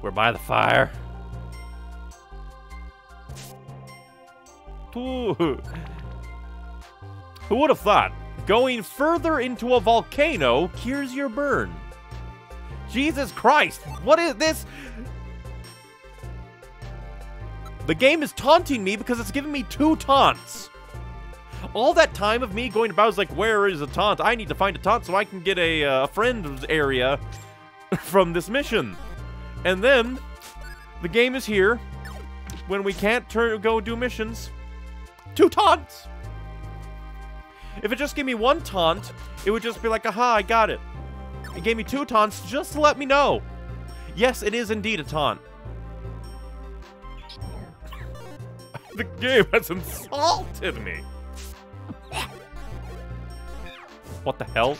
we're by the fire. Ooh. Who would have thought? Going further into a volcano cures your burn. Jesus Christ, what is this? The game is taunting me because it's giving me two taunts. All that time of me going about is like, where is a taunt? I need to find a taunt so I can get a friend's area from this mission. And then the game is here when we can't go do missions. Two taunts. If it just gave me one taunt, it would just be like, aha, I got it. It gave me two taunts just to let me know. Yes, it is indeed a taunt. The game has insulted me. What the hell?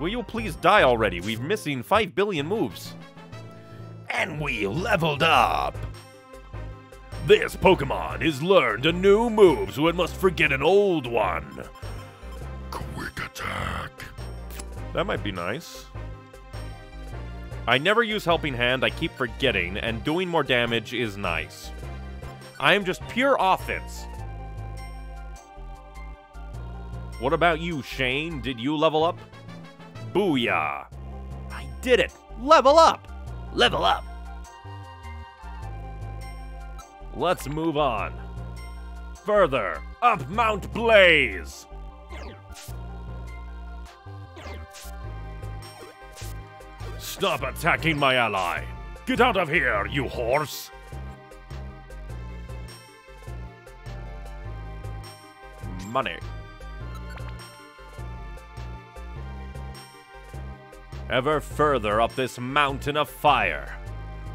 Will you please die already? We're missing 5 billion moves. And we leveled up. This Pokemon has learned a new move, so it must forget an old one. Quick attack. That might be nice. I never use Helping Hand, I keep forgetting, and doing more damage is nice. I am just pure offense. What about you, Shane? Did you level up? Booyah. I did it. Level up. Level up. Let's move on. Further, up Mount Blaze. Stop attacking my ally. Get out of here, you horse. Money. Ever further up this mountain of fire,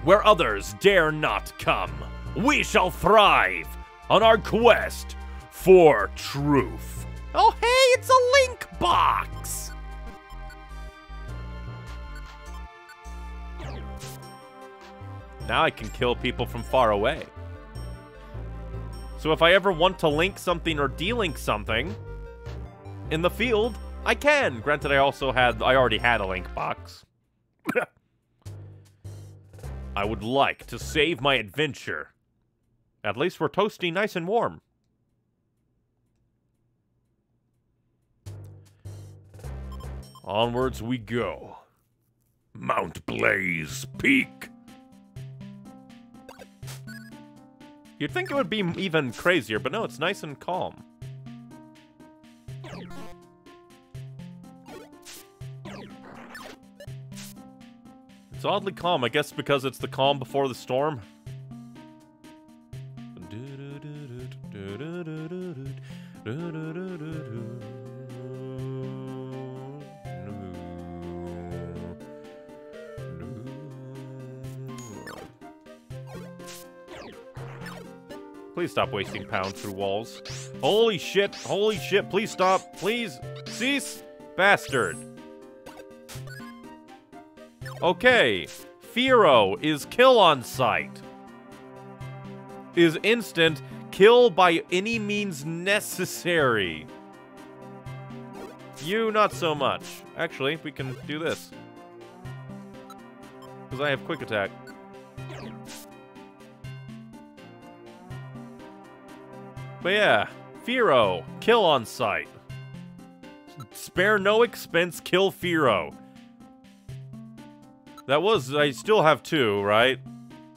where others dare not come, we shall thrive on our quest for truth. Oh, hey, it's a link box. Now I can kill people from far away. So if I ever want to link something or delink something in the field, I can. Granted, I already had a link box. I would like to save my adventure. At least we're toasty, nice and warm. Onwards we go. Mount Blaze Peak. You'd think it would be even crazier, but no, it's nice and calm. It's oddly calm, I guess because it's the calm before the storm. Please stop wasting pounds through walls. Holy shit, holy shit, please stop, please cease, bastard. Okay, Fearow is kill on sight. Is instant, kill by any means necessary. You, not so much. Actually, we can do this. Because I have quick attack. But yeah, Fearow, kill on sight. Spare no expense, kill Fearow. That was, I still have two, right?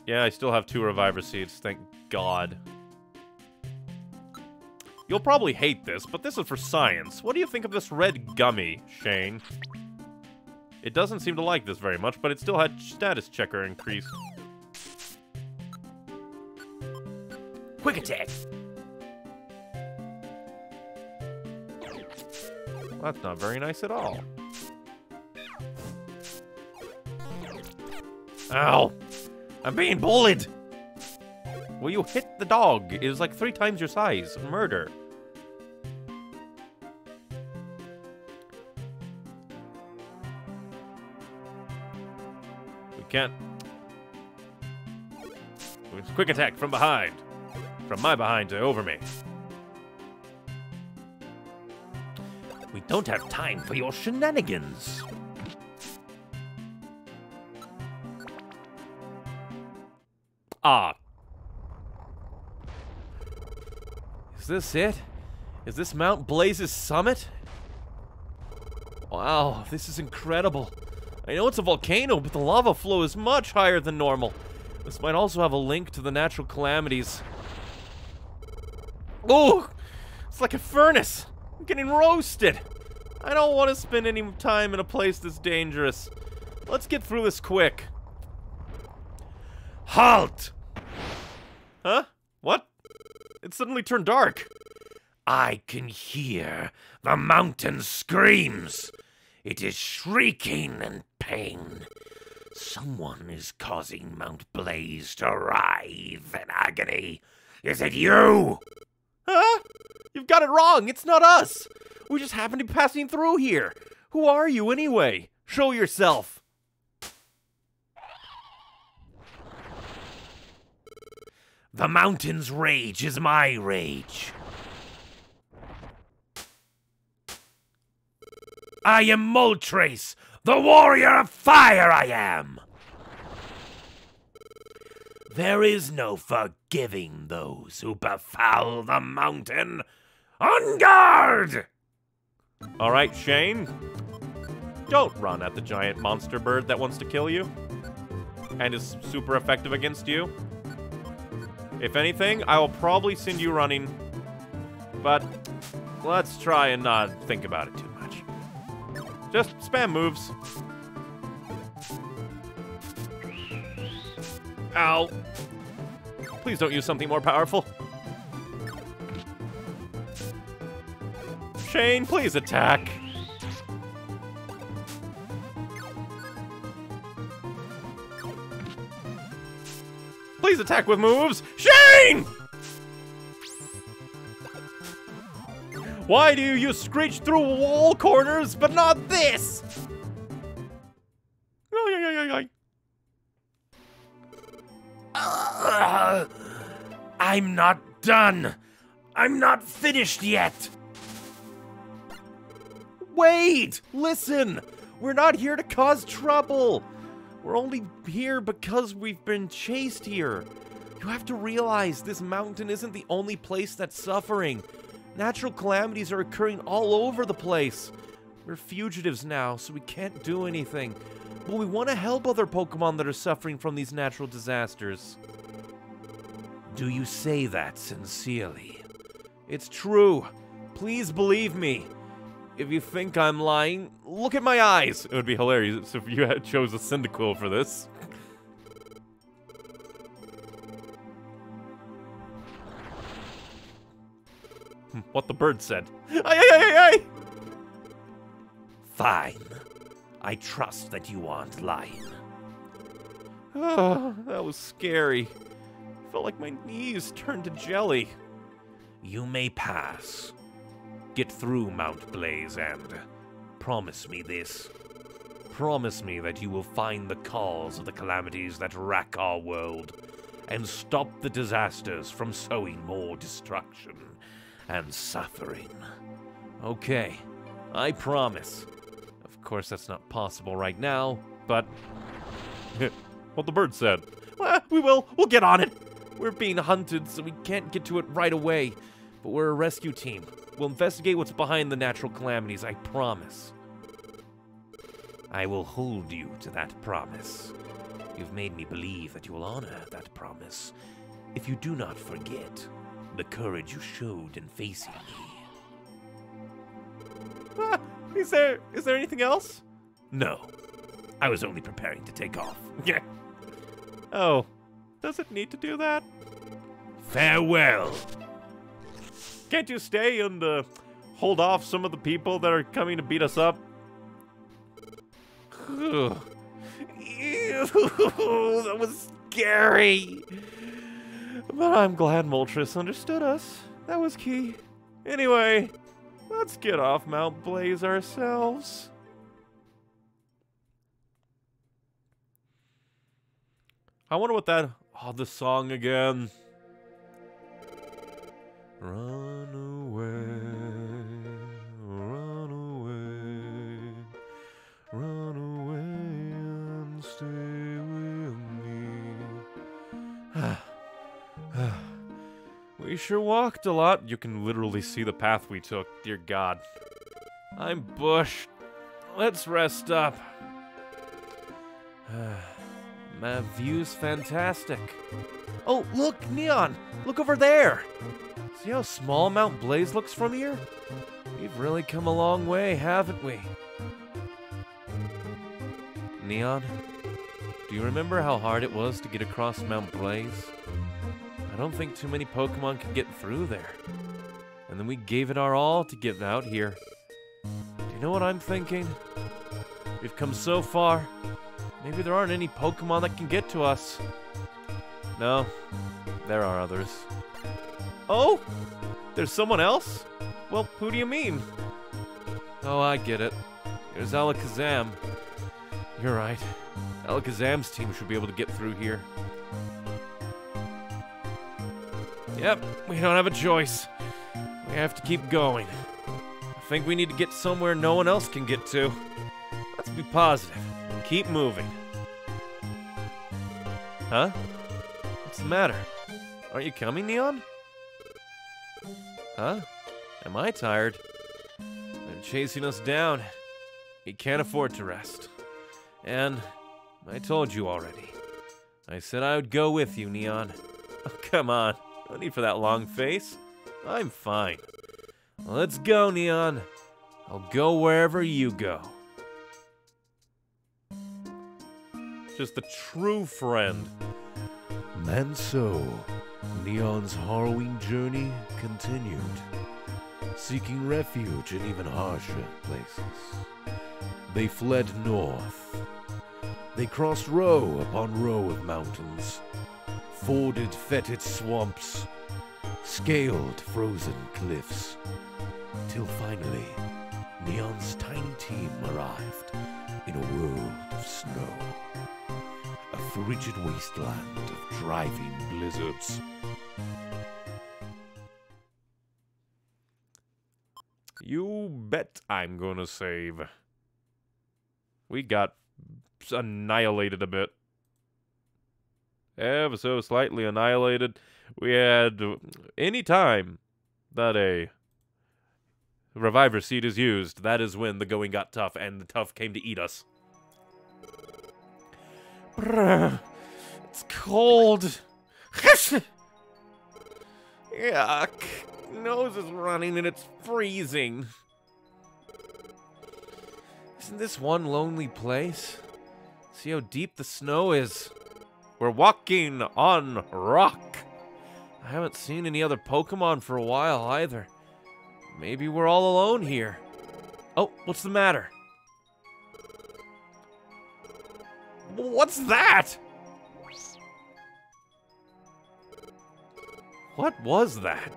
Yeah, I still have two Reviver Seeds, thank God. You'll probably hate this, but this is for science. What do you think of this red gummy, Shane? It doesn't seem to like this very much, but it still had status checker increase. Quick attack! That's not very nice at all. Ow! I'm being bullied! Will you hit the dog? It was like 3 times your size. Murder. We can't. Quick attack from behind. From my behind to over me. We don't have time for your shenanigans. Ah. Is this it? Is this Mount Blaze's summit? Wow, this is incredible. I know it's a volcano, but the lava flow is much higher than normal. This might also have a link to the natural calamities. Oh! It's like a furnace! I'm getting roasted! I don't want to spend any time in a place that's dangerous. Let's get through this quick. Halt! Huh? What? It suddenly turned dark. I can hear the mountain screams. It is shrieking in pain. Someone is causing Mount Blaze to writhe in agony. Is it you? Huh? You've got it wrong. It's not us. We just happen to be passing through here. Who are you anyway? Show yourself. The mountain's rage is my rage. I am Moltres, the warrior of fire I am! There is no forgiving those who befoul the mountain. On guard! Alright, Shane. Don't run at the giant monster bird that wants to kill you. And is super effective against you. If anything, I will probably send you running. But let's try and not think about it too much. Just spam moves. Ow. Please don't use something more powerful. Shane, please attack. Please attack with moves. Shane! Why do you screech through wall corners, but not this? I'm not done. I'm not finished yet. Wait, listen. We're not here to cause trouble. We're only here because we've been chased here. You have to realize this mountain isn't the only place that's suffering. Natural calamities are occurring all over the place. We're fugitives now, so we can't do anything. But we want to help other Pokemon that are suffering from these natural disasters. Do you say that sincerely? It's true. Please believe me. If you think I'm lying, look at my eyes. It would be hilarious if you had chose a Cyndaquil for this. What the bird said. Aye, aye, aye, aye. Fine. I trust that you aren't lying. Oh, that was scary. Felt like my knees turned to jelly. You may pass. Get through Mount Blaze and promise me this. Promise me that you will find the cause of the calamities that rack our world and stop the disasters from sowing more destruction. And suffering. Okay, I promise. Of course, that's not possible right now, but... what the bird said. Ah, we will. We'll get on it. We're being hunted, so we can't get to it right away. But we're a rescue team. We'll investigate what's behind the natural calamities, I promise. I will hold you to that promise. You've made me believe that you will honor that promise. If you do not forget... the courage you showed in facing me. Ah, is there anything else? No. I was only preparing to take off. Yeah. Oh. Does it need to do that? Farewell. Can't you stay and hold off some of the people that are coming to beat us up? Ugh. Ew, that was scary. But I'm glad Moltres understood us. That was key. Anyway, let's get off Mount Blaze ourselves. I wonder what that Oh, the song again. Run away, run away, run away and stay with me. We sure walked a lot. You can literally see the path we took, dear God. I'm bushed. Let's rest up. My view's fantastic. Oh, look, Neon! Look over there! See how small Mount Blaze looks from here? We've really come a long way, haven't we? Neon, do you remember how hard it was to get across Mount Blaze? I don't think too many Pokemon could get through there. And then we gave it our all to get out here. Do you know what I'm thinking? We've come so far. Maybe there aren't any Pokemon that can get to us. No, there are others. Oh, there's someone else? Well, who do you mean? Oh, I get it. There's Alakazam. You're right. Alakazam's team should be able to get through here. Yep, we don't have a choice. We have to keep going. I think we need to get somewhere no one else can get to. Let's be positive. Keep moving. Huh? What's the matter? Aren't you coming, Neon? Huh? Am I tired? They're chasing us down. We can't afford to rest. And I told you already. I said I would go with you, Neon. Oh, come on. No need for that long face. I'm fine. Let's go, Neon. I'll go wherever you go. Just the true friend. And so, Neon's harrowing journey continued, seeking refuge in even harsher places. They fled north. They crossed row upon row of mountains, forded fetid swamps, scaled frozen cliffs, till finally, Neon's tiny team arrived in a world of snow. A frigid wasteland of driving blizzards. You bet I'm gonna save. We got annihilated a bit. Ever so slightly annihilated. We had any time that a reviver seed is used, that is when the going got tough and the tough came to eat us. It's cold. Yuck. Nose is running and it's freezing. Isn't this one lonely place? See how deep the snow is. We're walking on rock. I haven't seen any other Pokemon for a while either. Maybe we're all alone here. Oh, what's the matter? What's that? What was that?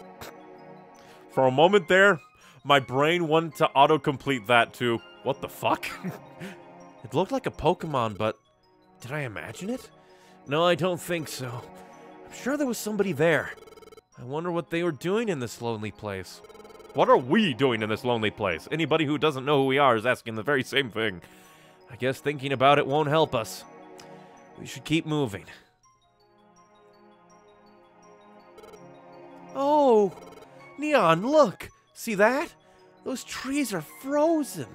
For a moment there, my brain wanted to autocomplete that to, what the fuck? It looked like a Pokemon, but did I imagine it? No, I don't think so. I'm sure there was somebody there. I wonder what they were doing in this lonely place. What are we doing in this lonely place? Anybody who doesn't know who we are is asking the very same thing. I guess thinking about it won't help us. We should keep moving. Oh, Neon, look! See that? Those trees are frozen.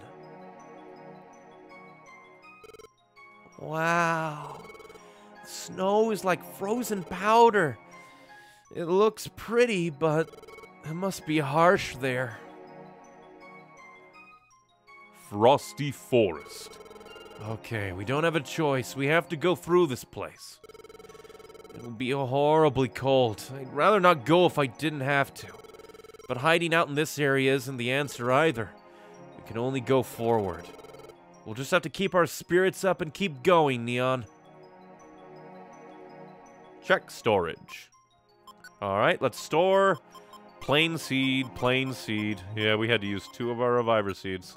Wow. The snow is like frozen powder. It looks pretty, but it must be harsh there. Frosty Forest. Okay, we don't have a choice. We have to go through this place. It'll be horribly cold. I'd rather not go if I didn't have to. But hiding out in this area isn't the answer either. We can only go forward. We'll just have to keep our spirits up and keep going, Neon. Check storage. Alright, let's store plain seed, plain seed. Yeah, we had to use 2 of our reviver seeds.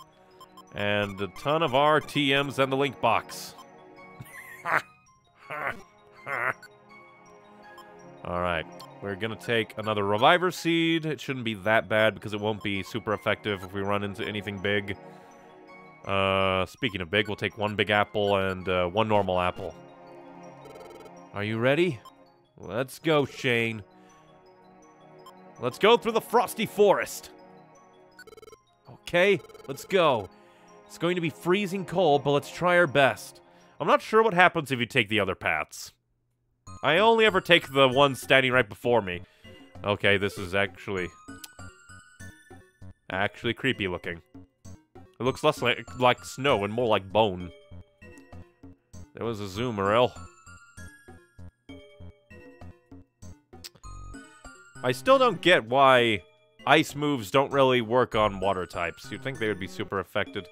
And a ton of RTMs and the link box. We're going to take another Reviver Seed. It shouldn't be that bad because it won't be super effective if we run into anything big. Speaking of big, we'll take one Big Apple and one Normal Apple. Are you ready? Let's go, Shane. Let's go through the Frosty Forest. Okay, let's go. It's going to be freezing cold, but let's try our best. I'm not sure what happens if you take the other paths. I only ever take the one standing right before me. Okay, this is actually creepy looking. It looks less like snow and more like bone. There was a Zoomerel. I still don't get why ice moves don't really work on water types. You'd think they would be super affected.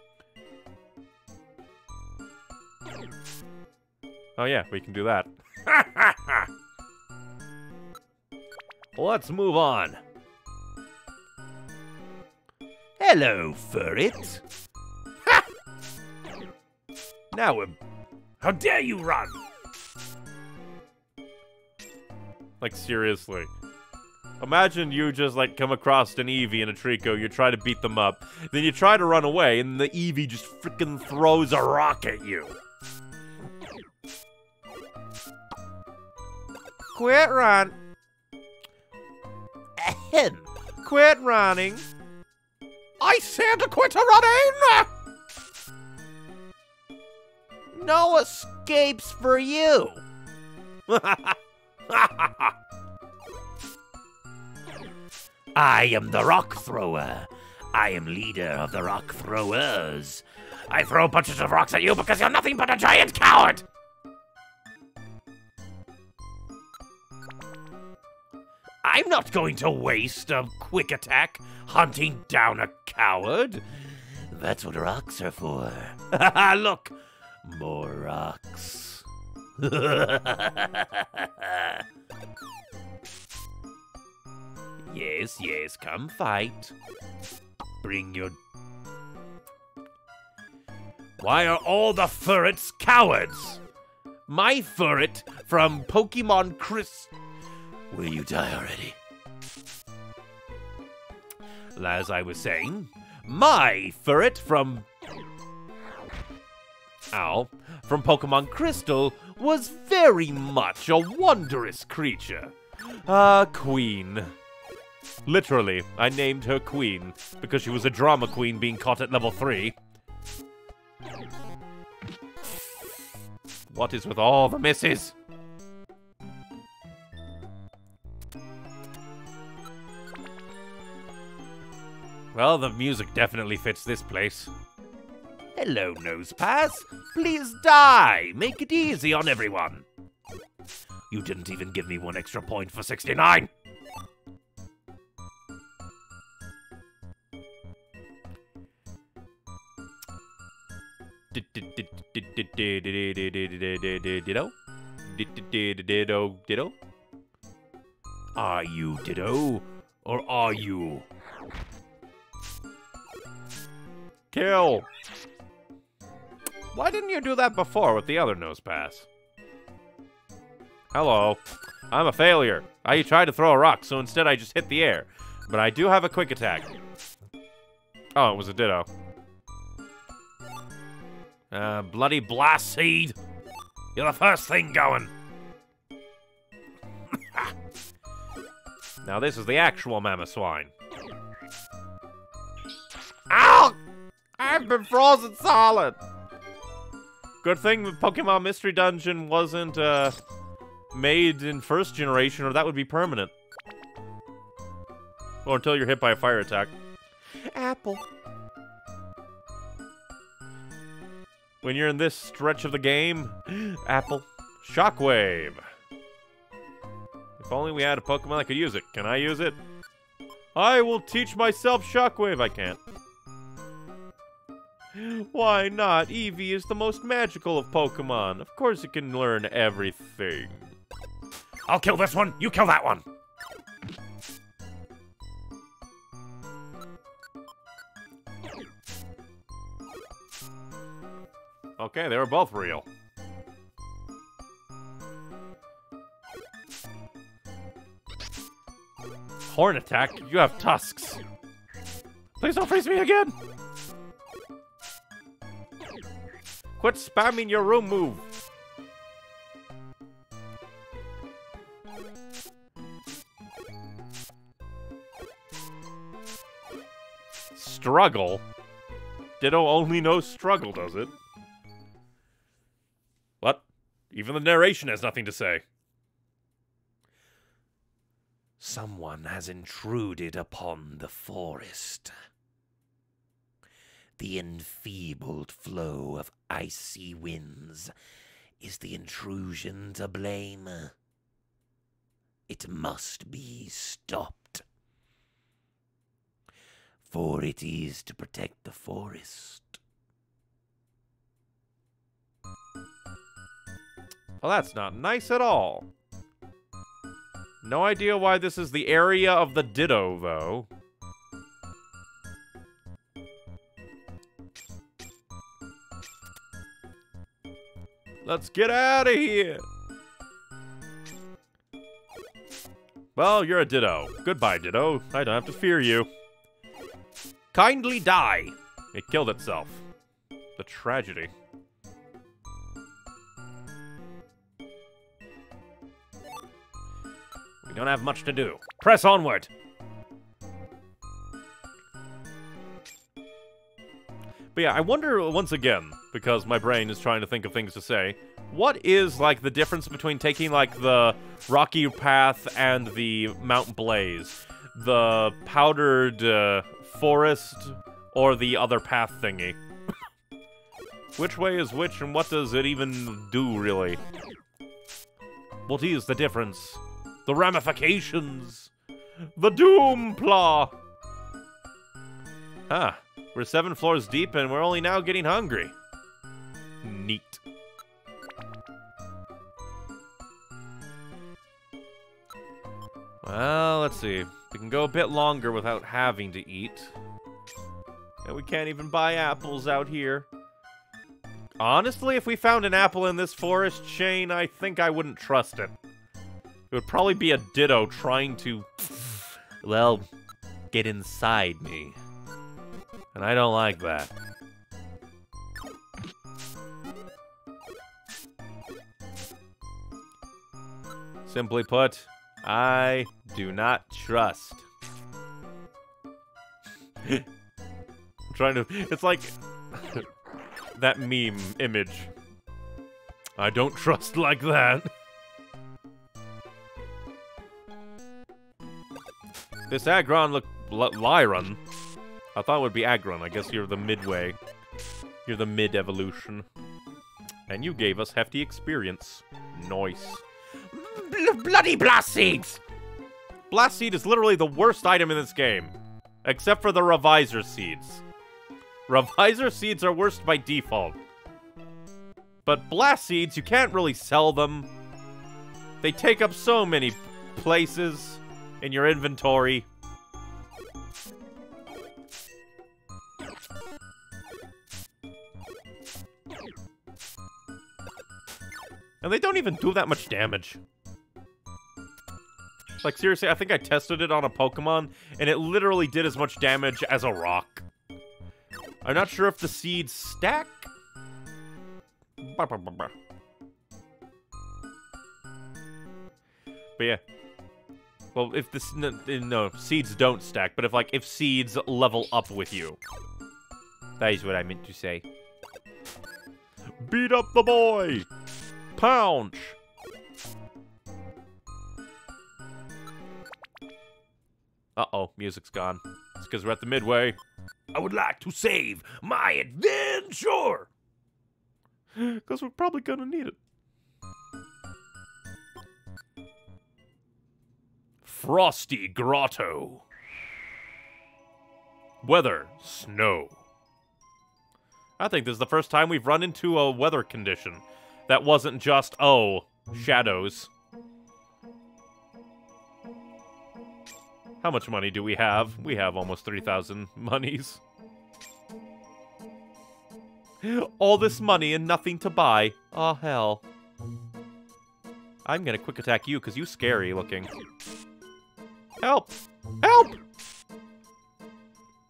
Oh yeah, we can do that. Let's move on. Hello, Furret. Ha! Now we're... How dare you run? Like, seriously. Imagine you just, like, come across an Eevee and a Trico, you try to beat them up, then you try to run away, and the Eevee just frickin' throws a rock at you. Quit run. Ahem. Quit running. I said to quit running! No escapes for you! I am the rock thrower. I am leader of the rock throwers. I throw bunches of rocks at you because you're nothing but a giant coward! I'm not going to waste a quick attack hunting down a coward. That's what rocks are for. Look, more rocks. Yes, yes, come fight. Bring your... Why are all the furrets cowards? My furret from Pokemon Will you die already? As I was saying, my furret from... Ow. From Pokemon Crystal was very much a wondrous creature. Queen. Literally, I named her Queen because she was a drama queen being caught at level 3. What is with all the misses? Well, the music definitely fits this place. Hello, Nosepass. Please die. Make it easy on everyone. You didn't even give me one extra point for 69. Ditto? Are you Ditto? Or are you... Kill! Why didn't you do that before with the other nose pass? Hello. I'm a failure. I tried to throw a rock, so instead I just hit the air. But I do have a quick attack. Oh, it was a Ditto. Bloody Blast Seed! You're the first thing going! Now this is the actual Mamoswine. Ow! I've been frozen solid! Good thing the Pokemon Mystery Dungeon wasn't, made in first generation, or that would be permanent. Or until you're hit by a fire attack. Apple. When you're in this stretch of the game, Apple. Shockwave. If only we had a Pokemon that could use it. Can I use it? I will teach myself Shockwave. I can't. Why not? Eevee is the most magical of Pokemon. Of course it can learn everything. I'll kill this one, you kill that one! Okay, they were both real. Horn attack? You have tusks. Please don't freeze me again! Quit spamming your room move! Struggle? Ditto only knows struggle, does it? What? Even the narration has nothing to say. Someone has intruded upon the forest. The enfeebled flow of icy winds is the intrusion to blame. It must be stopped. For it is to protect the forest. Well, that's not nice at all. No idea why this is the area of the Ditto, though. Let's get out of here! Well, you're a Ditto. Goodbye, Ditto. I don't have to fear you. Kindly die! It killed itself. The tragedy. We don't have much to do. Press onward! But yeah, I wonder, once again, because my brain is trying to think of things to say, what is, like, the difference between taking, like, the Rocky Path and the Mount Blaze? The powdered, forest, or the other path thingy? Which way is which, and what does it even do, really? What is the difference? The ramifications! The Doomplaw! Huh. We're 7 floors deep, and we're only now getting hungry. Neat. Well, let's see. We can go a bit longer without having to eat. And we can't even buy apples out here. Honestly, if we found an apple in this forest chain, I think I wouldn't trust it. It would probably be a Ditto trying to, well, get inside me. And I don't like that. Simply put, I do not trust. I'm trying to... It's like that meme image. I don't trust like that. This Aggron look... Lyron? I thought it would be Aggron. I guess you're the midway. You're the mid-evolution. And you gave us hefty experience. Nice. Bloody Blast Seeds! Blast Seed is literally the worst item in this game. Except for the Revisor Seeds. Revisor Seeds are worst by default. But Blast Seeds, you can't really sell them. They take up so many places in your inventory. And they don't even do that much damage. Like, seriously, I think I tested it on a Pokemon, and it literally did as much damage as a rock. I'm not sure if the seeds stack? But yeah. Well, if the... No, seeds don't stack, but if, like, if seeds level up with you. That is what I meant to say. Beat up the boy! Pounce! Uh-oh, music's gone. It's because we're at the midway. I would like to save my adventure! Because we're probably going to need it. Frosty Grotto. Weather, snow. I think this is the first time we've run into a weather condition that wasn't just, oh, shadows. How much money do we have? We have almost 3,000 monies. All this money and nothing to buy. Oh, hell. I'm gonna quick attack you because you're scary looking. Help! Help!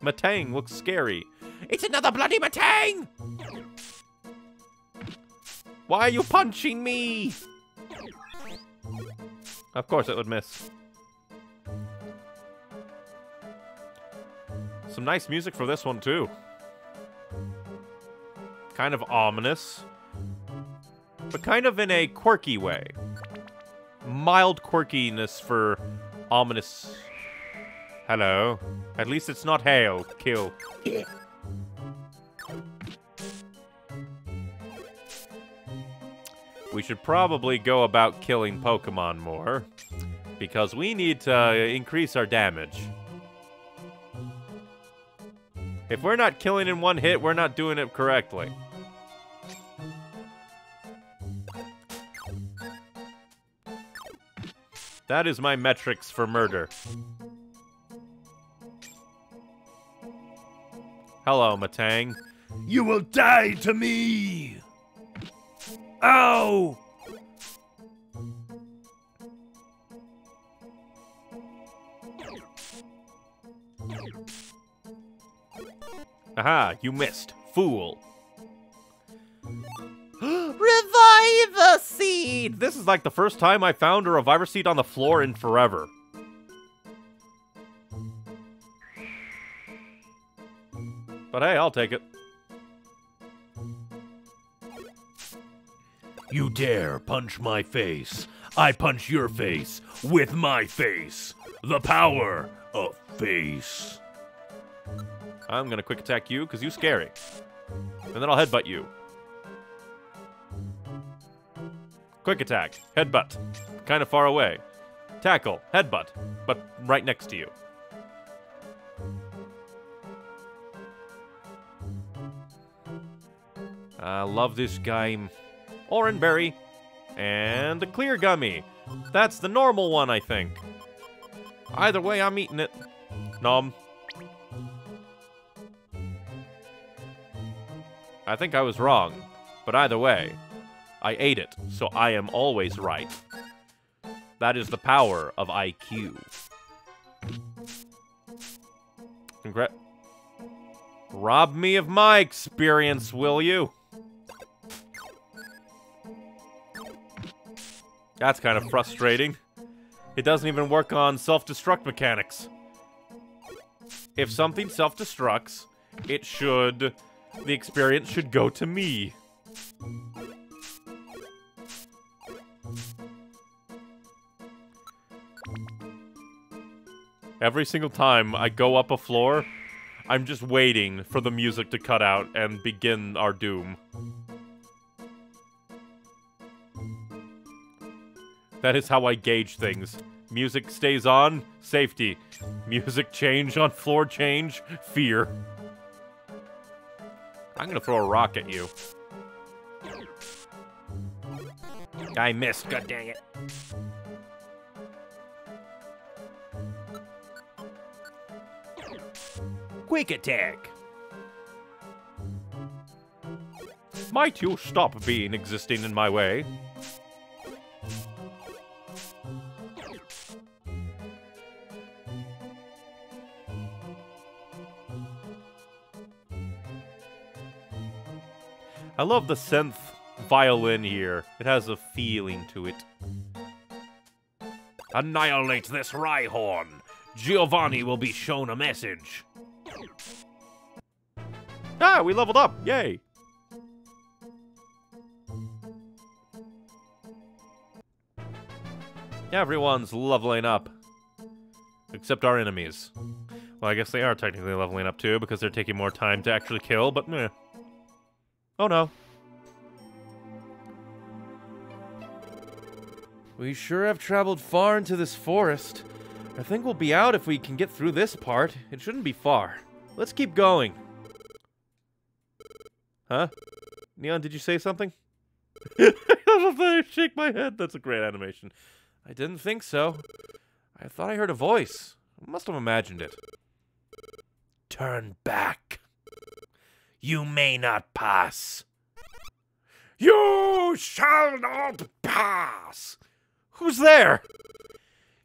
Matang looks scary. It's another bloody Matang! Why are you punching me? Of course it would miss. Some nice music for this one too. Kind of ominous, but kind of in a quirky way. Mild quirkiness for ominous. Hello. At least it's not hail. Kill. We should probably go about killing Pokemon more, because we need to increase our damage. If we're not killing in one hit, we're not doing it correctly. That is my metrics for murder. Hello, Matang. You will die to me! Ow! Aha, you missed. Fool. Reviver Seed! This is like the first time I found a Reviver Seed on the floor in forever. But hey, I'll take it. You dare punch my face. I punch your face with my face. The power of face. I'm gonna quick attack you, because you're scary. And then I'll headbutt you. Quick attack. Headbutt. Kind of far away. Tackle. Headbutt. But right next to you. I love this game. Oran Berry. And the Clear Gummy. That's the normal one, I think. Either way, I'm eating it. Nom. I think I was wrong, but either way, I ate it, so I am always right. That is the power of IQ. Rob me of my experience, will you? That's kind of frustrating. It doesn't even work on self-destruct mechanics. If something self-destructs, it should... The experience should go to me. Every single time I go up a floor, I'm just waiting for the music to cut out and begin our doom. That is how I gauge things. Music stays on, safety. Music change on floor change, fear. I'm gonna throw a rock at you. I missed, god dang it. Quick attack. Might you stop being existing in my way? I love the synth violin here. It has a feeling to it. Annihilate this Rhyhorn. Giovanni will be shown a message. Ah, we leveled up. Yay. Everyone's leveling up. Except our enemies. Well, I guess they are technically leveling up too, because they're taking more time to actually kill, but meh. Oh no. We sure have traveled far into this forest. I think we'll be out if we can get through this part. It shouldn't be far. Let's keep going. Huh? Neon, did you say something? I shake my head. That's a great animation. I didn't think so. I thought I heard a voice. I must have imagined it. Turn back. You may not pass. You shall not pass. Who's there?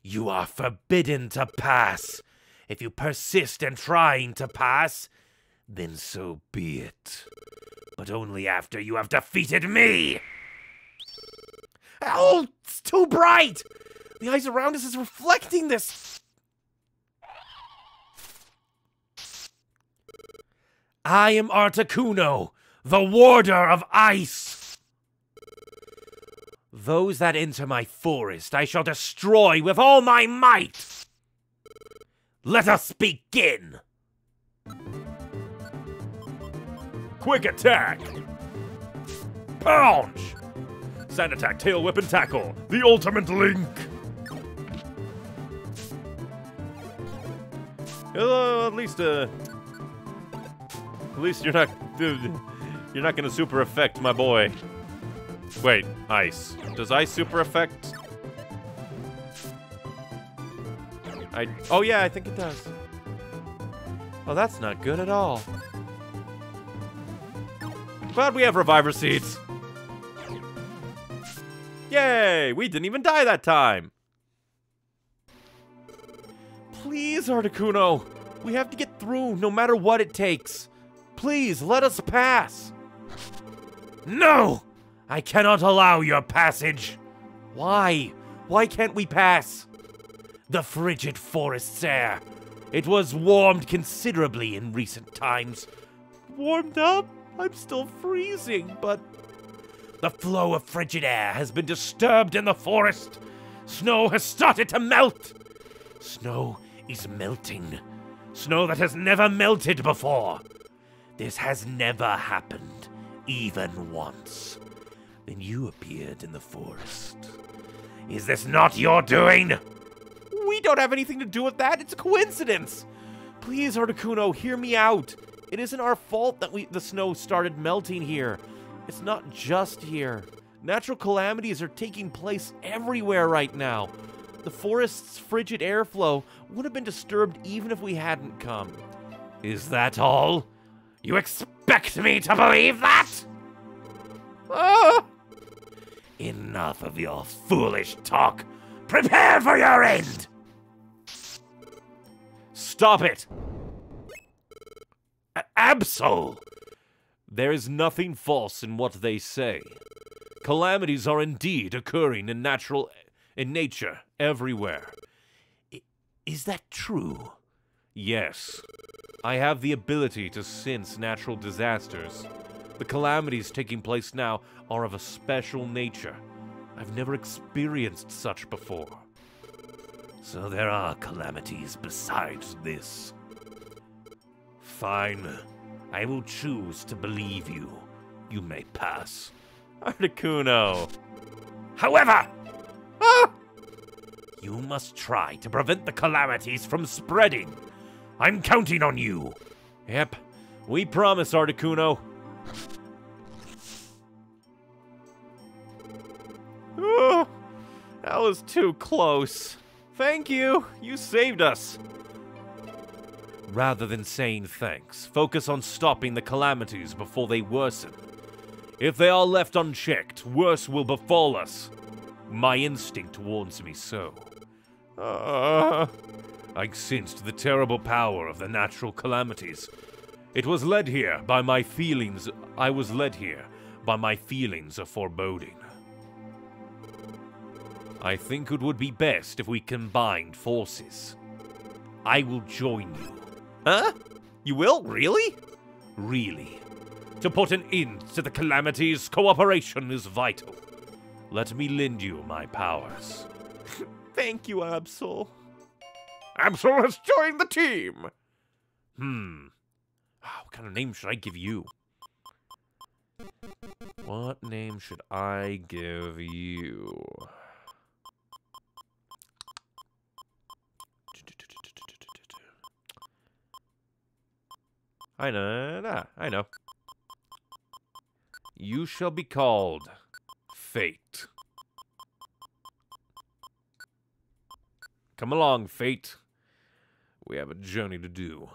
You are forbidden to pass. If you persist in trying to pass, then so be it. But only after you have defeated me! Oh, it's too bright! The ice around us is reflecting this! I am Articuno, the warder of ice! Those that enter my forest I shall destroy with all my might! Let us begin! Quick attack! Pounce! Sand attack, tail whip, and tackle. The ultimate link! At least you're not gonna super effect my boy. Wait, ice. Does ice super effect? Oh yeah, I think it does. Oh, that's not good at all. Glad we have Reviver Seeds. Yay! We didn't even die that time! Please, Articuno! We have to get through, no matter what it takes. Please, let us pass! No! I cannot allow your passage! Why? Why can't we pass? The frigid forest's air. It was warmed considerably in recent times. Warmed up? I'm still freezing, but... The flow of frigid air has been disturbed in the forest. Snow has started to melt. Snow is melting. Snow that has never melted before. This has never happened, even once. Then you appeared in the forest. Is this not your doing? We don't have anything to do with that. It's a coincidence. Please, Articuno, hear me out. It isn't our fault that the snow started melting here. It's not just here. Natural calamities are taking place everywhere right now. The forest's frigid airflow would have been disturbed even if we hadn't come. Is that all? You expect me to believe that? Ah! Enough of your foolish talk. Prepare for your end! Stop it! Absol! There is nothing false in what they say. Calamities are indeed occurring in nature everywhere. Is that true? Yes. I have the ability to sense natural disasters. The calamities taking place now are of a special nature. I've never experienced such before. So there are calamities besides this. Fine. I will choose to believe you. You may pass. Articuno. However, you must try to prevent the calamities from spreading. I'm counting on you. Yep, we promise, Articuno. Oh, that was too close. Thank you. You saved us. Rather than saying thanks, focus on stopping the calamities before they worsen. If they are left unchecked, worse will befall us. My instinct warns me so. I sensed the terrible power of the natural calamities. I was led here by my feelings of foreboding. I think it would be best if we combined forces. I will join you. Huh? You will? Really? Really. To put an end to the calamities, cooperation is vital. Let me lend you my powers. Thank you, Absol. Absol has joined the team! What kind of name should I give you? What name should I give you? I know. You shall be called Fate. Come along, Fate. We have a journey to do.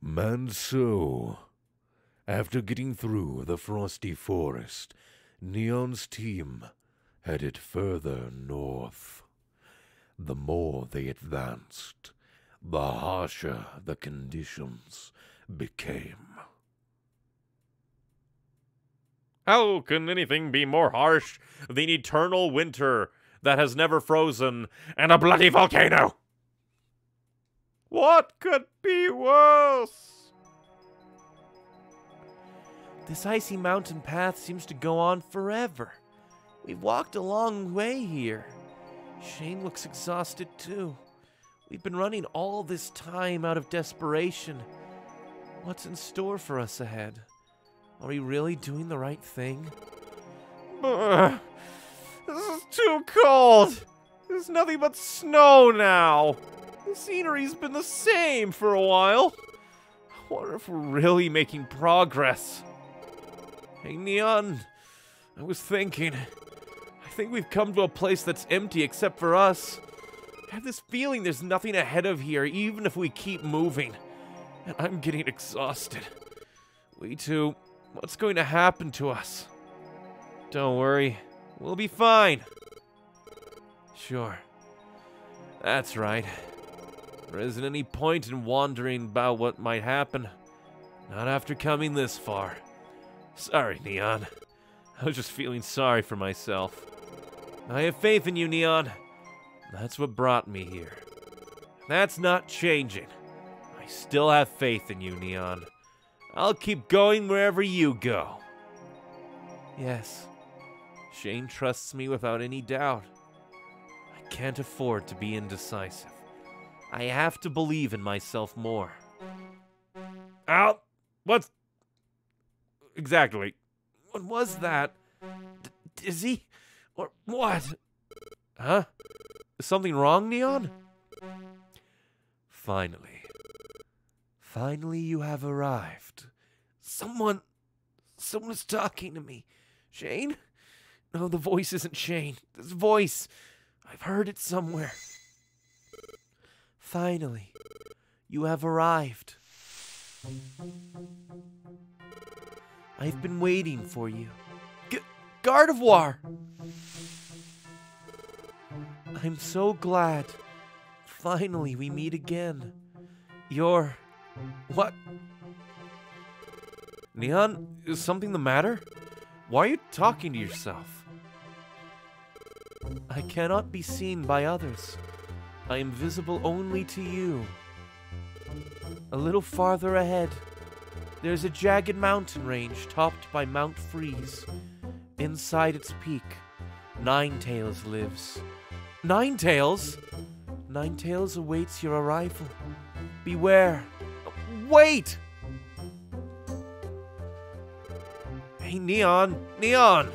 Manso. After getting through the frosty forest, Neon's team headed further north. The more they advanced, the harsher the conditions became. How can anything be more harsh than eternal winter that has never frozen and a bloody volcano? What could be worse? This icy mountain path seems to go on forever. We've walked a long way here. Shane looks exhausted too. We've been running all this time out of desperation. What's in store for us ahead? Are we really doing the right thing? This is too cold! There's nothing but snow now! The scenery's been the same for a while. I wonder if we're really making progress. Hey, Neon. I was thinking. I think we've come to a place that's empty except for us. I have this feeling there's nothing ahead of here, even if we keep moving. And I'm getting exhausted. We too. What's going to happen to us? Don't worry. We'll be fine. Sure. That's right. There isn't any point in wondering about what might happen. Not after coming this far. Sorry, Neon. I was just feeling sorry for myself. I have faith in you, Neon. That's what brought me here. That's not changing. I still have faith in you, Neon. I'll keep going wherever you go. Yes. Shane trusts me without any doubt. I can't afford to be indecisive. I have to believe in myself more. Ow! What? Exactly. What was that? Dizzy? Or what? Huh? Is something wrong, Neon? Finally. Finally you have arrived. Someone is talking to me. Shane? No, the voice isn't Shane. This voice. I've heard it somewhere. Finally, you have arrived. I've been waiting for you. Gardevoir! I'm so glad. Finally, we meet again. You're... what? Neon, is something the matter? Why are you talking to yourself? I cannot be seen by others. I am visible only to you. A little farther ahead, there's a jagged mountain range topped by Mount Freeze. Inside its peak, Ninetales lives. Ninetales? Ninetales awaits your arrival. Beware. Wait! Hey, Neon! Neon!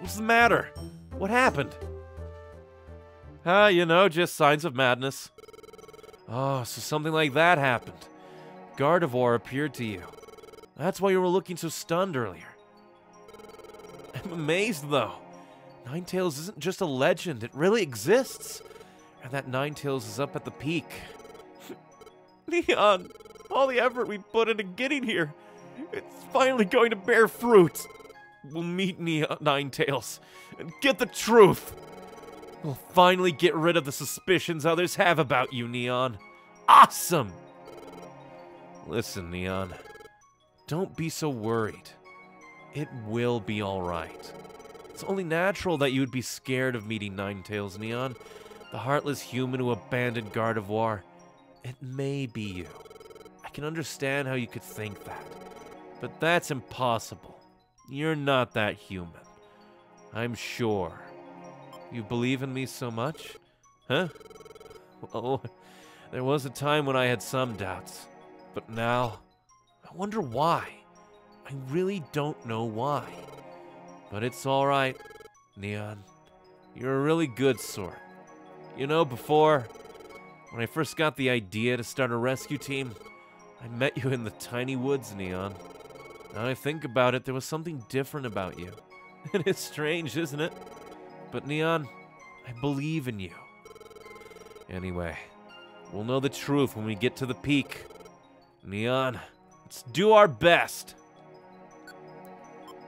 What's the matter? What happened? You know, just signs of madness. Oh, so something like that happened. Gardevoir appeared to you. That's why you were looking so stunned earlier. I'm amazed, though. Ninetales isn't just a legend. It really exists. And that Ninetales is up at the peak. Neon, all the effort we put into getting here, it's finally going to bear fruit. We'll meet Ninetales and get the truth. We'll finally get rid of the suspicions others have about you, Neon. Awesome! Listen, Neon. Don't be so worried. It will be alright. It's only natural that you would be scared of meeting Ninetales, Neon. The heartless human who abandoned Gardevoir. It may be you. I can understand how you could think that. But that's impossible. You're not that human. I'm sure. You believe in me so much? Huh? Well, there was a time when I had some doubts. But now, I wonder why. I really don't know why. But it's alright, Neon. You're a really good sort. You know, before, when I first got the idea to start a rescue team, I met you in the tiny woods, Neon. Now I think about it, there was something different about you. And it's strange, isn't it? But Neon, I believe in you. Anyway, we'll know the truth when we get to the peak. Neon, let's do our best.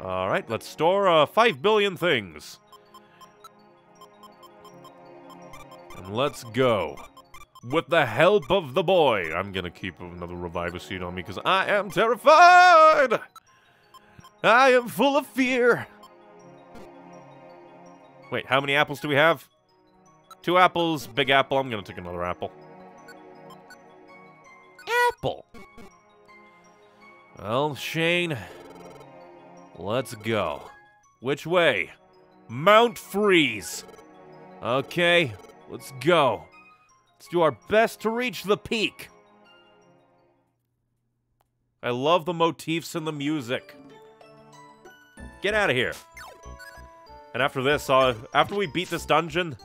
Alright, let's store 5 billion things. And let's go. With the help of the boy, I'm gonna keep another reviver seed on me because I am terrified. I am full of fear. Wait, how many apples do we have? 2 apples, big apple. I'm gonna take another apple. Apple. Well, Shane, let's go. Which way? Mount Freeze. Okay, let's go. Let's do our best to reach the peak. I love the motifs and the music. Get out of here. And after this, after we beat this dungeon,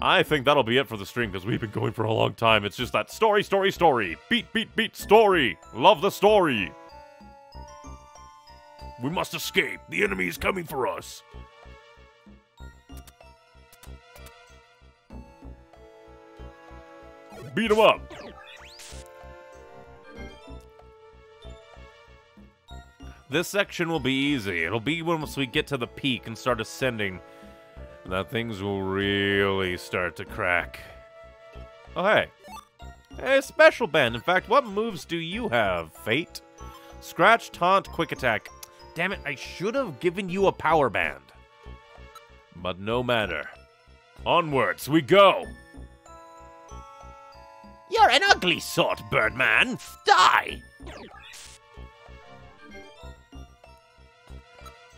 I think that'll be it for the stream, because we've been going for a long time. It's just that story, story, story. Beat, beat, beat, story. Love the story. We must escape. The enemy is coming for us. Beat him up. This section will be easy. It'll be once we get to the peak and start ascending that things will really start to crack. Oh, hey. Hey, special band. In fact, what moves do you have, Fate? Scratch, taunt, quick attack. Damn it, I should have given you a power band. But no matter. Onwards we go. You're an ugly sort, Birdman. Die!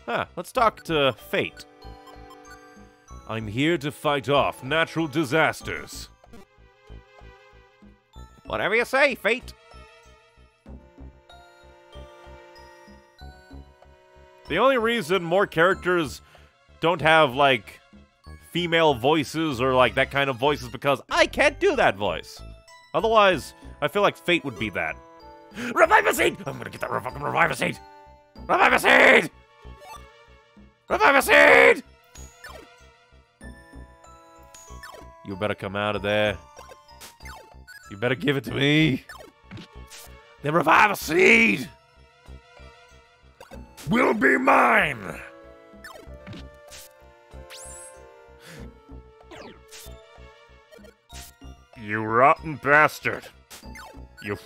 Huh, let's talk to Fate. I'm here to fight off natural disasters. Whatever you say, Fate. The only reason more characters don't have, like, female voices or, like, that kind of voice is because I can't do that voice. Otherwise, I feel like Fate would be that. Reviver Seed! I'm gonna get that fucking Reviver Seed! Reviver Seed! Reviver Seed! You better come out of there. You better give it to me. The Reviver Seed will be mine. You rotten bastard. You.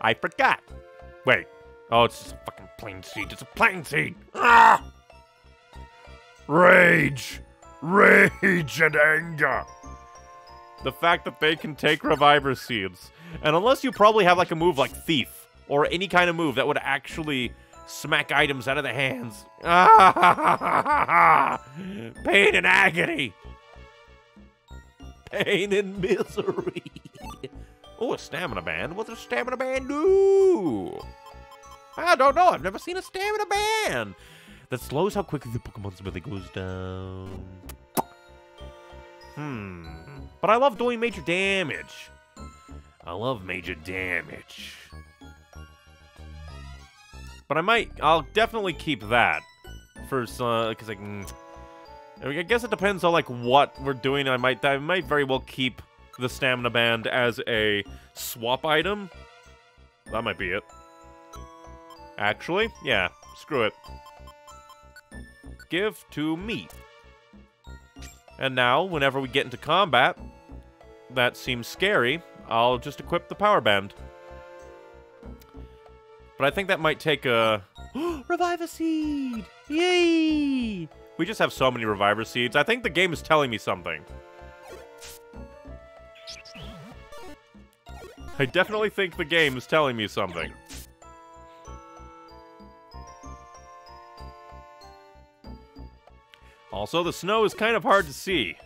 I forgot. Wait. Oh, it's just a fucking plain seed. It's a plain seed. Ah! Rage. Rage and anger. The fact that they can take Reviver Seeds. And unless you probably have like a move like Thief, or any kind of move that would actually smack items out of the hands. Ah! Pain and agony. Pain and misery. Oh, a stamina band. What's a stamina band do? I don't know. I've never seen a stamina band. That slows how quickly the Pokemon's ability goes down. But I love doing major damage. I love major damage. But I'll definitely keep that. First, because I guess it depends on, like, what we're doing. I might very well keep the stamina band as a swap item. That might be it. Actually, yeah, screw it. Give to me. And now, whenever we get into combat, that seems scary, I'll just equip the power band. But I think that might take a... Reviver Seed! Yay! We just have so many Reviver Seeds. I think the game is telling me something. I definitely think the game is telling me something. Also, the snow is kind of hard to see.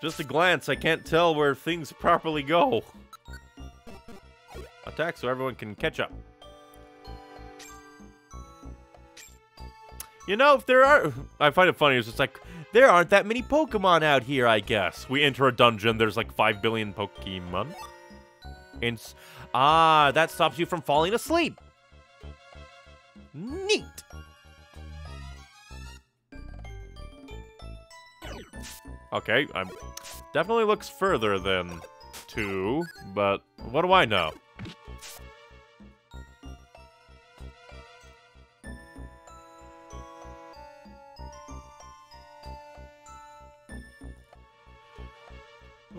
Just a glance, I can't tell where things properly go. Attack so everyone can catch up. You know, if there are... I find it funny, it's just like, there aren't that many Pokemon out here, I guess. We enter a dungeon, there's like 5 billion Pokemon. And, that stops you from falling asleep. Neat. Okay, I'm definitely looks further than 2, but what do I know?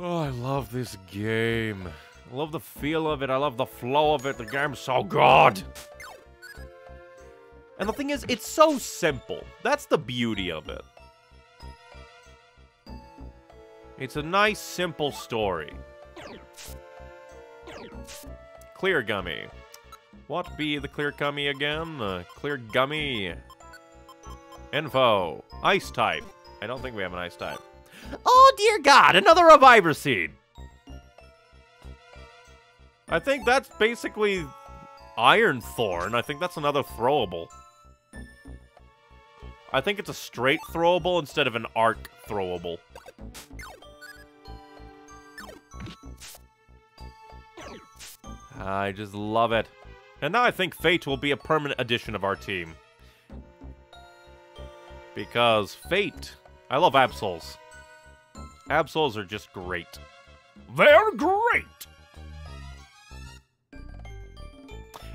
Oh, I love this game. I love the feel of it. I love the flow of it. The game's so good. And the thing is, it's so simple. That's the beauty of it. It's a nice, simple story. Clear gummy. What be the clear gummy again? Clear gummy. Info. Ice type. I don't think we have an ice type. Oh, dear God, another Reviver Seed. I think that's basically Iron Thorn. I think that's another throwable. I think it's a straight throwable instead of an arc throwable. I just love it. And now I think Fate will be a permanent addition of our team. Because Fate... I love Absols. Absols are just great. They're great!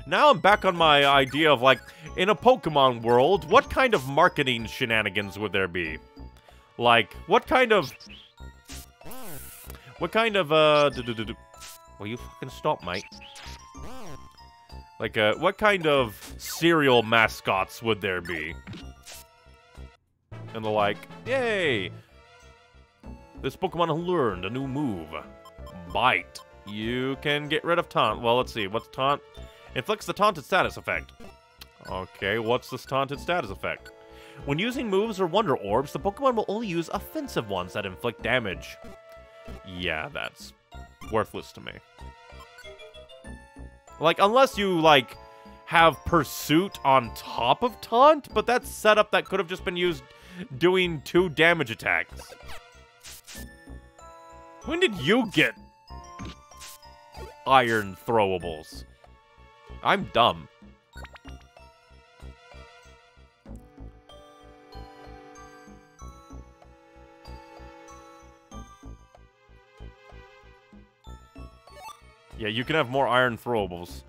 Now I'm back on my idea of, like, in a Pokemon world, what kind of marketing shenanigans would there be? Like, Will you fucking stop, mate? Like, what kind of cereal mascots would there be? And they're like, yay! This Pokemon learned a new move. Bite. You can get rid of taunt. Well, let's see. What's taunt? Inflicts the taunted status effect. Okay, what's this taunted status effect? When using moves or Wonder Orbs, the Pokemon will only use offensive ones that inflict damage. Yeah, that's... worthless to me. Like, unless you, like, have Pursuit on top of Taunt, but that's setup that could have just been used doing 2 damage attacks. When did you get iron throwables? I'm dumb. Yeah, you can have more iron throwables.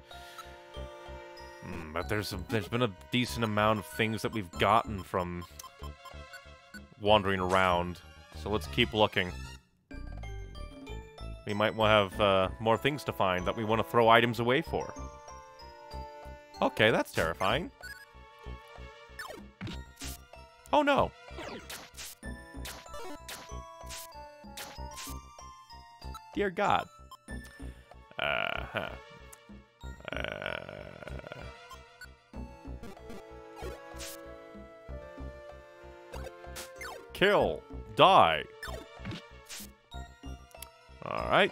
But there's been a decent amount of things that we've gotten from wandering around. So let's keep looking. We might want to have more things to find that we want to throw items away for. Okay, that's terrifying. Oh no. Dear God. Kill. Die. Alright.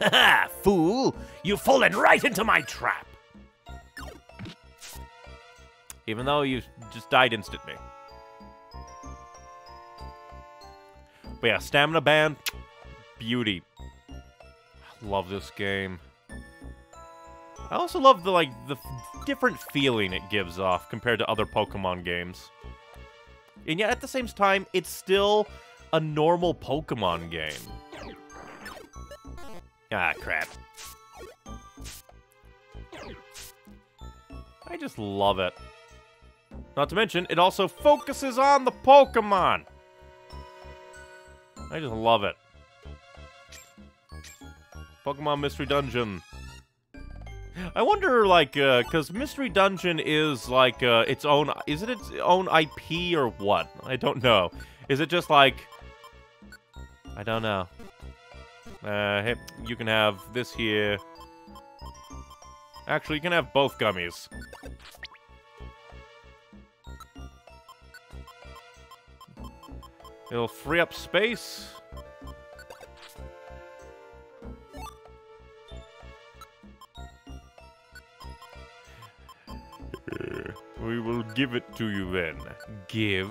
Haha, fool! You've fallen right into my trap! Even though you just died instantly. But yeah, Stamina Band, beauty. I love this game. I also love the, like, the different feeling it gives off compared to other Pokemon games. And yet, at the same time, it's still a normal Pokemon game. Ah, crap. I just love it. Not to mention, it also focuses on the Pokemon! I just love it. Pokemon Mystery Dungeon. I wonder, like, because Mystery Dungeon is, like, its own... Is it its own IP or what? I don't know. Is it just, like... I don't know. Hey, you can have this here. Actually, you can have both gummies. It'll free up space. We will give it to you then. Give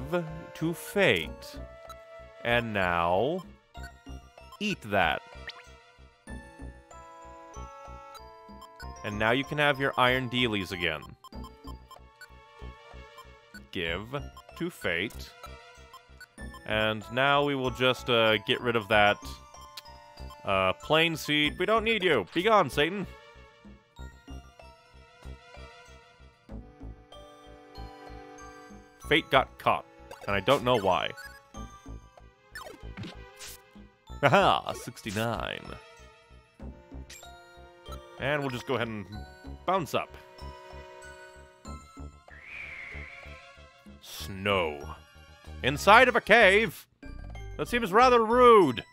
to Fate. And now, eat that. And now you can have your iron dealies again. Give to Fate. And now we will just get rid of that plain seed. We don't need you. Be gone, Satan. Fate got caught. and I don't know why. Haha, 69. And we'll just go ahead and bounce up. Snow. Inside of a cave? That seems rather rude.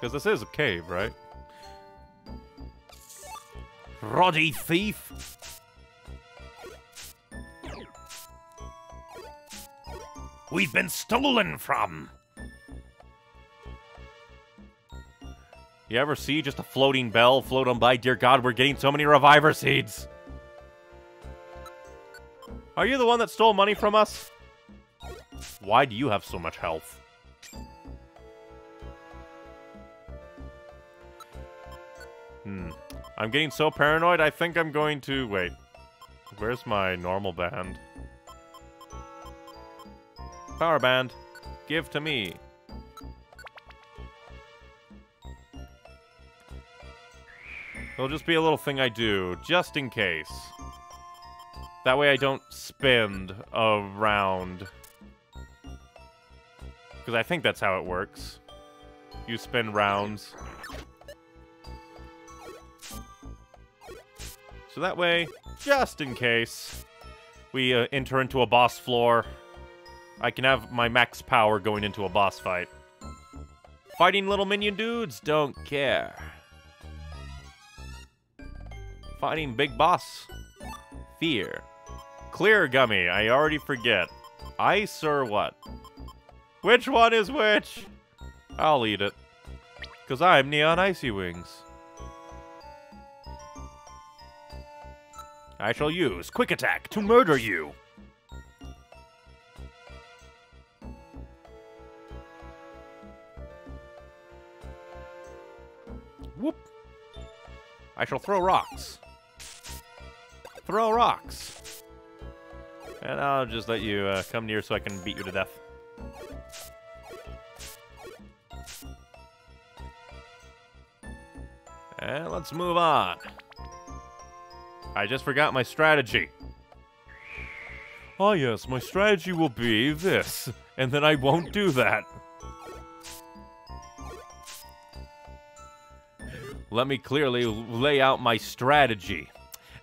Because this is a cave, right? Roddy thief! We've been stolen from! You ever see just a floating bell float on by? Dear God, we're getting so many reviver seeds! Are you the one that stole money from us? Why do you have so much health? I'm getting so paranoid, I think I'm going to... Wait. Where's my normal band? Power band. Give to me. It'll just be a little thing I do, just in case. That way I don't spend a round. Because I think that's how it works. You spend rounds. So that way, just in case we enter into a boss floor, I can have my max power going into a boss fight. Fighting little minion dudes? Don't care. Fighting big boss? Fear. Clear gummy, I already forget. Ice or what? Which one is which? I'll eat it. Because I'm Neon Icy Wings. I shall use Quick Attack to murder you. Whoop. I shall throw rocks. Throw rocks. And I'll just let you come near so I can beat you to death. And let's move on. I just forgot my strategy. Oh yes, my strategy will be this, and then I won't do that. Let me clearly lay out my strategy,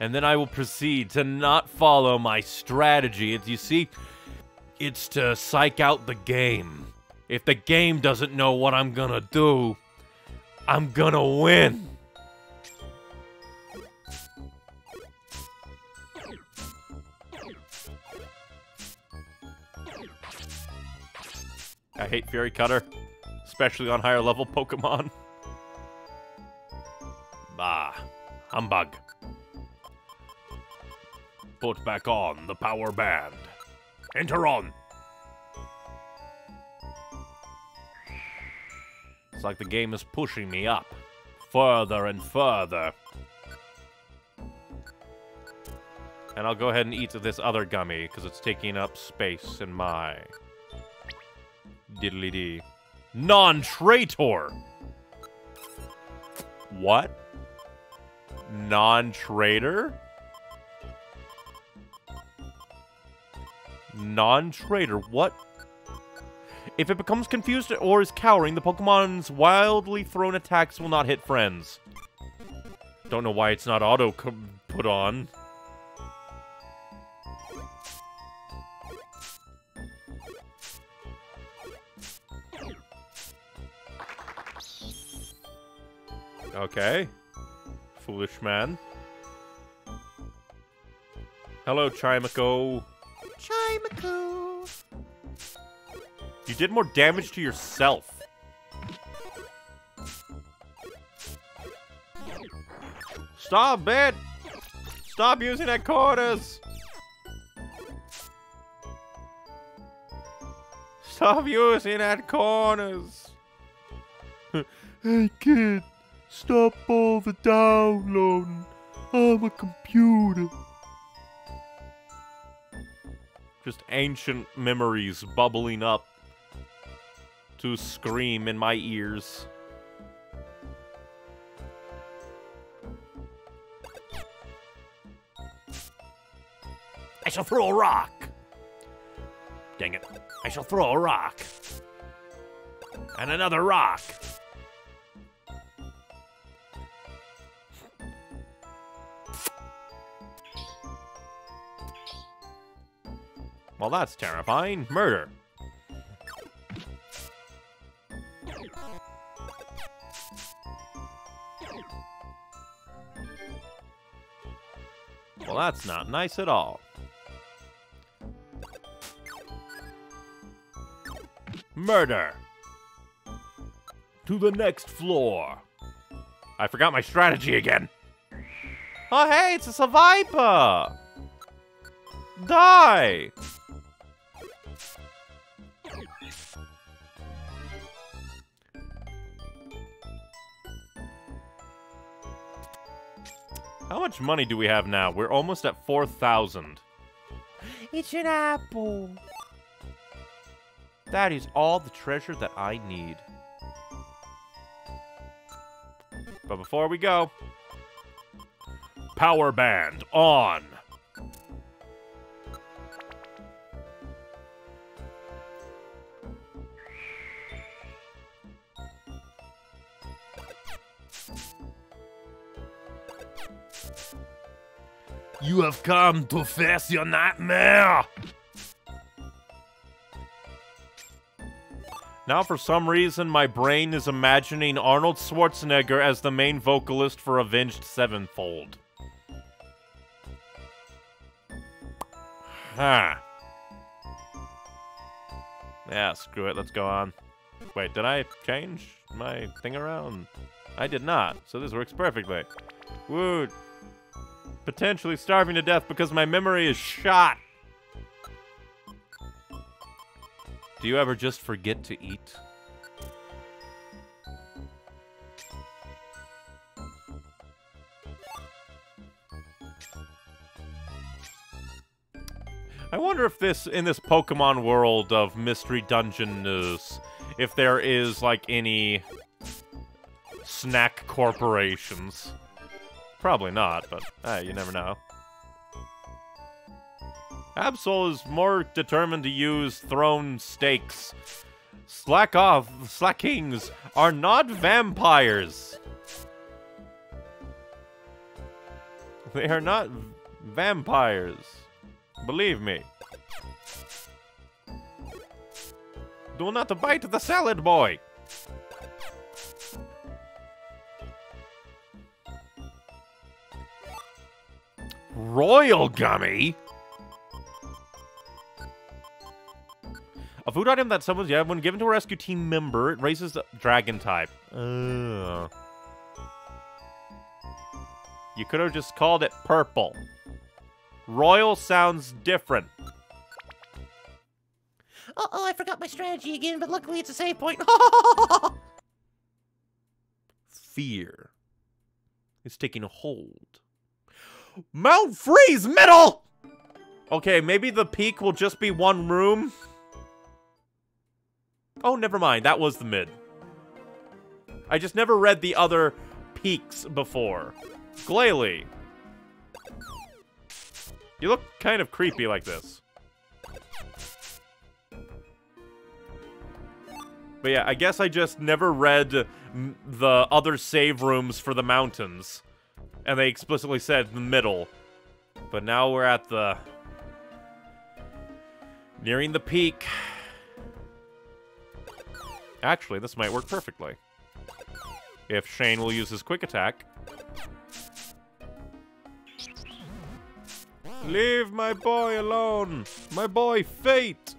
and then I will proceed to not follow my strategy. You see, it's to psych out the game. If the game doesn't know what I'm gonna do, I'm gonna win. I hate Fury Cutter, especially on higher level Pokemon. Bah, humbug. Put back on the power band. Enter on. It's like the game is pushing me up, further and further. And I'll go ahead and eat this other gummy, because it's taking up space in my... Diddly dee. Non-traitor! What? Non-traitor? Non-traitor, what? If it becomes confused or is cowering, the Pokemon's wildly thrown attacks will not hit friends. Don't know why it's not auto put on. Okay. Foolish man. Hello, Chimico. Chimico. You did more damage to yourself. Stop it! Stop using that cordis! Stop using that corners! Hey, kid. Stop all the downloading. I'm a computer. Just ancient memories bubbling up to scream in my ears. I shall throw a rock. Dang it. I shall throw a rock. And another rock. Well, that's terrifying. Murder. Well, that's not nice at all. Murder. To the next floor. I forgot my strategy again. Oh, hey, it's a Survivor. Die. How much money do we have now? We're almost at 4,000. It's an apple. That is all the treasure that I need. But before we go, power band on. You have come to face your nightmare! Now, for some reason, my brain is imagining Arnold Schwarzenegger as the main vocalist for Avenged Sevenfold. Huh. Yeah, screw it, let's go on. Wait, did I change my thing around? I did not, so this works perfectly. Woo! Potentially starving to death because my memory is shot. Do you ever just forget to eat? I wonder if this, in this Pokemon world of Mystery Dungeon news, if there is, like, any snack corporations. Probably not, but you never know. Absol is more determined to use thrown stakes. Slackings are not vampires. They are not vampires. Believe me. Do not bite the salad boy. Royal gummy? A food item that someone's, yeah, when given to a rescue team member, it raises the dragon type. Ugh. You could have just called it purple. Royal sounds different. Uh-oh, I forgot my strategy again, but luckily it's a save point. Fear is taking a hold. Mount Freeze Middle! Okay, maybe the peak will just be one room. Oh, never mind. That was the mid. I just never read the other peaks before. Glalie. You look kind of creepy like this. But yeah, I guess I just never read the other save rooms for the mountains. And they explicitly said the middle. But now we're at the... nearing the peak. Actually, this might work perfectly. If Shane will use his quick attack. Leave my boy alone! My boy, Fate!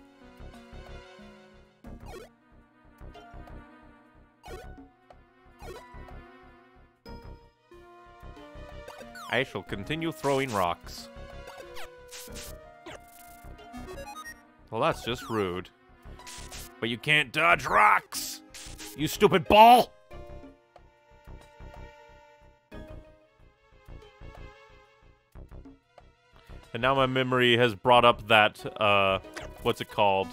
I shall continue throwing rocks. Well, that's just rude. But you can't dodge rocks! You stupid ball! And now my memory has brought up that, what's it called?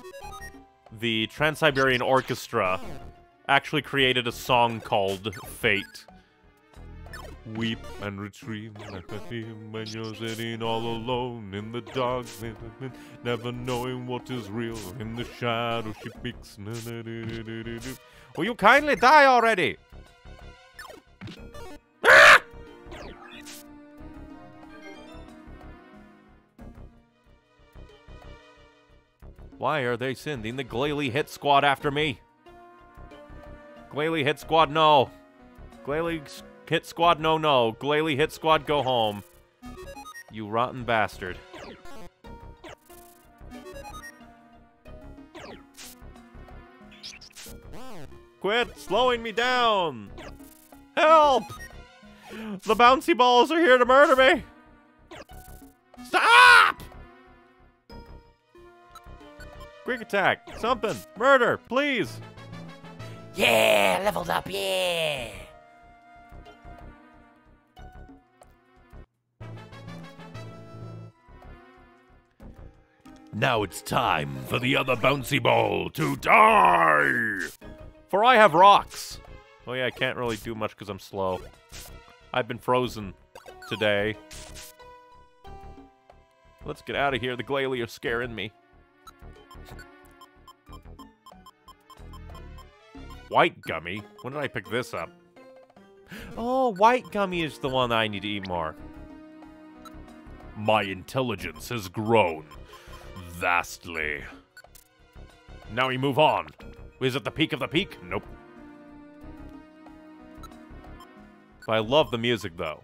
The Trans-Siberian Orchestra actually created a song called Fate. weep and retrieve when you're sitting all alone in the dark, never knowing what is real. In the shadow she peeks. Will you kindly die already? Ah! Why are they sending the Glalie hit squad after me? Glalie hit squad, no. Glalie hit squad, no, no. Glalie hit squad, go home. You rotten bastard. Quit slowing me down. Help! The bouncy balls are here to murder me. Stop! Quick attack, something, murder, please. Yeah, leveled up, yeah. Now it's time for the other bouncy ball to die. For I have rocks. Oh yeah, I can't really do much because I'm slow. I've been frozen today. Let's get out of here. The Glalie are scaring me. White gummy? When did I pick this up? Oh, white gummy is the one I need to eat more. My intelligence has grown vastly. Now we move on. Is it the peak of the peak? Nope. I love the music, though.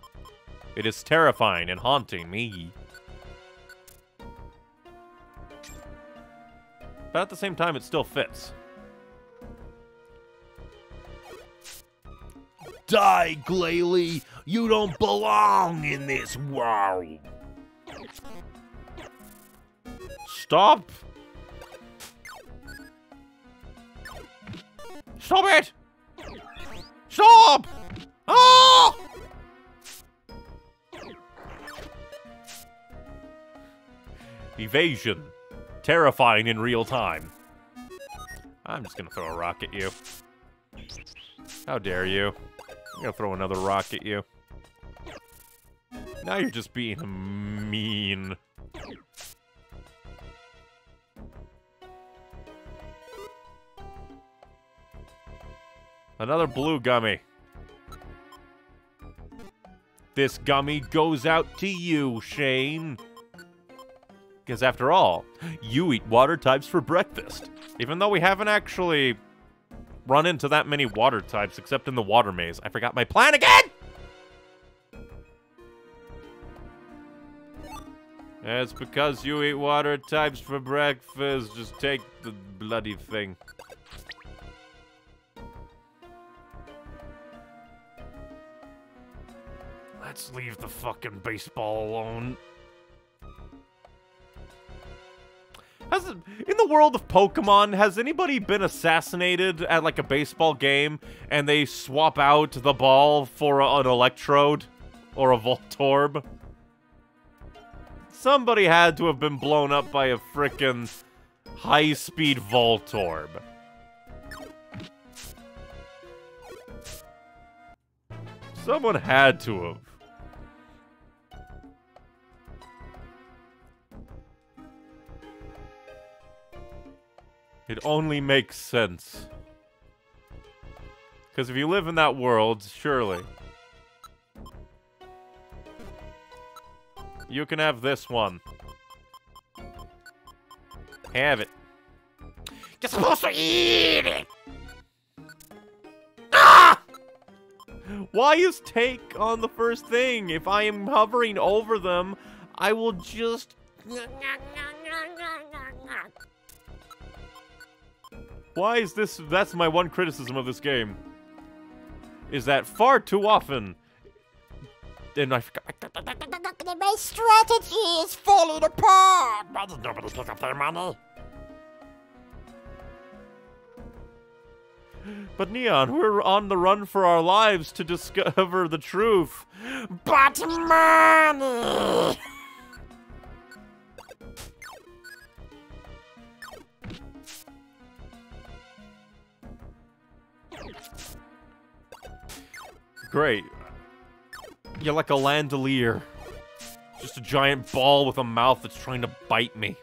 It is terrifying and haunting me. But at the same time, it still fits. Die, Glalie! You don't belong in this world! Stop! Stop it! Stop! Oh! Evasion. Terrifying in real time. I'm just gonna throw a rock at you. How dare you? I'm gonna throw another rock at you. Now you're just being mean. Another blue gummy. This gummy goes out to you, Shane. Because after all, you eat water types for breakfast. Even though we haven't actually run into that many water types except in the water maze. I forgot my plan again! It's because you eat water types for breakfast. Just take the bloody thing. Let's leave the fucking baseball alone. In the world of Pokemon, has anybody been assassinated at like a baseball game and they swap out the ball for an Electrode or a Voltorb? Somebody had to have been blown up by a frickin' high-speed Voltorb. Someone had to have. It only makes sense. Because if you live in that world, surely. You can have this one. Have it. You're supposed to eat it! Ah! Why is take on the first thing? If I am hovering over them, I will just... Why is this? That's my one criticism of this game. Is that far too often? And I forgot. My strategy is falling apart. Why did nobody pick up their money? But Neon, we're on the run for our lives to discover the truth. But money. Great. You're like a landolier. Just a giant ball with a mouth that's trying to bite me.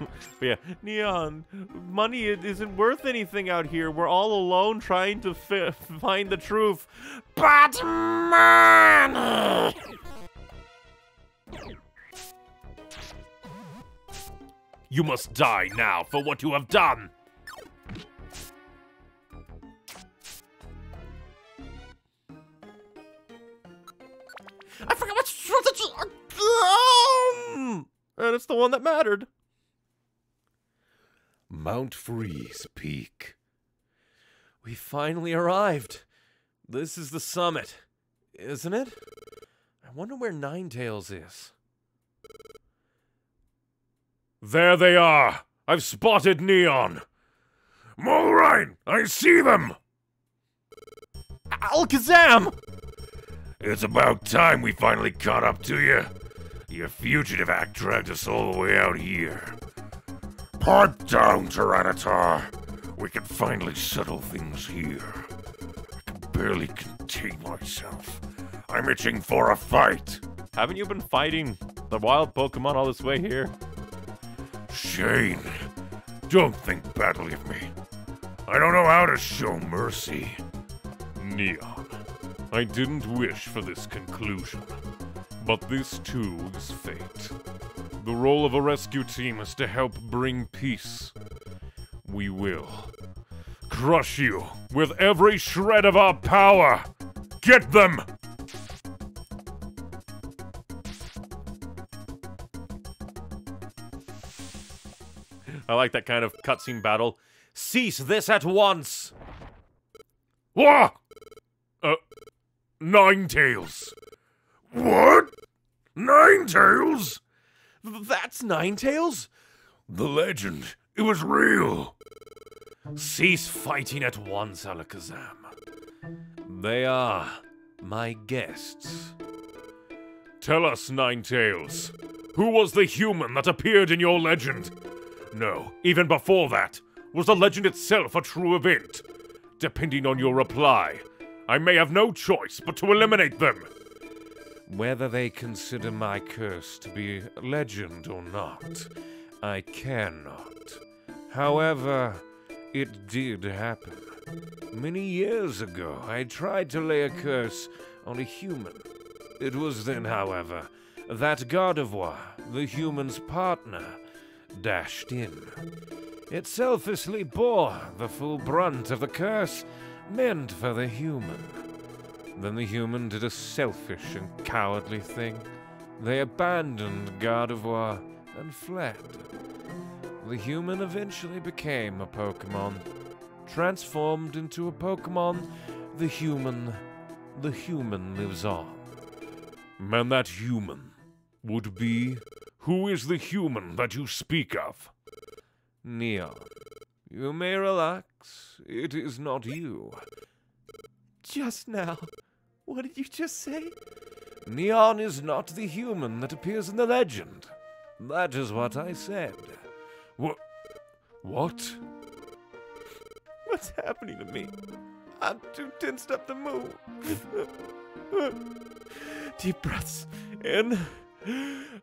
But yeah, Neon, money isn't worth anything out here. We're all alone trying to find the truth. But money! You must die now for what you have done. I forgot what strategy again! And it's the one that mattered. Mount Freeze Peak. We finally arrived. This is the summit, isn't it? I wonder where Ninetales is. There they are! I've spotted Neon! Moltres! I see them! Alakazam! It's about time we finally caught up to you. Your fugitive act dragged us all the way out here. Pipe down, Tyranitar! We can finally settle things here. I can barely contain myself. I'm itching for a fight! Haven't you been fighting the wild Pokemon all this way here? Shane, don't think badly of me. I don't know how to show mercy. Neon, I didn't wish for this conclusion, but this too is fate. The role of a rescue team is to help bring peace. We will crush you with every shred of our power. Get them! I like that kind of cutscene battle. Cease this at once! Wah! Ninetales. What? Ninetales? That's Ninetales? The legend. It was real. Cease fighting at once, Alakazam. They are my guests. Tell us, Ninetales, who was the human that appeared in your legend? No, even before that, was the legend itself a true event? Depending on your reply, I may have no choice but to eliminate them. Whether they consider my curse to be legend or not, I cannot. However, it did happen. Many years ago, I tried to lay a curse on a human. It was then, however, that Gardevoir, the human's partner, dashed in. It selfishly bore the full brunt of the curse meant for the human. Then the human did a selfish and cowardly thing. They abandoned Gardevoir and fled. The human eventually became a Pokemon, transformed into a Pokemon. The human lives on. And that human would be... Who is the human that you speak of? Neon, you may relax. It is not you. Just now, what did you just say? Neon is not the human that appears in the legend. That is what I said. What? What's happening to me? I'm too tensed up to move. Deep breaths in.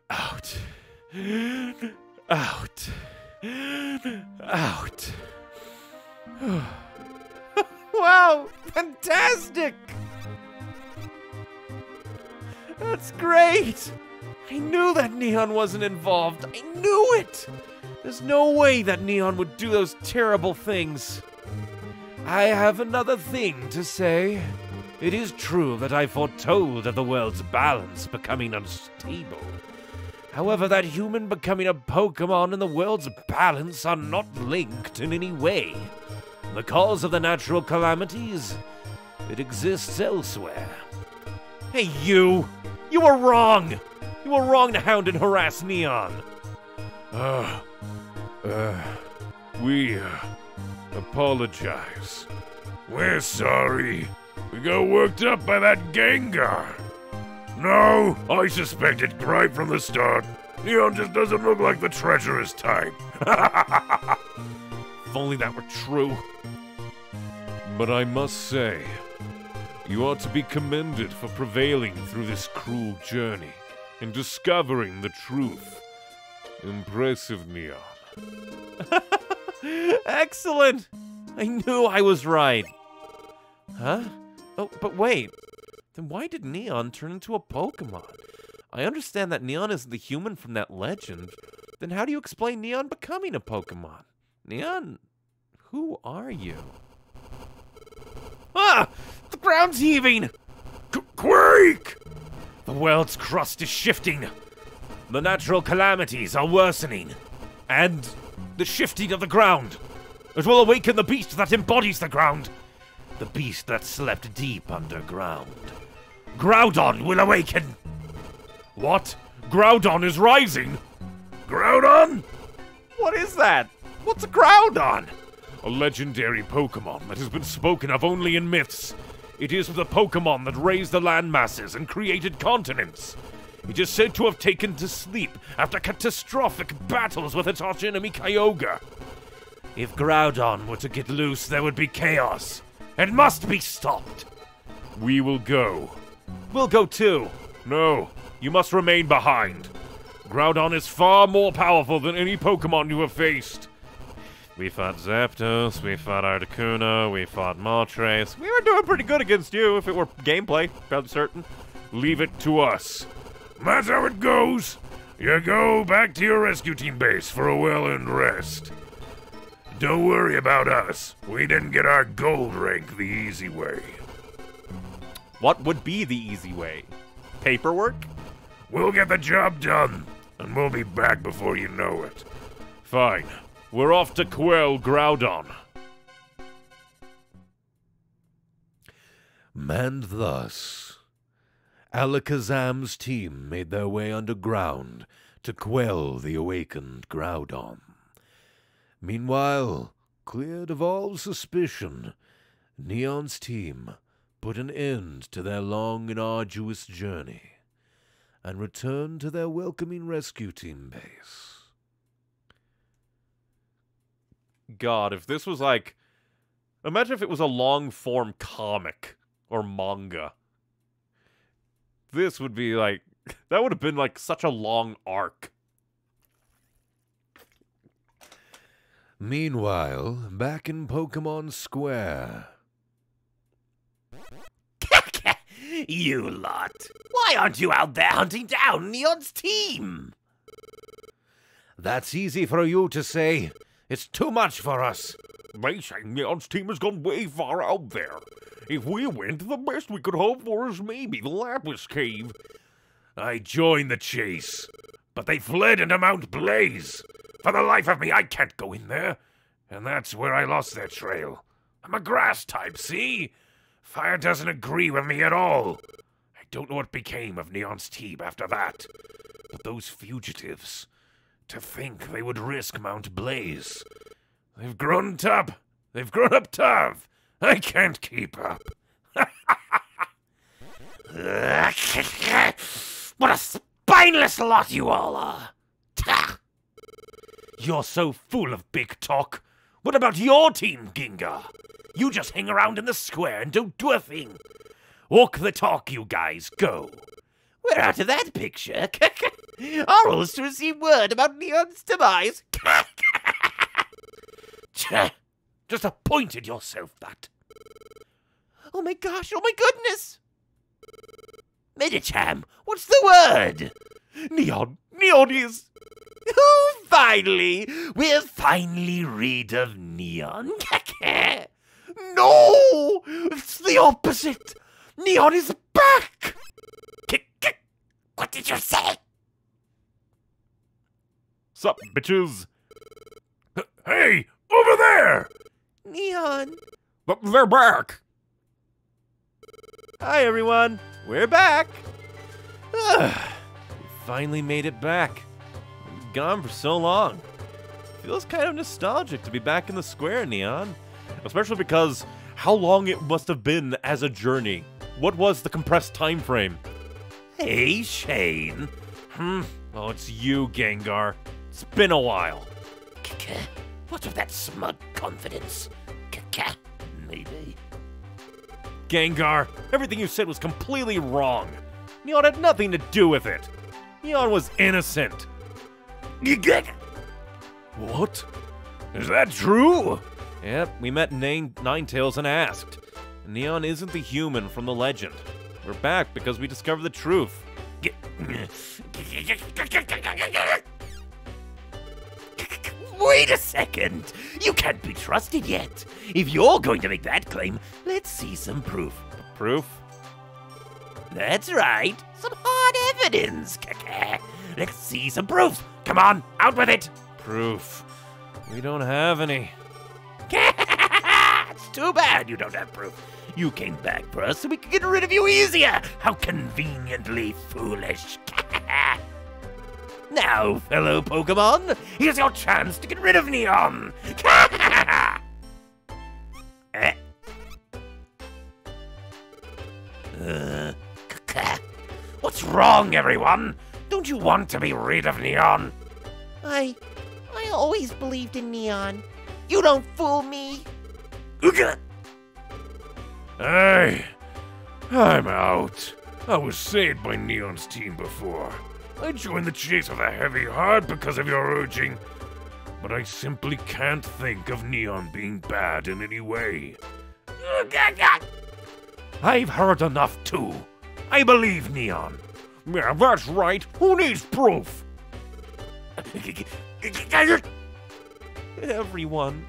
Out. Out. Out. Wow! Fantastic! That's great! I knew that Neon wasn't involved. I knew it! There's no way that Neon would do those terrible things. I have another thing to say. It is true that I foretold of the world's balance becoming unstable. However, that human becoming a Pokemon and the world's balance are not linked in any way. The cause of the natural calamities, it exists elsewhere. Hey, you! You were wrong! You were wrong to hound and harass Neon. We apologize. We're sorry. We got worked up by that Gengar. No, I suspected right from the start. Neon just doesn't look like the treacherous type. If only that were true. But I must say, you are to be commended for prevailing through this cruel journey and discovering the truth. Impressive, Neon. Excellent! I knew I was right. Huh? Oh, but wait. Then why did Neon turn into a Pokemon? I understand that Neon isn't the human from that legend. Then how do you explain Neon becoming a Pokemon? Neon, who are you? Ah! The ground's heaving! Quake! The world's crust is shifting. The natural calamities are worsening. And the shifting of the ground. It will awaken the beast that embodies the ground. The beast that slept deep underground. Groudon will awaken! What? Groudon is rising? Groudon? What is that? What's a Groudon? A legendary Pokemon that has been spoken of only in myths. It is the Pokemon that raised the landmasses and created continents. It is said to have taken to sleep after catastrophic battles with its archenemy Kyogre. If Groudon were to get loose, there would be chaos. It must be stopped. We will go. We'll go too. No, you must remain behind. Groudon is far more powerful than any Pokemon you have faced. We fought Zapdos, we fought Articuno, we fought Moltres. We were doing pretty good against you if it were gameplay, fairly certain. Leave it to us. That's how it goes. You go back to your rescue team base for a well-earned rest. Don't worry about us. We didn't get our gold rank the easy way. What would be the easy way? Paperwork? We'll get the job done, and we'll be back before you know it. Fine. We're off to quell Groudon. And thus, Alakazam's team made their way underground to quell the awakened Groudon. Meanwhile, cleared of all suspicion, Neon's team put an end to their long and arduous journey and returned to their welcoming rescue team base. God, if this was like... Imagine if it was a long-form comic or manga. This would be like... That would have been like such a long arc. Meanwhile, back in Pokemon Square... You lot! Why aren't you out there hunting down Neon's team? That's easy for you to say. It's too much for us. They say Neon's team has gone way far out there. If we went, the best we could hope for is maybe the Lapis Cave. I joined the chase, but they fled into Mount Blaze. For the life of me, I can't go in there. And that's where I lost their trail. I'm a grass type, see? Fire doesn't agree with me at all. I don't know what became of Neon's team after that. But those fugitives... To think they would risk Mount Blaze. They've grown up. They've grown up tough. I can't keep up. What a spineless lot you all are. You're so full of big talk. What about your team, Gengar? You just hang around in the square and don't do a thing. Walk the talk, you guys. Go. We're out of that picture. Our role is to receive word about Neon's demise. Just appointed yourself that. Oh my gosh, oh my goodness. Medicham, what's the word? Neon is... Oh, finally. We'll finally rid of Neon. No, it's the opposite. Neon is back. What did you say? Sup, bitches? Hey, over there! Neon. But they're back. Hi, everyone. We're back. We finally made it back. We've gone for so long. Feels kind of nostalgic to be back in the square, Neon. Especially because how long it must have been as a journey. What was the compressed time frame? Hey, Shane. Oh, it's you, Gengar. It's been a while. What's with that smug confidence? Maybe. Gengar. Everything you said was completely wrong. Neon had nothing to do with it. Neon was innocent. What? Is that true? Yep, we met Ninetales and asked. Neon isn't the human from the legend. We're back because we discovered the truth. Wait a second! You can't be trusted yet! If you're going to make that claim, let's see some proof. Proof? That's right! Some hard evidence! Let's see some proof! Come on, out with it! Proof? We don't have any. It's too bad you don't have proof. You came back for us so we could get rid of you easier! How conveniently foolish! Now, fellow Pokemon, here's your chance to get rid of Neon! What's wrong, everyone? Don't you want to be rid of Neon? I always believed in Neon. You don't fool me! Hey, I'm out. I was saved by Neon's team before. I joined the chase with a heavy heart because of your urging, but I simply can't think of Neon being bad in any way. I've heard enough too. I believe Neon. Yeah, that's right. Who needs proof? Everyone.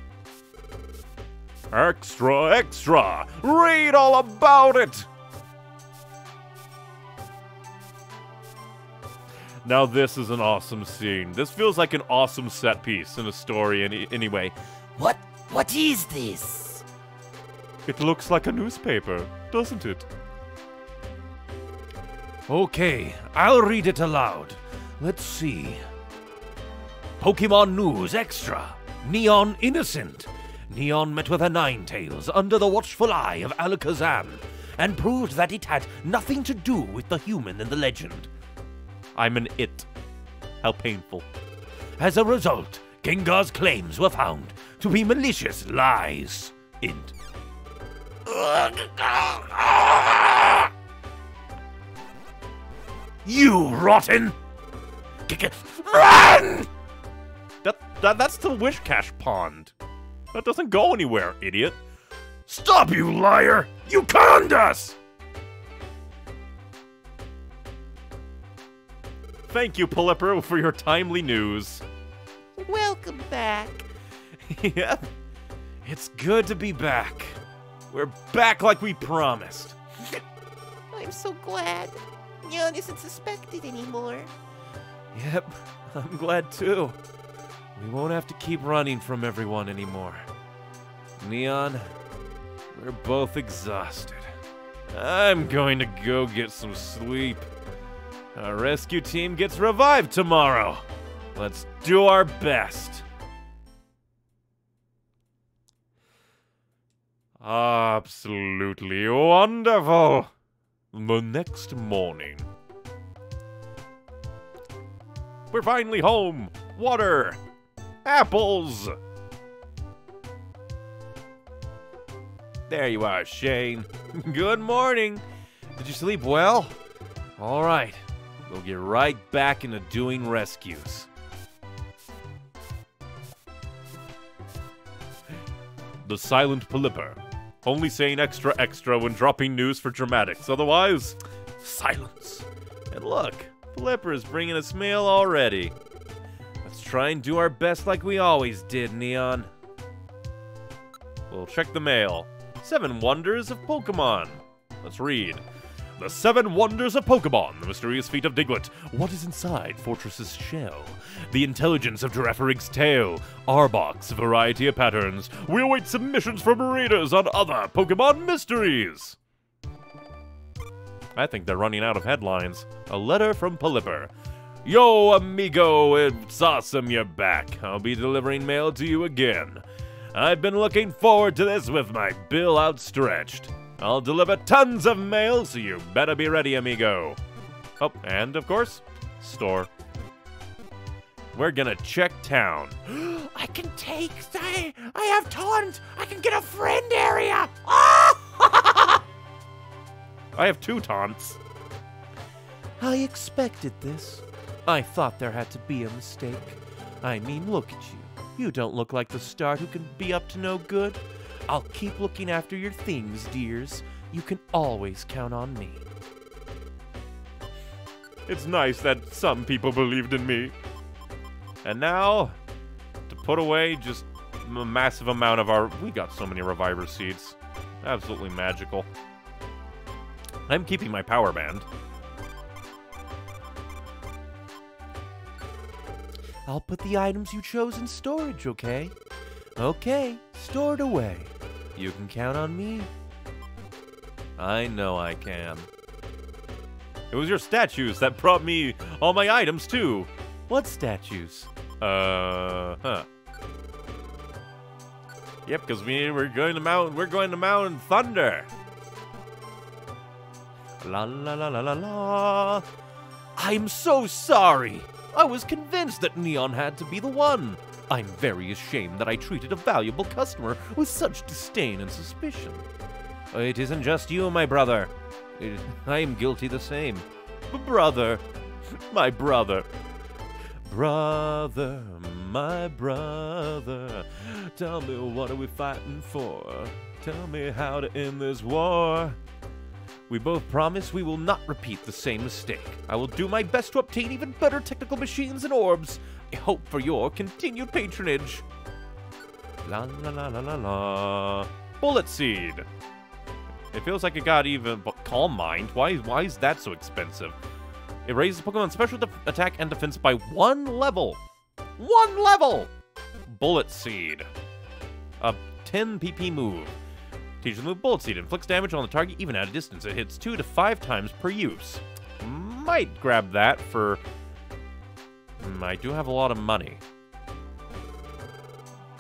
Extra, extra! Read all about it! Now this is an awesome scene. This feels like an awesome set piece in a story anyway. What is this? It looks like a newspaper, doesn't it? Okay, I'll read it aloud. Let's see. Pokemon News Extra. Neon Innocent. Neon met with a Ninetales under the watchful eye of Alakazam and proved that it had nothing to do with the human in the legend. I'm an it. How painful. As a result, Gengar's claims were found to be malicious lies. Int. You rotten! Run! That's the Whiscash pond. That doesn't go anywhere, idiot. Stop, you liar! You conned us! Thank you, Pelipper, for your timely news. Welcome back. Yep. It's good to be back. We're back like we promised. I'm so glad. Neon isn't suspected anymore. Yep, I'm glad too. We won't have to keep running from everyone anymore. Neon, we're both exhausted. I'm going to go get some sleep. Our rescue team gets revived tomorrow. Let's do our best. Absolutely wonderful. The next morning. We're finally home. Water. Apples. There you are, Shane. Good morning. Did you sleep well? All right. We'll get right back into doing rescues. The silent Pelipper. Only saying extra extra when dropping news for dramatics. Otherwise, silence. And look, Pelipper is bringing us mail already. Let's try and do our best like we always did, Neon. We'll check the mail. 7 Wonders of Pokemon. Let's read. The 7 Wonders of Pokemon, the mysterious feat of Diglett, what is inside Fortress's shell, the intelligence of Girafarig's tail, Arbok's variety of patterns. We await submissions from readers on other Pokemon mysteries. I think they're running out of headlines. A letter from Pelipper. Yo, amigo, it's awesome you're back. I'll be delivering mail to you again. I've been looking forward to this with my bill outstretched. I'll deliver tons of mail, so you better be ready, amigo. Oh, and of course, store. We're gonna check town. I can take, I have taunt. I can get a friend area. I have two taunts. I expected this. I thought there had to be a mistake. I mean, look at you. You don't look like the start who can be up to no good. I'll keep looking after your things, dears. You can always count on me. It's nice that some people believed in me. And now, to put away just a massive amount of our... We got so many Reviver Seeds. Absolutely magical. I'm keeping my Power Band. I'll put the items you chose in storage, okay? Okay, stored away. You can count on me. I know I can. It was your statues that brought me all my items, too. What statues? Yep, because we're going to Mount Thunder. La la la la la la. I'm so sorry. I was convinced that Neon had to be the one. I'm very ashamed that I treated a valuable customer with such disdain and suspicion. It isn't just you, my brother. I am guilty the same. Brother. My brother. Brother, my brother, tell me what are we fighting for? Tell me how to end this war. We both promise we will not repeat the same mistake. I will do my best to obtain even better technical machines and orbs. I hope for your continued patronage. La la la la la la. Bullet Seed. It feels like it got even... But Calm Mind? Why is that so expensive? It raises Pokemon's special attack and defense by 1 level. 1 level! Bullet Seed. A 10 PP move. Teach the move Bullet Seed. Inflicts damage on the target even at a distance. It hits 2 to 5 times per use. Might grab that for... I do have a lot of money.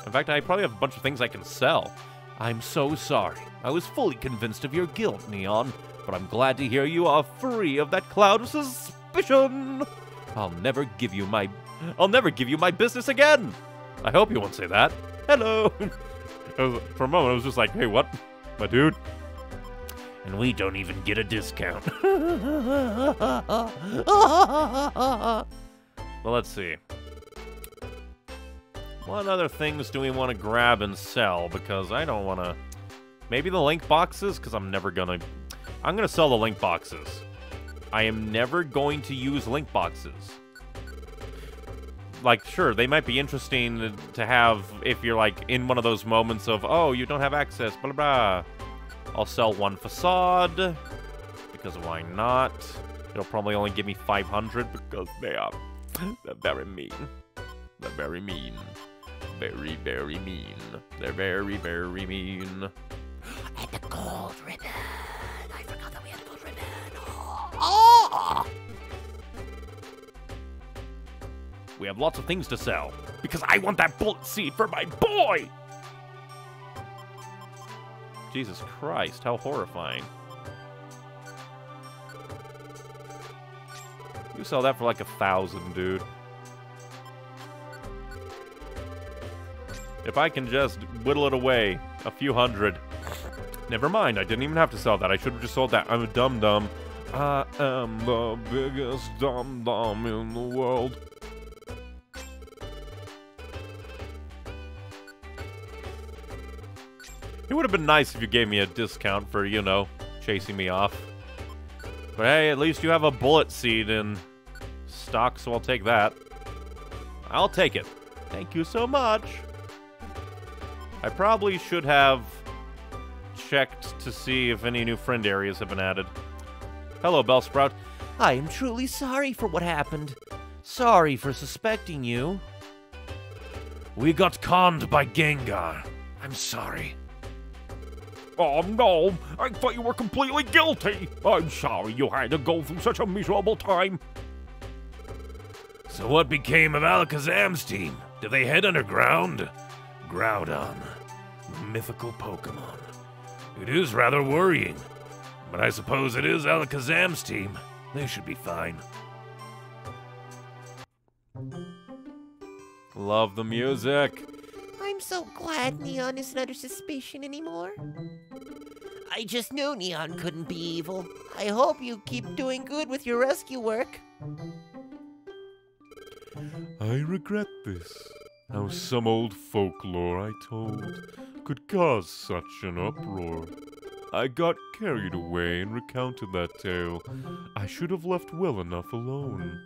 In fact, I probably have a bunch of things I can sell. I'm so sorry. I was fully convinced of your guilt, Neon. But I'm glad to hear you are free of that cloud of suspicion. I'll never give you my business again. I hope you won't say that. Hello. For a moment, I was just like, hey, what? My dude. And we don't even get a discount. Well, let's see. What other things do we want to grab and sell? Because I don't want to... Maybe the link boxes? Because I'm never going to... I'm going to sell the link boxes. I am never going to use link boxes. Like, sure, they might be interesting to have if you're, like, in one of those moments of, oh, you don't have access, blah, blah. I'll sell 1 facade, because why not? It'll probably only give me 500, because they're very mean. They're very mean. Very, very mean. They're very, very mean. And the gold ribbon. I forgot that we had a gold ribbon. Oh. We have lots of things to sell. Because I want that Bullet Seed for my boy! Jesus Christ, how horrifying. You sell that for like 1,000, dude. If I can just whittle it away a few hundred. Never mind, I didn't even have to sell that. I should have just sold that. I'm a dum-dum. I am the biggest dum-dum in the world. It would have been nice if you gave me a discount for, you know, chasing me off. But hey, at least you have a Bullet Seed in stock, so I'll take that. I'll take it. Thank you so much. I probably should have checked to see if any new friend areas have been added. Hello, Bellsprout. I am truly sorry for what happened. Sorry for suspecting you. We got conned by Gengar. I'm sorry. Oh, no. I thought you were completely guilty. I'm sorry you had to go through such a miserable time. So what became of Alakazam's team? Did they head underground? Groudon, the mythical Pokemon. It is rather worrying, but I suppose it is Alakazam's team. They should be fine. Love the music. I'm so glad Neon is not under suspicion anymore. I just knew Neon couldn't be evil. I hope you keep doing good with your rescue work. I regret this. How some old folklore I told could cause such an uproar. I got carried away and recounted that tale. I should have left well enough alone.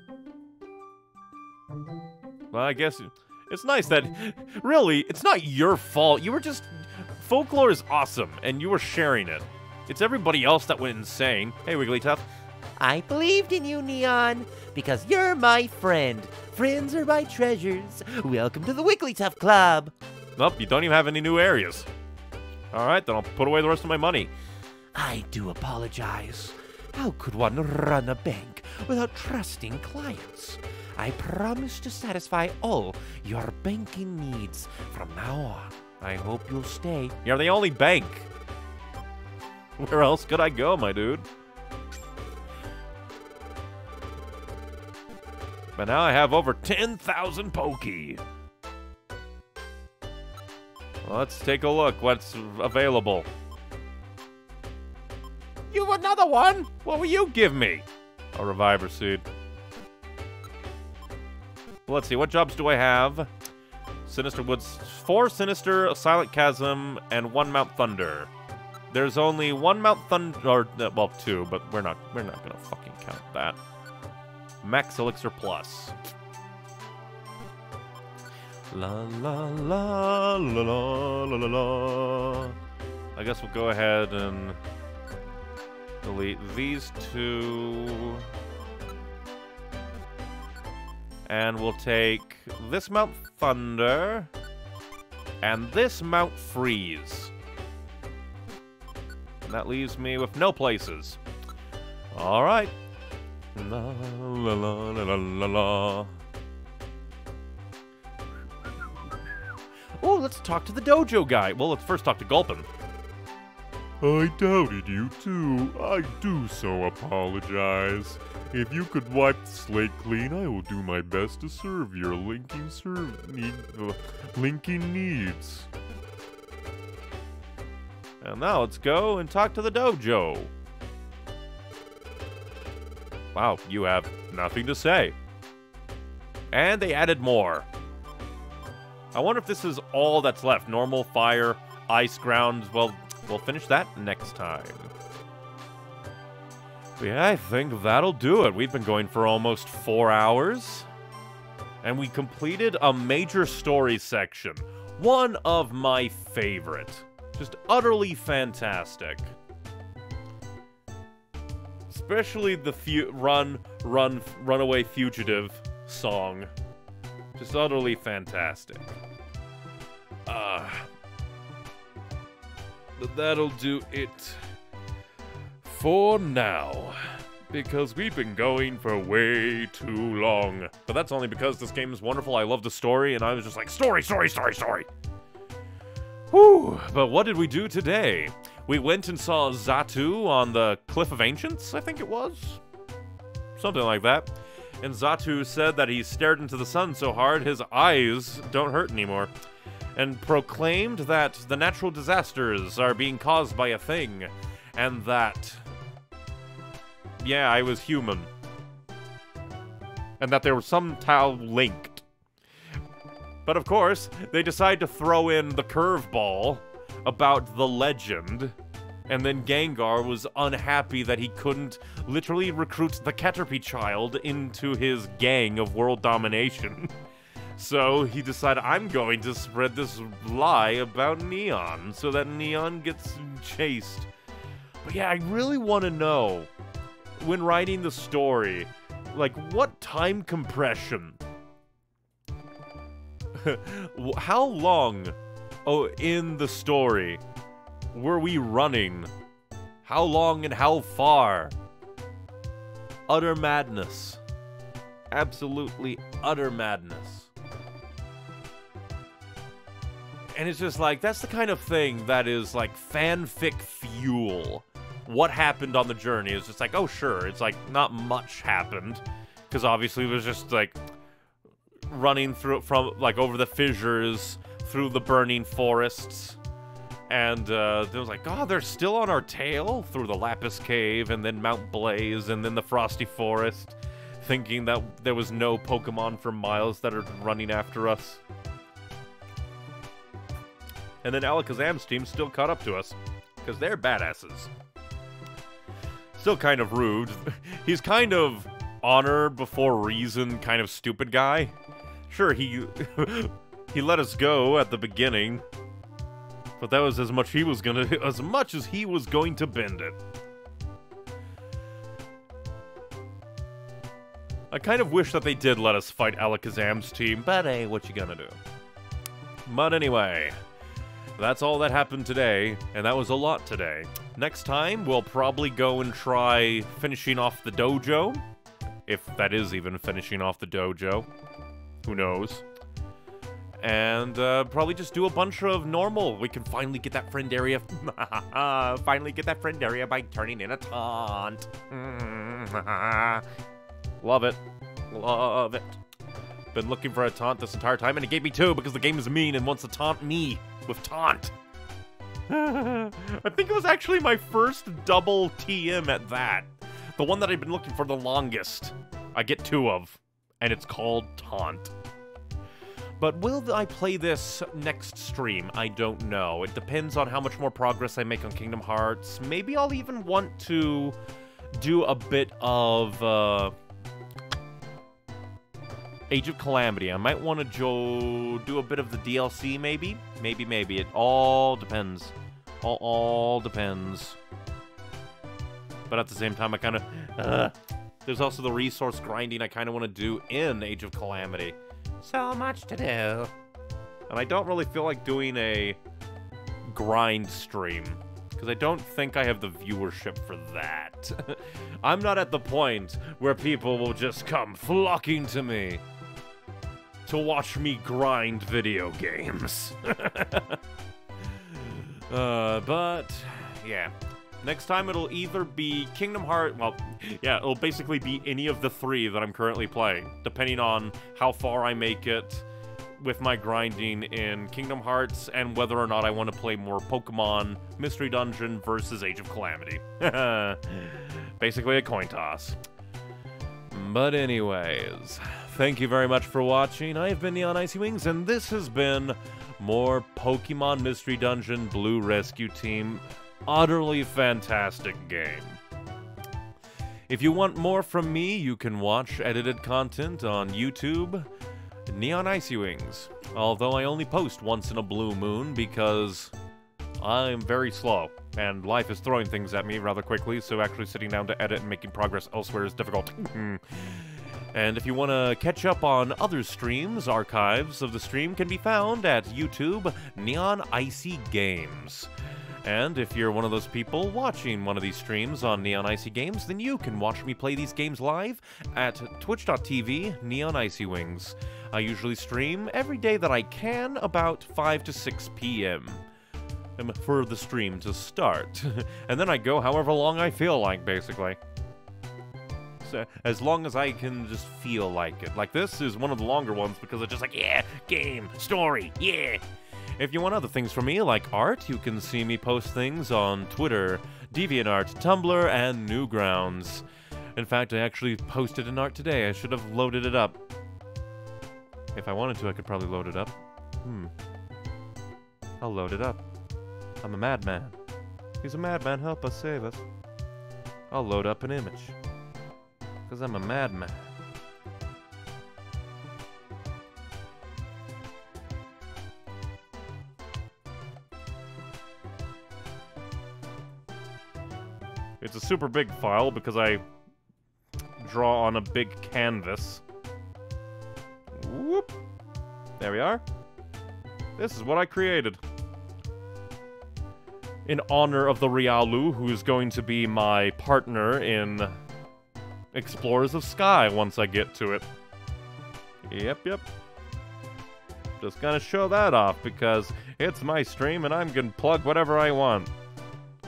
Well, I guess it's nice that, really, it's not your fault. You were just... Folklore is awesome, and you were sharing it. It's everybody else that went insane. Hey, Wigglytuff. I believed in you, Neon, because you're my friend. Friends are my treasures. Welcome to the Wigglytuff Club. Nope, you don't even have any new areas. Alright, then I'll put away the rest of my money. I do apologize. How could one run a bank without trusting clients? I promise to satisfy all your banking needs from now on. I hope you'll stay. You're the only bank. Where else could I go, my dude? But now I have over 10,000 Poké. Let's take a look what's available. You've another one? What will you give me? A Reviver Seed. Let's see, what jobs do I have? Sinister Woods, 4 Sinister, a Silent Chasm, and 1 Mount Thunder. There's only 1 Mount Thunder, or, well, 2, but we're not gonna fucking count that. Max Elixir Plus. La la la la la la la. I guess we'll go ahead and delete these two. And we'll take this Mount Thunder and this Mount Freeze. And that leaves me with no places. All right. La la la la la la. Oh, let's talk to the dojo guy. Well, let's first talk to Gulpin. I doubted you too. I do so apologize. If you could wipe the slate clean, I will do my best to serve your linking needs. And now let's go and talk to the dojo. Wow, you have nothing to say. And they added more. I wonder if this is all that's left. Normal, fire, ice, ground. Well, we'll finish that next time. Yeah, I think that'll do it. We've been going for almost 4 hours. And we completed a major story section. One of my favorite. Just utterly fantastic. Especially the Runaway Fugitive song. Just utterly fantastic. But that'll do it for now, because we've been going for way too long. But that's only because this game is wonderful. I love the story, and I was just like, story, story, story, story. Whew, but what did we do today? We went and saw Xatu on the Cliff of Ancients, I think it was. Something like that. And Xatu said that he stared into the sun so hard his eyes don't hurt anymore, and proclaimed that the natural disasters are being caused by a thing, and that... yeah, I was human. And that they were somehow linked. But of course, they decide to throw in the curveball about the legend. And then Gengar was unhappy that he couldn't literally recruit the Caterpie child into his gang of world domination. So he decided, I'm going to spread this lie about Neon so that Neon gets chased. But yeah, I really want to know, when writing the story, like, what time compression? How long in the story were we running? How long and how far? Utter madness. Absolutely utter madness. And it's just like, that's the kind of thing that is like fanfic fuel. What happened on the journey is just like, oh sure, it's like not much happened, because obviously it was just like running through, from like over the fissures, through the burning forests, And they was like, oh, they're still on our tail through the Lapis Cave and then Mount Blaze and then the Frosty Forest, thinking that there was no Pokemon for miles that are running after us. And then Alakazam's team still caught up to us, because they're badasses. Still kind of rude. He's kind of honor before reason kind of stupid guy. Sure, he, he let us go at the beginning, but that was as much as he was going to bend it. I kind of wish that they did let us fight Alakazam's team, but hey, what you gonna do? But anyway, that's all that happened today, and that was a lot today. Next time, we'll probably go and try finishing off the dojo, if that is even finishing off the dojo. Who knows? And probably just do a bunch of normal. We can finally get that friend area. Finally get that friend area by turning in a taunt. Love it. Love it. Been looking for a taunt this entire time, and it gave me two because the game is mean and wants to taunt me with taunt. I think it was actually my first double TM at that. The one that I've been looking for the longest. I get two of, and it's called taunt. But will I play this next stream? I don't know. It depends on how much more progress I make on Kingdom Hearts. Maybe I'll even want to do a bit of Age of Calamity. I might want to do a bit of the DLC, maybe? Maybe, maybe. It all depends. All depends. But at the same time, I kind of... there's also the resource grinding I kind of want to do in Age of Calamity. So much to do. And I don't really feel like doing a grind stream, because I don't think I have the viewership for that. I'm not at the point where people will just come flocking to me to watch me grind video games. But, yeah. Next time it'll either be Kingdom Hearts, well, yeah, it'll basically be any of the three that I'm currently playing, depending on how far I make it with my grinding in Kingdom Hearts and whether or not I want to play more Pokemon Mystery Dungeon versus Age of Calamity. Basically a coin toss. But anyways, thank you very much for watching. I've been Neon Icy Wings, and this has been more Pokemon Mystery Dungeon Blue Rescue Team. Utterly fantastic game. If you want more from me, you can watch edited content on YouTube, Neon Icy Wings. Although I only post once in a blue moon because I'm very slow and life is throwing things at me rather quickly, so actually sitting down to edit and making progress elsewhere is difficult. And if you want to catch up on other streams, archives of the stream can be found at YouTube, Neon Icy Games. And if you're one of those people watching one of these streams on Neon Icy Games, then you can watch me play these games live at twitch.tv Neon Icy Wings. I usually stream every day that I can about 5 to 6 p.m. for the stream to start. And then I go however long I feel like, basically. So, as long as I can just feel like it. Like, this is one of the longer ones because it's just like, yeah, game, story, yeah. If you want other things from me, like art, you can see me post things on Twitter, DeviantArt, Tumblr, and Newgrounds. In fact, I actually posted an art today. I should have loaded it up. If I wanted to, I could probably load it up. I'll load it up. I'm a madman. He's a madman. Help us, save us. I'll load up an image. Because I'm a madman. It's a super big file because I draw on a big canvas. Whoop! There we are. This is what I created. In honor of the Riolu, who is going to be my partner in Explorers of Sky once I get to it. Yep, yep. Just gonna show that off because it's my stream and I'm gonna plug whatever I want.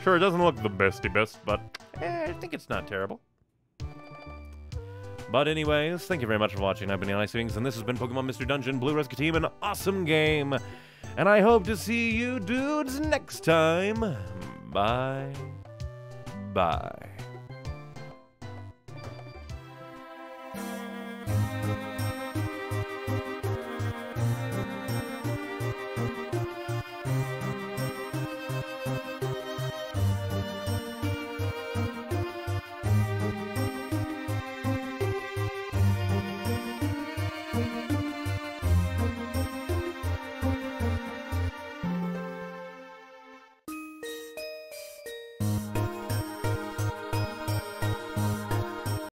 Sure, it doesn't look the besty best, but I think it's not terrible. But anyways, thank you very much for watching. I've been Neon Icy Wings, and this has been Pokemon Mystery Dungeon Blue Rescue Team, an awesome game. And I hope to see you dudes next time. Bye. Bye.